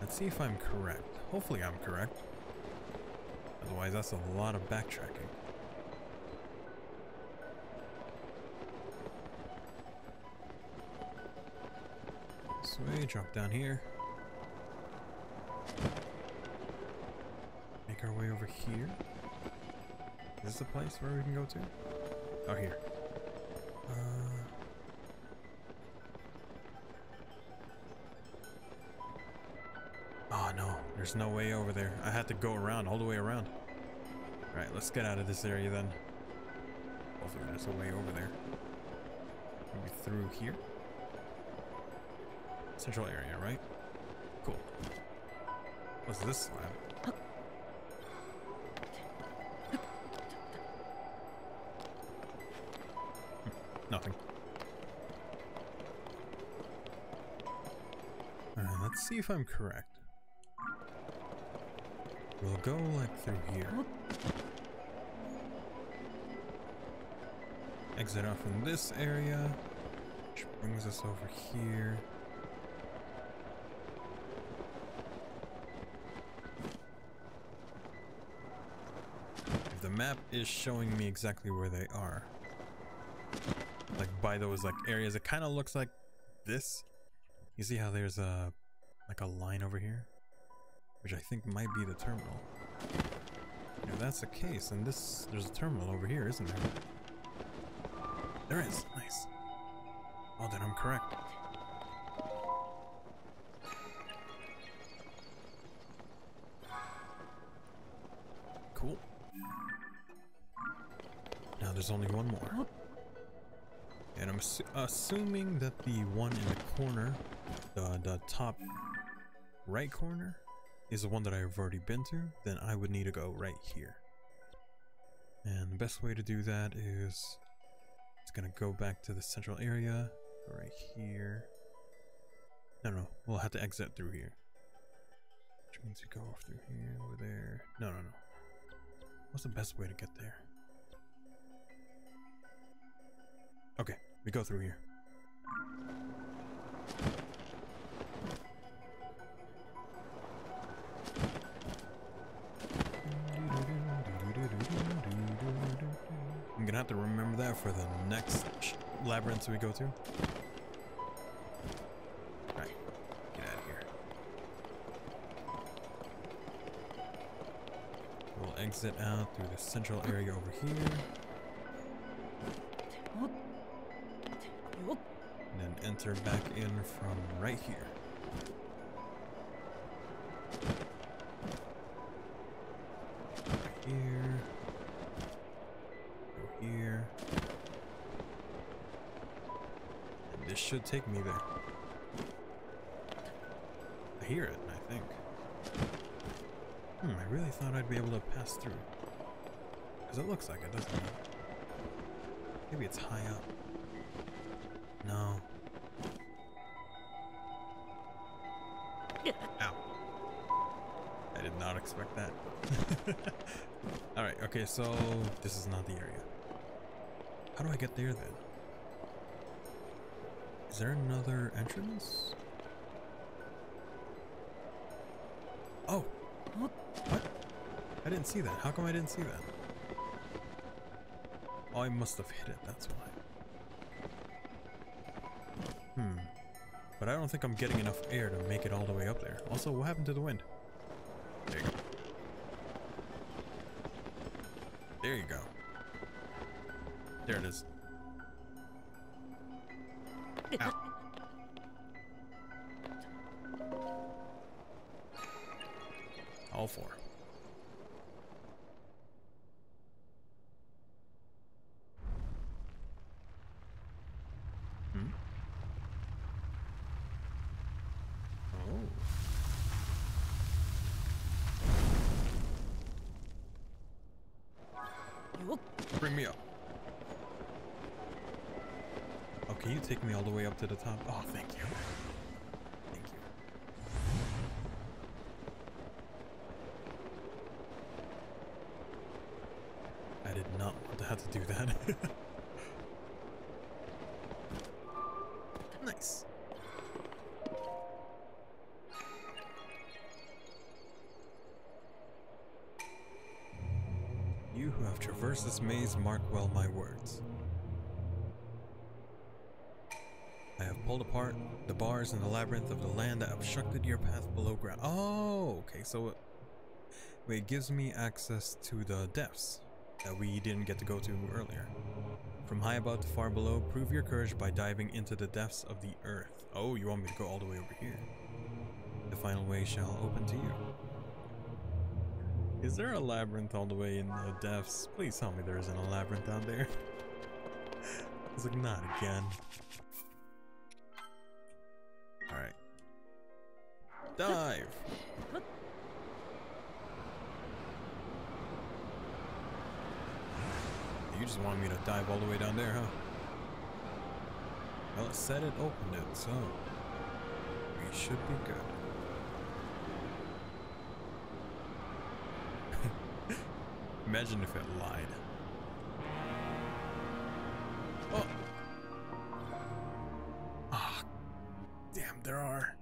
Let's see if I'm correct. Hopefully I'm correct. Otherwise that's a lot of backtracking. Way, drop down here. Make our way over here. Is this the place where we can go to? Oh, here. Oh no, there's no way over there. I had to go around, all the way around. All right, let's get out of this area then. Hopefully there's a way over there. Maybe through here. Central area, right? Cool. What's this slab? Nothing. Alright, let's see if I'm correct. We'll go like through here. Exit off in this area, which brings us over here. The map is showing me exactly where they are, like by those like areas. It kind of looks like this. You see how there's a like a line over here, which I think might be the terminal. If that's the case, and this, there's a terminal over here, isn't there? There is. Nice. Well then I'm correct. Cool. Now there's only one more, and I'm assuming that the one in the corner, the top right corner, is the one that I've already been to. Then I would need to go right here, and the best way to do that is it's gonna go back to the central area, go right here. No, we'll have to exit through here, which means you go off through here, over there. No. What's the best way to get there? Okay, we go through here. I'm gonna have to remember that for the next labyrinth we go to. Alright, get out of here. We'll exit out through the central area over here. And then enter back in from right here. Go here. And this should take me there. I hear it, I think. I really thought I'd be able to pass through. Because it looks like it, doesn't it? Maybe it's high up. No. Ow. I did not expect that. Alright, okay, so this is not the area. How do I get there then? Is there another entrance? Oh! What? I didn't see that. How come I didn't see that? Oh, I must have hit it. That's why. But I don't think I'm getting enough air to make it all the way up there. Also, what happened to the wind? There you go. There you go. There it is. Ow. All four. Oh. Bring me up. Oh, can you take me all the way up to the top? Oh, thank you. To do that. Nice. You who have traversed this maze, mark well my words. I have pulled apart the bars in the labyrinth of the land that obstructed your path below ground. Oh, okay, so it gives me access to the depths that we didn't get to go to earlier. From high above to far below, prove your courage by diving into the depths of the earth. Oh, you want me to go all the way over here? The final way shall open to you. Is there a labyrinth all the way in the depths? Please tell me there isn't a labyrinth out there. It's like, not again. Alright. Dive! You just wanted me to dive all the way down there, huh? Well, it said it opened it, so we should be good. Imagine if it lied. Oh! Ah, damn, there are.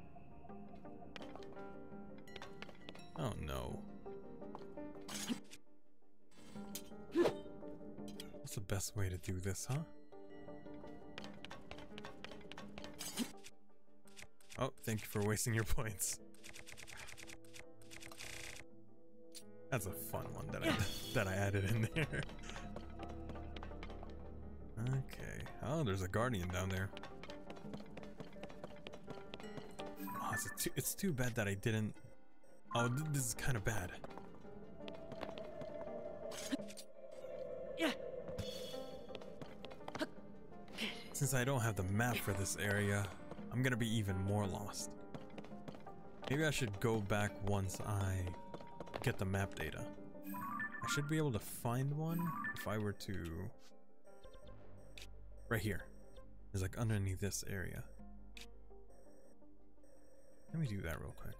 Oh no. The best way to do this, huh? Oh, thank you for wasting your points. That's a fun one that I added in there. Okay. Oh, there's a guardian down there. Oh, it's too bad that I didn't. Oh, this is kind of bad. Since I don't have the map for this area, I'm gonna be even more lost. Maybe I should go back once I get the map data. I should be able to find one if I were to... Right here. It's like underneath this area. Let me do that real quick.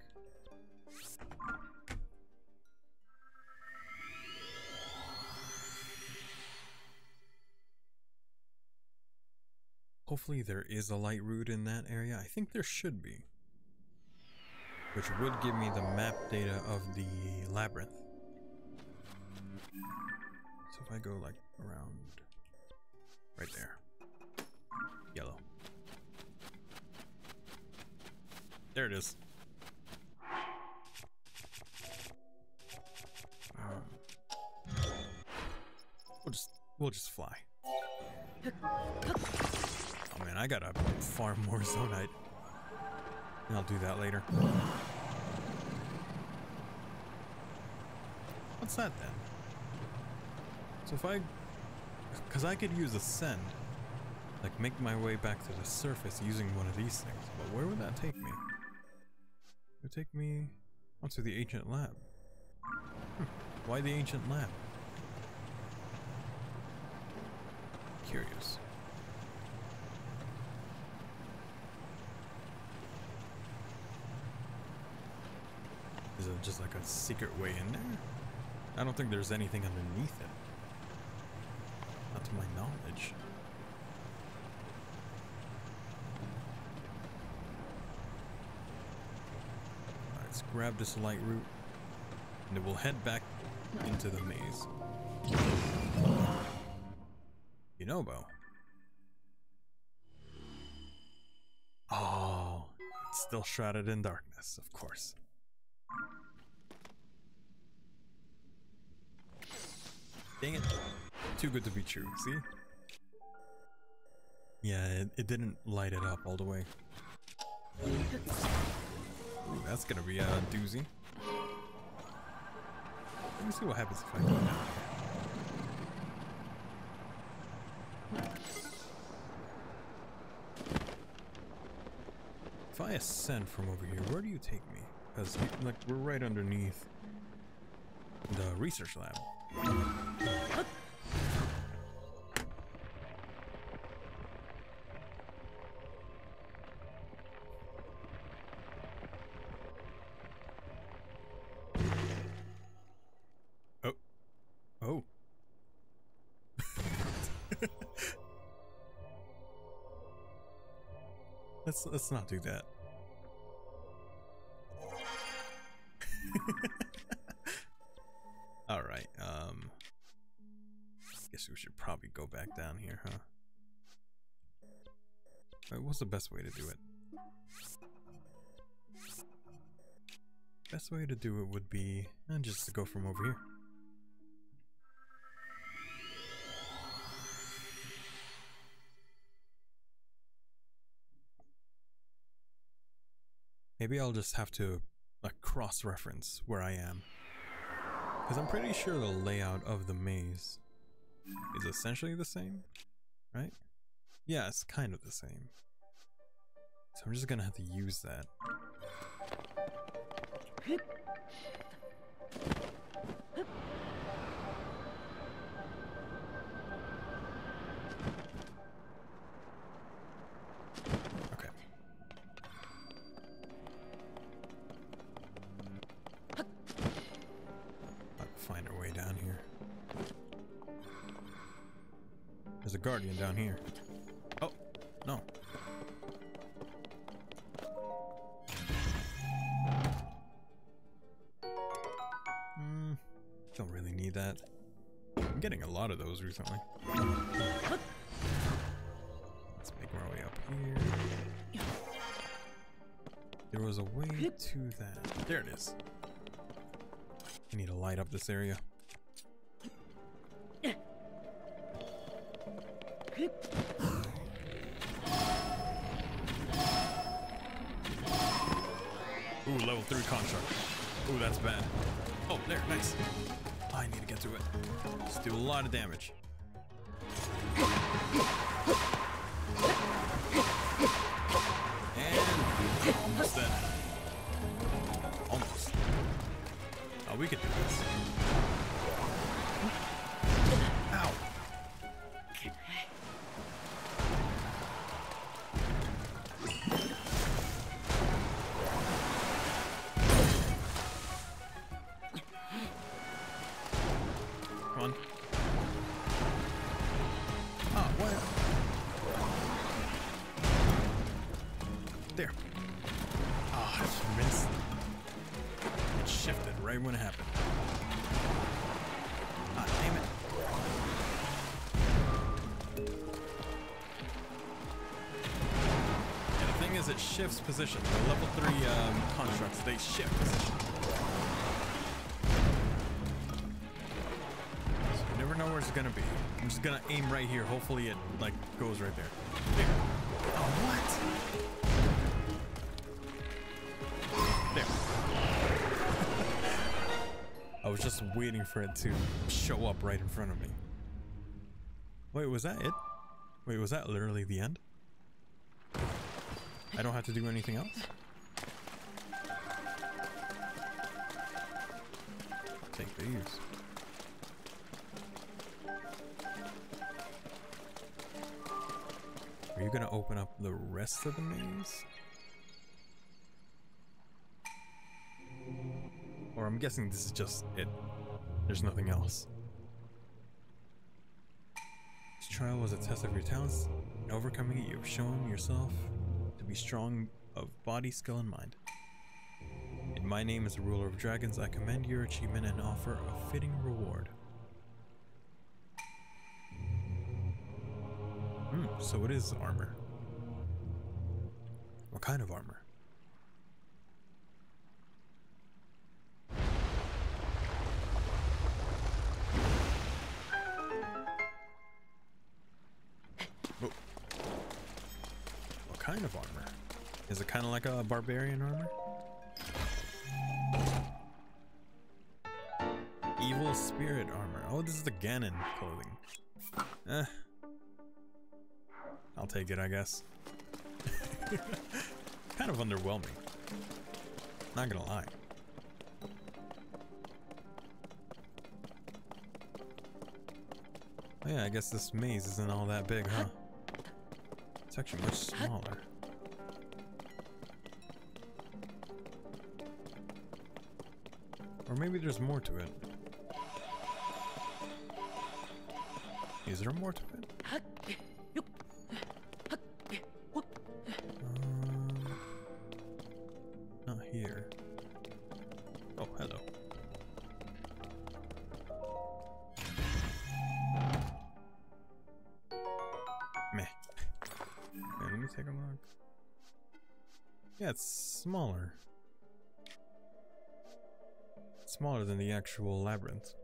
Hopefully there is a light route in that area. I think there should be. Which would give me the map data of the labyrinth. So if I go like around right there. Yellow. There it is. We'll just fly. Oh man, I gotta farm more Zonite. I'll do that later. What's that then? So if I... because I could use Ascend. Like make my way back to the surface using one of these things. But where would that take me? It would take me onto the ancient lab. Hmm. Why the ancient lab? Curious. Is it just like a secret way in there? I don't think there's anything underneath it. Not to my knowledge. Alright, let's grab this light route. And it will head back into the maze. Yunobo. Oh, it's still shrouded in darkness, of course. Dang it. Too good to be true, see? Yeah, it didn't light it up all the way. Ooh, that's gonna be a doozy. Let me see what happens if I go down here. If I ascend from over here, where do you take me? Because, like, we're right underneath the research lab. Oh. Oh. Let's not do that. All right. Guess we should probably go back down here, huh? Right, what's the best way to do it? Best way to do it would be just to go from over here. Maybe I'll just have to like cross-reference where I am. Because I'm pretty sure the layout of the maze is essentially the same, right? Yeah, it's kind of the same. So I'm just gonna have to use that. There's a guardian down here. Oh, no. Don't really need that. I'm getting a lot of those recently. Let's make our way up here. There was a way to that. There it is. I need to light up this area. Ooh, level 3 construct. Ooh, that's bad. Oh, there, nice. I need to get to it. Just do a lot of damage. And almost dead. Almost. Oh, we could do this. Ow. When it happened. Ah, damn it. And the thing is, it shifts position. The level 3 constructs, they shift position. So you never know where is gonna be. I'm just gonna aim right here. Hopefully it like goes right there. There. Oh, what? There. I was just waiting for it to show up right in front of me. Wait, was that it? Wait, was that literally the end? I don't have to do anything else? Take these. Are you gonna open up the rest of the maze? Or I'm guessing this is just it. There's nothing else. This trial was a test of your talents. In overcoming it, you've shown yourself to be strong of body, skill, and mind. In my name as the ruler of dragons, I commend your achievement and offer a fitting reward. So it is armor. What kind of armor? Oh. What kind of armor? Is it kind of like a barbarian armor? Evil spirit armor. Oh, this is the Ganon clothing. Eh. I'll take it, I guess. Kind of underwhelming. Not gonna lie. Oh yeah, I guess this maze isn't all that big, huh? It's actually much smaller. Or maybe there's more to it. Is there more to it? Not here. Oh, hello. Meh. Let me take a look. Yeah, it's smaller. It's smaller than the actual labyrinth.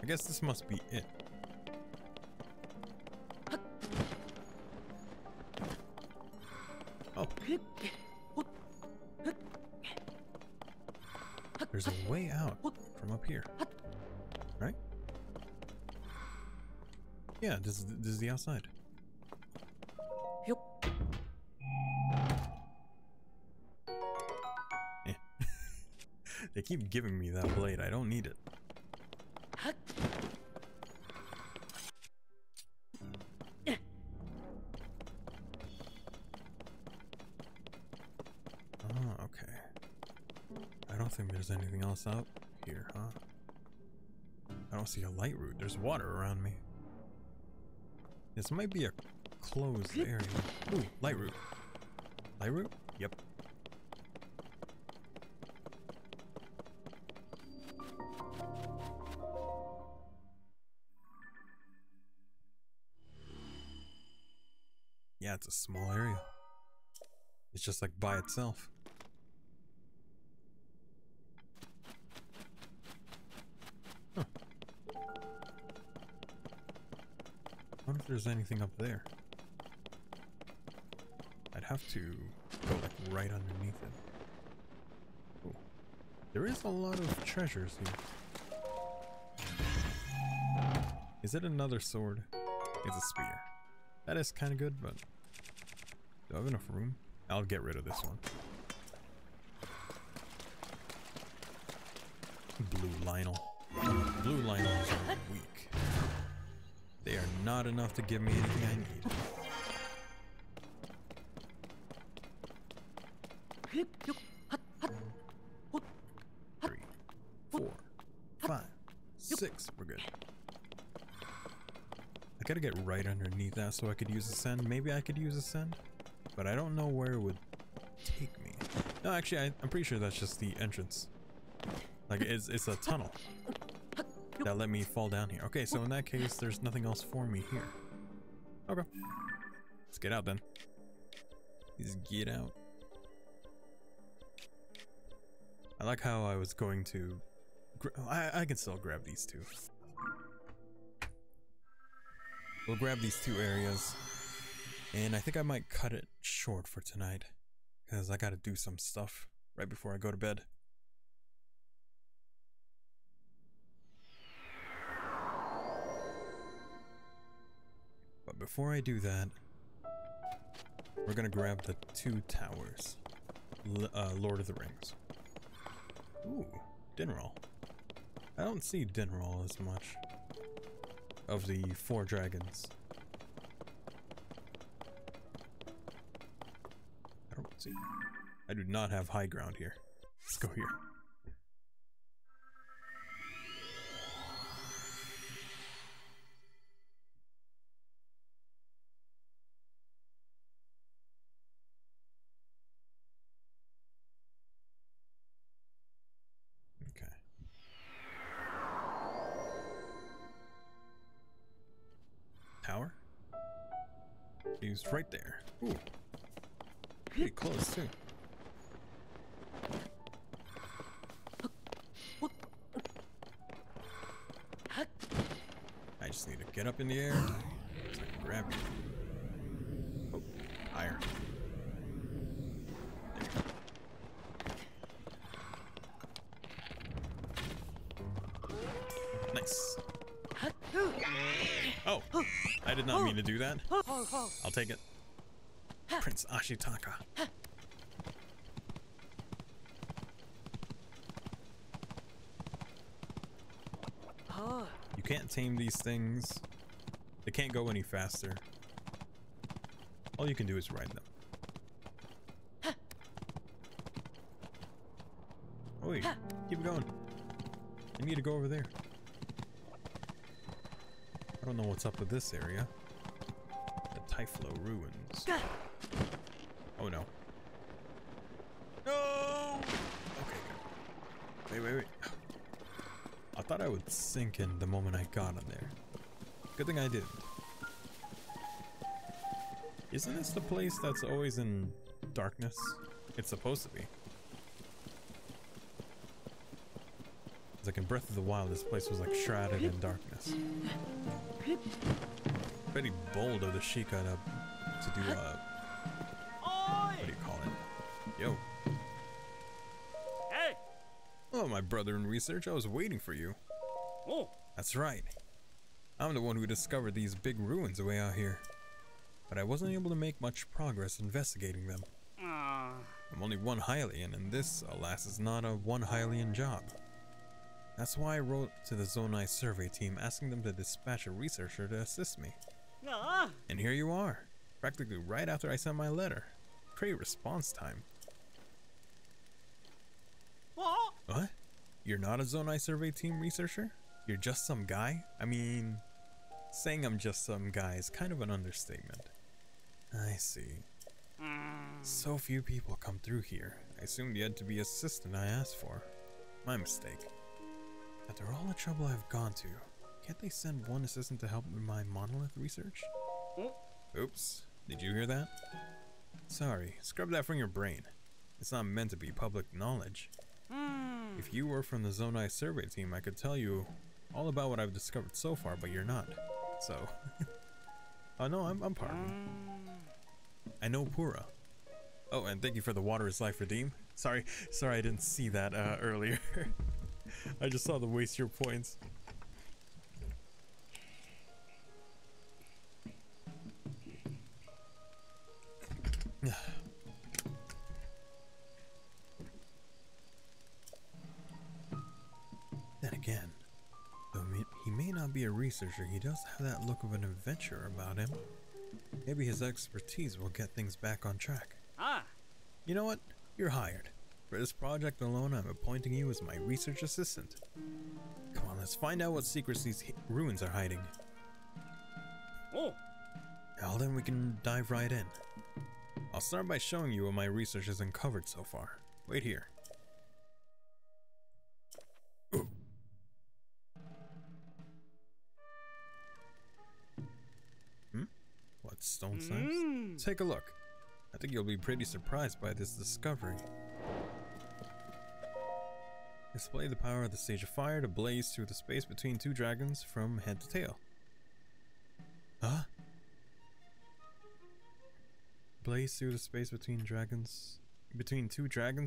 I guess this must be it. Oh. There's a way out from up here, right? Yeah, this is the outside. Yep. Eh. They keep giving me that blade. I don't need it. There's anything else out here, huh? I don't see a light route. There's water around me. This might be a closed area. Ooh, light route. Light route? Yep. Yeah, it's a small area. It's just like by itself. If there's anything up there, I'd have to go like right underneath it. Ooh. There is a lot of treasures here. Is it another sword? It's a spear. That is kind of good, but do I have enough room? I'll get rid of this one. Blue Lionel. Blue Lionels are weak. They are not enough to give me anything I need. 3, 4, 5, 6. We're good. I gotta get right underneath that so I could use ascend. Maybe I could use ascend, but I don't know where it would take me. No, actually, I'm pretty sure that's just the entrance. Like it's a tunnel. That let me fall down here. Okay, so in that case, there's nothing else for me here. Okay. Let's get out then. Let's get out. I like how I was going to... I can still grab these two. We'll grab these two areas, and I think I might cut it short for tonight, because I gotta do some stuff right before I go to bed. But before I do that, we're gonna grab the two towers. Lord of the Rings. Ooh, Dinraal. I don't see Dinraal as much of the four dragons. I don't see. I do not have high ground here. Let's go here. He's right there. Ooh. Pretty close, too. I just need to get up in the air so I can grab you. Oh, higher. Nice. Oh, I did not mean to do that. I'll take it. Prince Ashitaka. You can't tame these things. They can't go any faster. All you can do is ride them. Oi, keep going. I need to go over there. I don't know what's up with this area. The Typhlo Ruins. Oh no. No! Okay, good. Wait. I thought I would sink in the moment I got in there. Good thing I did. Isn't this the place that's always in darkness? It's supposed to be. It's like in Breath of the Wild, this place was like shrouded in darkness. Pretty bold of the Sheikah to do what do you call it? Yo. Hey. Oh, my brother in research, I was waiting for you. Oh. That's right. I'm the one who discovered these big ruins way out here. But I wasn't able to make much progress investigating them. I'm only one Hylian, and this, alas, is not a one Hylian job. That's why I wrote to the Zonai survey team asking them to dispatch a researcher to assist me. And here you are, practically right after I sent my letter. Great response time. What? You're not a Zonai survey team researcher? You're just some guy? I mean, saying I'm just some guy is kind of an understatement. I see. So few people come through here. I assumed you had to be assistant I asked for. My mistake. After all the trouble I've gone to, can't they send one assistant to help with my monolith research? Oops, did you hear that? Sorry, scrub that from your brain. It's not meant to be public knowledge. If you were from the Zonai survey team, I could tell you all about what I've discovered so far, but you're not. So, oh no, I'm pardon. I know Pura. Oh, and thank you for the water is life redeem. Sorry I didn't see that earlier. I just saw the waste your points. Then again, though he may not be a researcher, he does have that look of an adventurer about him. Maybe his expertise will get things back on track. You know what? You're hired. For this project alone, I'm appointing you as my research assistant. Come on, let's find out what secrets these ruins are hiding. Now then, we can dive right in. I'll start by showing you what my research has uncovered so far. Wait here. Ooh. What, stone slimes? Take a look. I think you'll be pretty surprised by this discovery. Display the power of the Sage of Fire to blaze through the space between two dragons from head to tail. Huh? Blaze through the space between two dragons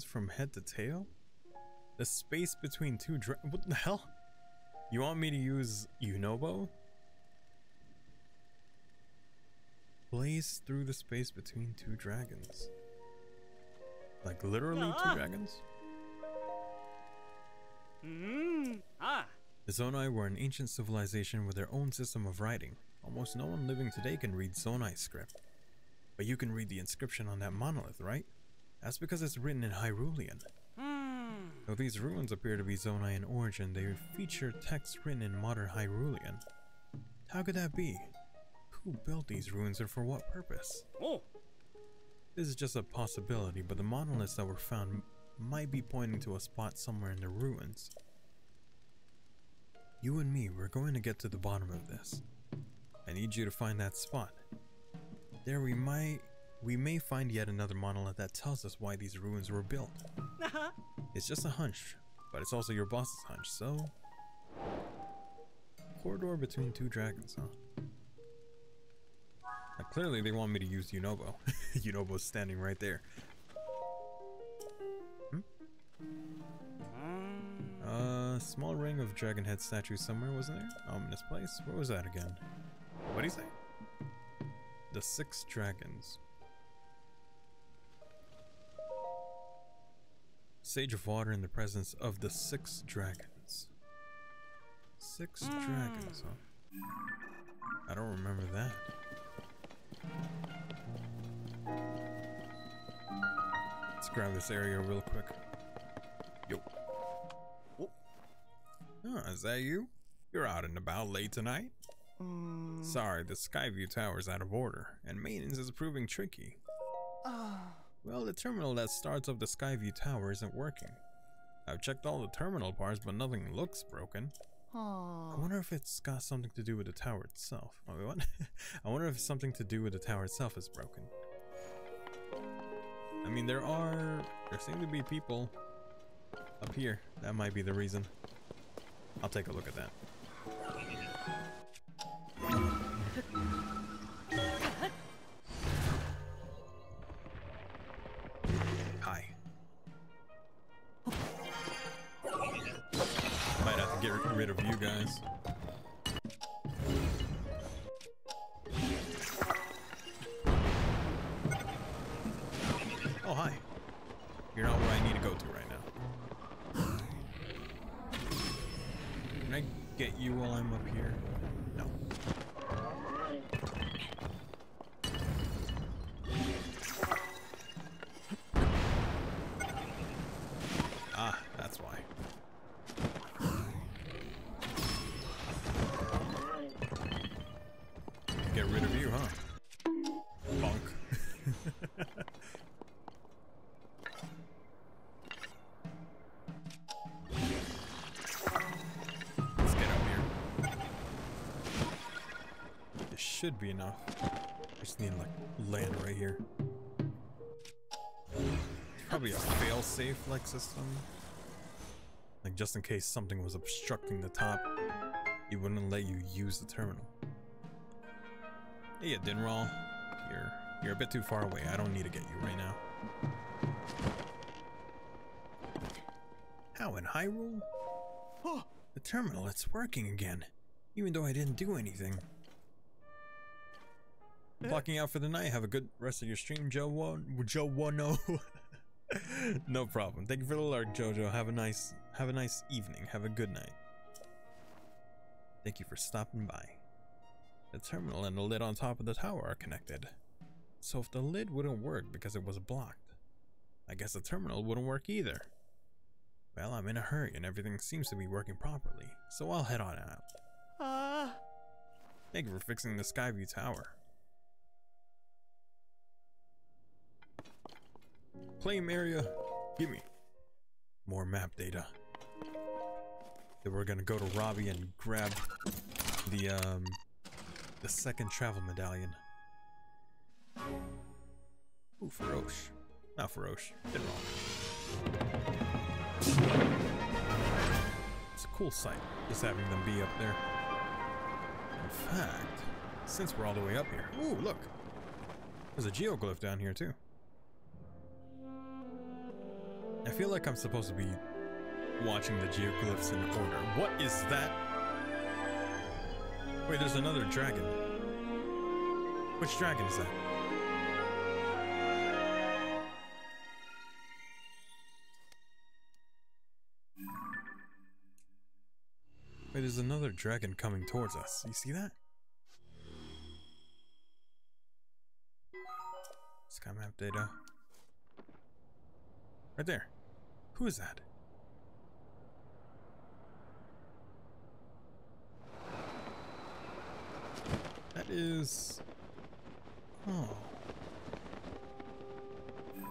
from head to tail? The space between two dragons? What the hell? You want me to use Yunobo? Blaze through the space between two dragons. Like literally two dragons? The Zonai were an ancient civilization with their own system of writing. Almost no one living today can read Zonai script. But you can read the inscription on that monolith, right? That's because it's written in Hyrulean. Though these ruins appear to be Zonai in origin, they feature texts written in modern Hyrulean. How could that be? Who built these ruins and for what purpose? This is just a possibility, but the monoliths that were found might be pointing to a spot somewhere in the ruins. You and me, we're going to get to the bottom of this. I need you to find that spot. There we may find yet another monolith that tells us why these ruins were built. It's just a hunch, but it's also your boss's hunch, so... Corridor between two dragons, huh? Now, clearly they want me to use Yunobo. Yunobo's standing right there. Small ring of dragon head statues somewhere, wasn't there? Ominous place. Where was that again? What do you say? The six dragons. Sage of water in the presence of the six dragons. Six dragons, huh? I don't remember that. Let's grab this area real quick. Yo. Oh. Oh, is that you? You're out and about late tonight? Sorry, the Skyview Tower's out of order, and maintenance is proving tricky. Well, the terminal that starts up the Skyview Tower isn't working. I've checked all the terminal parts, but nothing looks broken. I wonder if it's got something to do with the tower itself. Oh, what? I wonder if something to do with the tower itself is broken. I mean, there seem to be people up here. That might be the reason. I'll take a look at that. Hi. Might have to get rid of you guys. Oh, hi. You're not where I need to go to right now. Can I get you while I'm up here? No. Ah, that's why. Get rid of you, huh? Bonk. Let's get up here. This should be enough. I just need to like land right here. Probably a fail-safe like system. Like just in case something was obstructing the top, it wouldn't let you use the terminal. Hey, Dinraal, you're a bit too far away. I don't need to get you right now. How in Hyrule? Oh, the terminal, it's working again, even though I didn't do anything. Blocking out for the night. Have a good rest of your stream, Joe Wono. No problem. Thank you for the lark, Jojo. Have a nice evening. Have a good night. Thank you for stopping by. The terminal and the lid on top of the tower are connected. So if the lid wouldn't work because it was blocked, I guess the terminal wouldn't work either. Well, I'm in a hurry and everything seems to be working properly, so I'll head on out. Thank you for fixing the Skyview Tower. Claim area. Give me more map data. Then we're gonna go to Robbie and grab the second travel medallion. Ooh, Feroche. Not Feroche. Been wrong. It's a cool sight, just having them be up there. In fact, Since we're all the way up here. Ooh, look. There's a geoglyph down here, too. I feel like I'm supposed to be watching the geoglyphs in order. What is that? Wait, there's another dragon. Which dragon is that? Wait, there's another dragon coming towards us. You see that? Sky map data. Right there. Who is that? That is... Oh. Is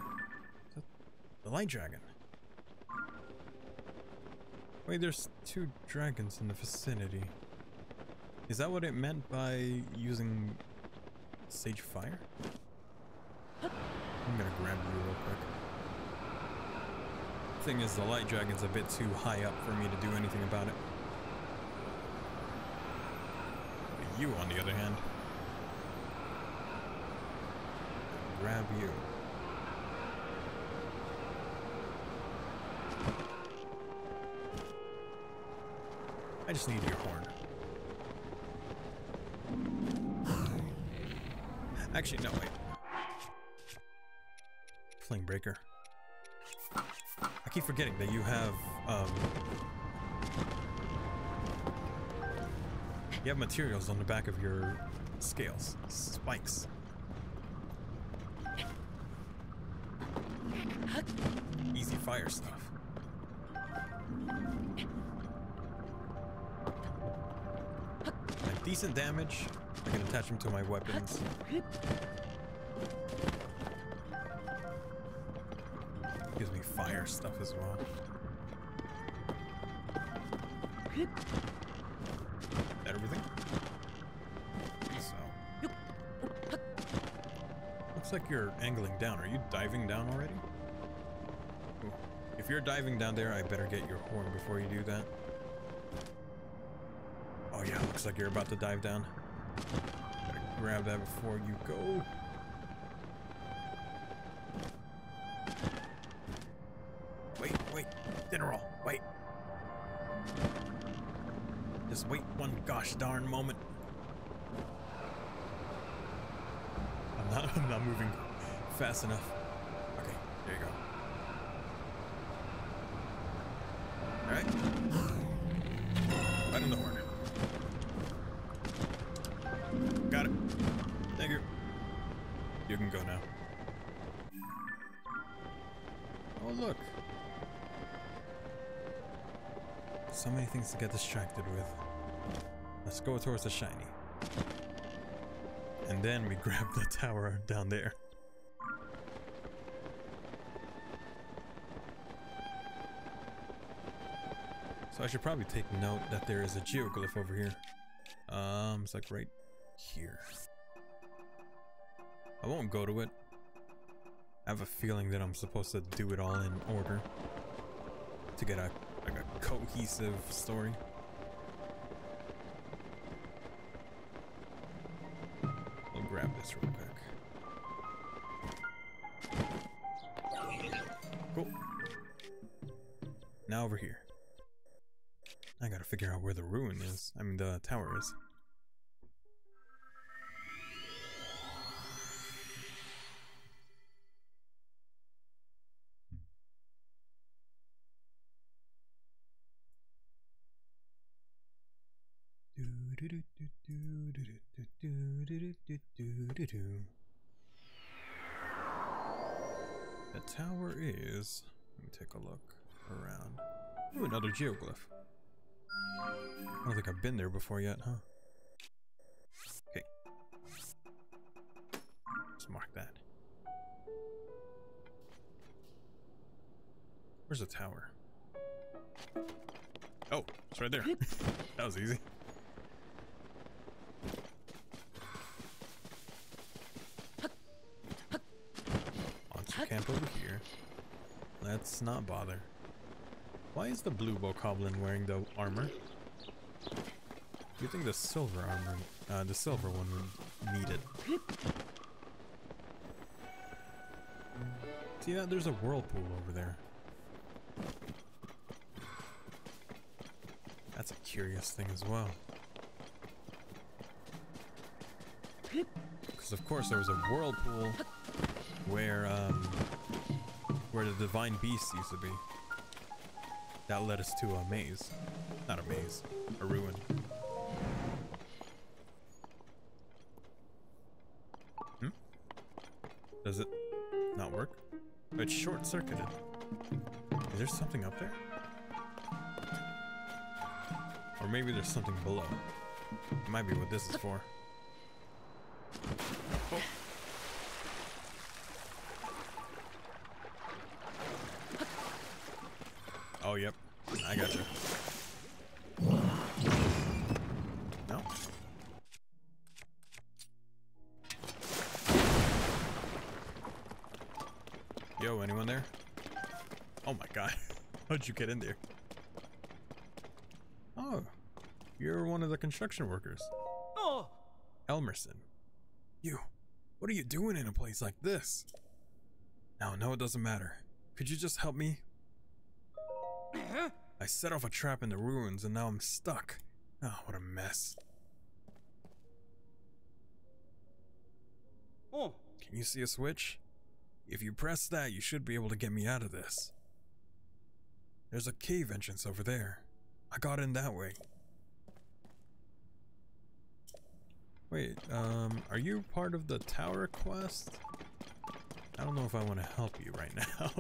that the light dragon? Wait, there's two dragons in the vicinity. Is that what it meant by using sage fire? I'm gonna grab you real quick. Thing is, the light dragon's a bit too high up for me to do anything about it. You, on the other hand. Grab you. I just need your horn. Actually, no, wait. Fling breaker. I keep forgetting that you have, you have materials on the back of your scales. Spikes. Easy fire stuff. Decent damage. I can attach them to my weapons. Gives me fire stuff as well. That everything? So. Looks like you're angling down. Are you diving down already? Ooh. If you're diving down there, I better get your horn before you do that. Oh yeah, looks like you're about to dive down. Better grab that before you go. Wait, Dinraal, wait. Just wait one gosh darn moment. I'm not moving fast enough. Okay, there you go. All right. Right in the horn. Got it. Thank you. You can go now. Oh, look. So many things to get distracted with. Let's go towards the shiny. And then we grab the tower down there. So I should probably take note that there is a geoglyph over here. It's like right here. I won't go to it. I have a feeling that I'm supposed to do it all in order to get a like a cohesive story. I'll grab this real quick. Cool. Now over here. I gotta figure out where the ruin is. I mean the tower is. The tower is... Let me take a look around. Ooh, another geoglyph. I don't think I've been there before yet, huh? Okay. Let's mark that. Where's the tower? Oh, it's right there. That was easy. Camp over here. Let's not bother. Why is the blue bokoblin wearing the armor? You'd think the silver armor, the silver one would need it. See that? There's a whirlpool over there. That's a curious thing as well. Because of course there was a whirlpool where the divine beast used to be. That led us to a maze. Not a maze, a ruin. Hmm? Does it not work? It's short-circuited. Is there something up there? Or maybe there's something below. It might be what this is for. Oh. Oh, yep. I gotcha. No? Yo, anyone there? Oh my god. How'd you get in there? Oh. You're one of the construction workers. Oh! Elmerson. You. What are you doing in a place like this? No, it doesn't matter. Could you just help me? I set off a trap in the ruins and now I'm stuck. Oh, what a mess. Oh. Can you see a switch? If you press that, you should be able to get me out of this. There's a cave entrance over there. I got in that way. Wait, are you part of the tower quest? I don't know if I want to help you right now.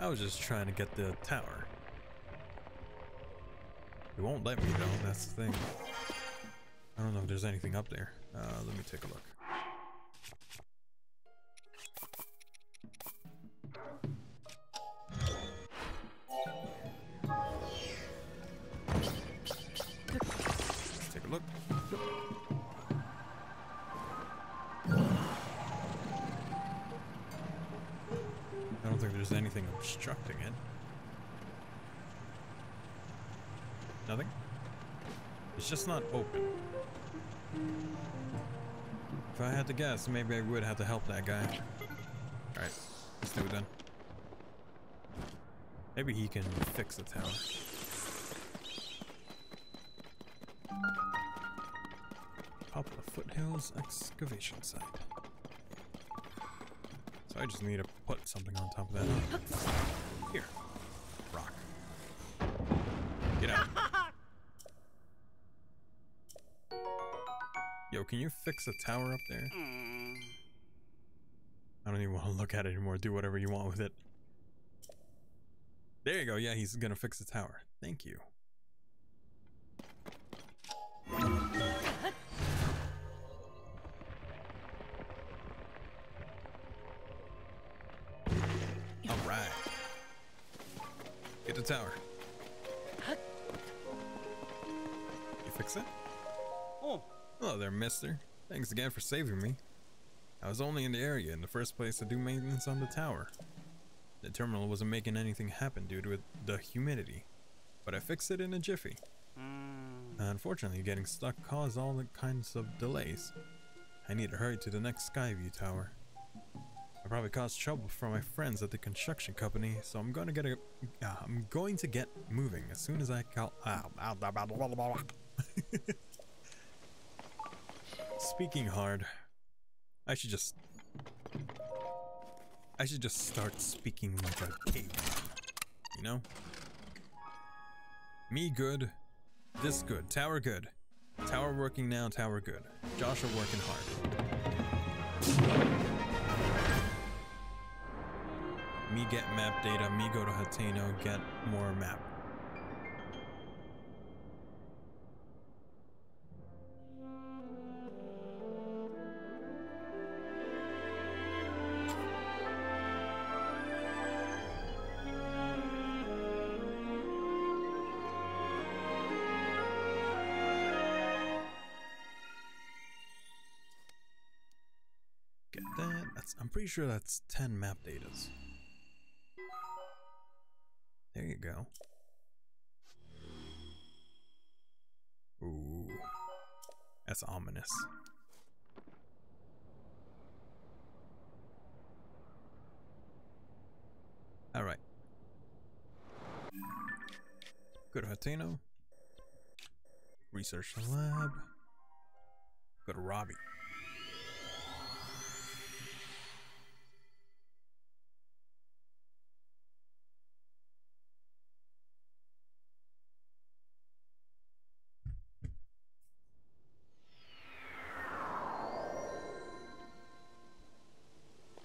I was just trying to get the tower. It won't let me though, that's the thing. I don't know if there's anything up there. Let me take a look. Let's take a look. I don't think there's anything obstructing it. Nothing? It's just not open. If I had to guess, maybe I would have to help that guy. Alright, let's do it then. Maybe he can fix the tower. Poplar Foothills Excavation Site. So I just need to put something on top of that. Here. Rock. Get out. Yo, can you fix the tower up there? I don't even want to look at it anymore. Do whatever you want with it. There you go. Yeah, he's gonna fix the tower. Thank you. Alright. Get the tower. You fix it? Oh. Hello there, mister. Thanks again for saving me. I was only in the area in the first place to do maintenance on the tower. The terminal wasn't making anything happen due to the humidity, but I fixed it in a jiffy. Unfortunately, getting stuck caused all the kinds of delays. I need to hurry to the next Skyview Tower. I probably caused trouble for my friends at the construction company, so I'm gonna get moving as soon as I call. Speaking hard. I should just start speaking like a caveman. You know? Me good. This good. Tower good. Tower working now, tower good. Joshua working hard. Me get map data, me go to Hateno, get more map. Get that. I'm pretty sure that's 10 map datas. There you go. That's ominous. Alright. Go to Hateno. Research the lab. Go to Robbie.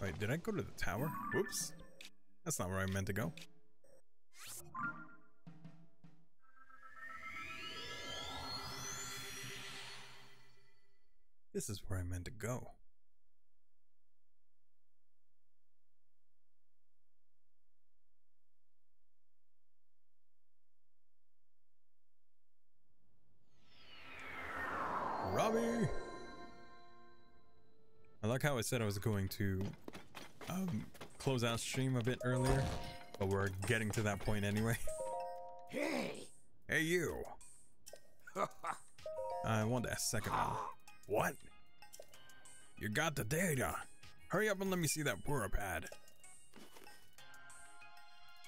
Wait, did I go to the tower? Whoops. That's not where I meant to go. This is where I meant to go. Robbie! I like how I said I was going to close out stream a bit earlier, but we're getting to that point anyway. Hey! Hey you! I want that second one. What? You got the data. Hurry up and let me see that Pura pad.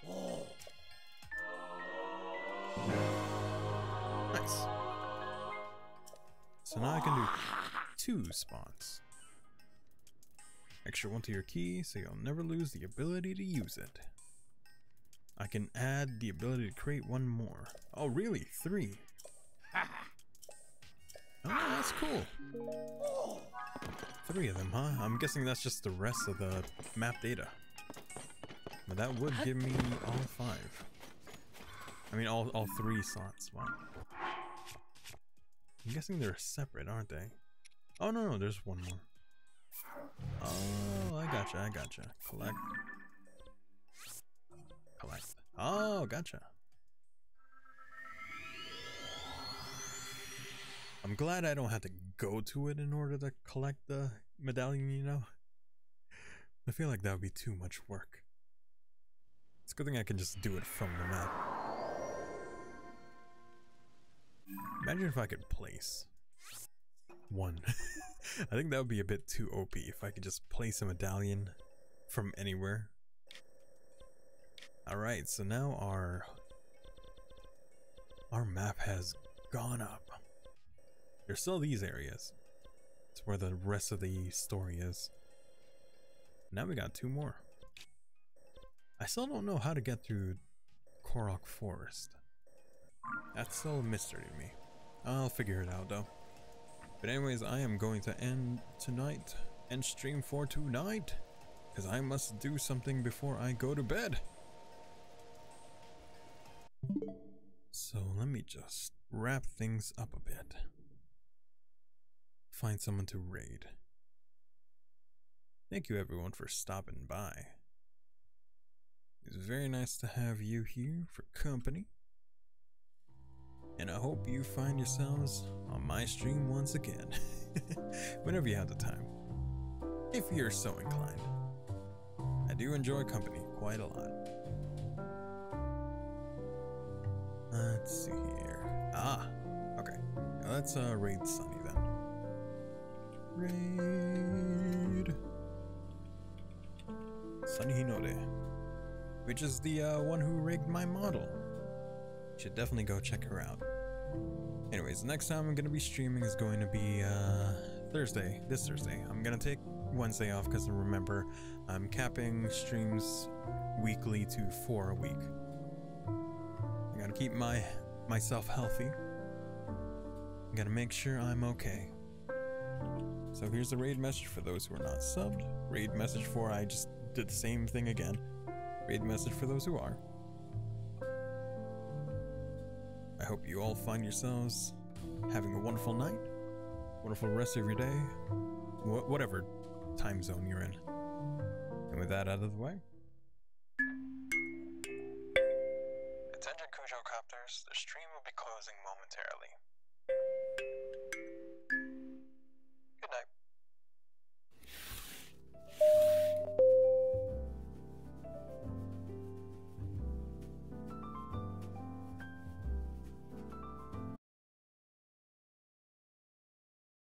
Oh. Nice. So now I can do 2 spawns. Extra 1 to your key so you'll never lose the ability to use it. I can add the ability to create 1 more. Oh really? 3? Oh, that's cool. 3 of them, huh? I'm guessing that's just the rest of the map data. But that would give me all 5. I mean, all 3 slots. Wow. I'm guessing they're separate, aren't they? Oh, no, no, there's 1 more. Oh, I gotcha, I gotcha. Collect. Collect. Oh, gotcha. I'm glad I don't have to go to it in order to collect the medallion, you know? I feel like that would be too much work. It's a good thing I can just do it from the map. Imagine if I could place 1. I think that would be a bit too OP if I could just place a medallion from anywhere. Alright, so now our map has gone up. There's still these areas. It's where the rest of the story is. Now we got 2 more. I still don't know how to get through Korok Forest. That's still a mystery to me. I'll figure it out though. But anyways, I am going to end stream for tonight, because I must do something before I go to bed. So let me just wrap things up a bit. Find someone to raid. Thank you everyone for stopping by. It's very nice to have you here for company. And I hope you find yourselves on my stream once again. Whenever you have the time. If you're so inclined. I do enjoy company quite a lot. Let's see here. Ah, okay. Now let's raid Sunny then. Raid Sunny Hinode, which is the one who rigged my model. Should definitely go check her out. Anyways, next time I'm gonna be streaming is going to be Thursday. This Thursday. I'm gonna take Wednesday off because remember, I'm capping streams weekly to 4 a week. I gotta keep myself healthy. I gotta make sure I'm okay. So here's the raid message for those who are not subbed. Raid message for, I just did the same thing again. Raid message for those who are. I hope you all find yourselves having a wonderful night, wonderful rest of your day, whatever time zone you're in. And with that out of the way,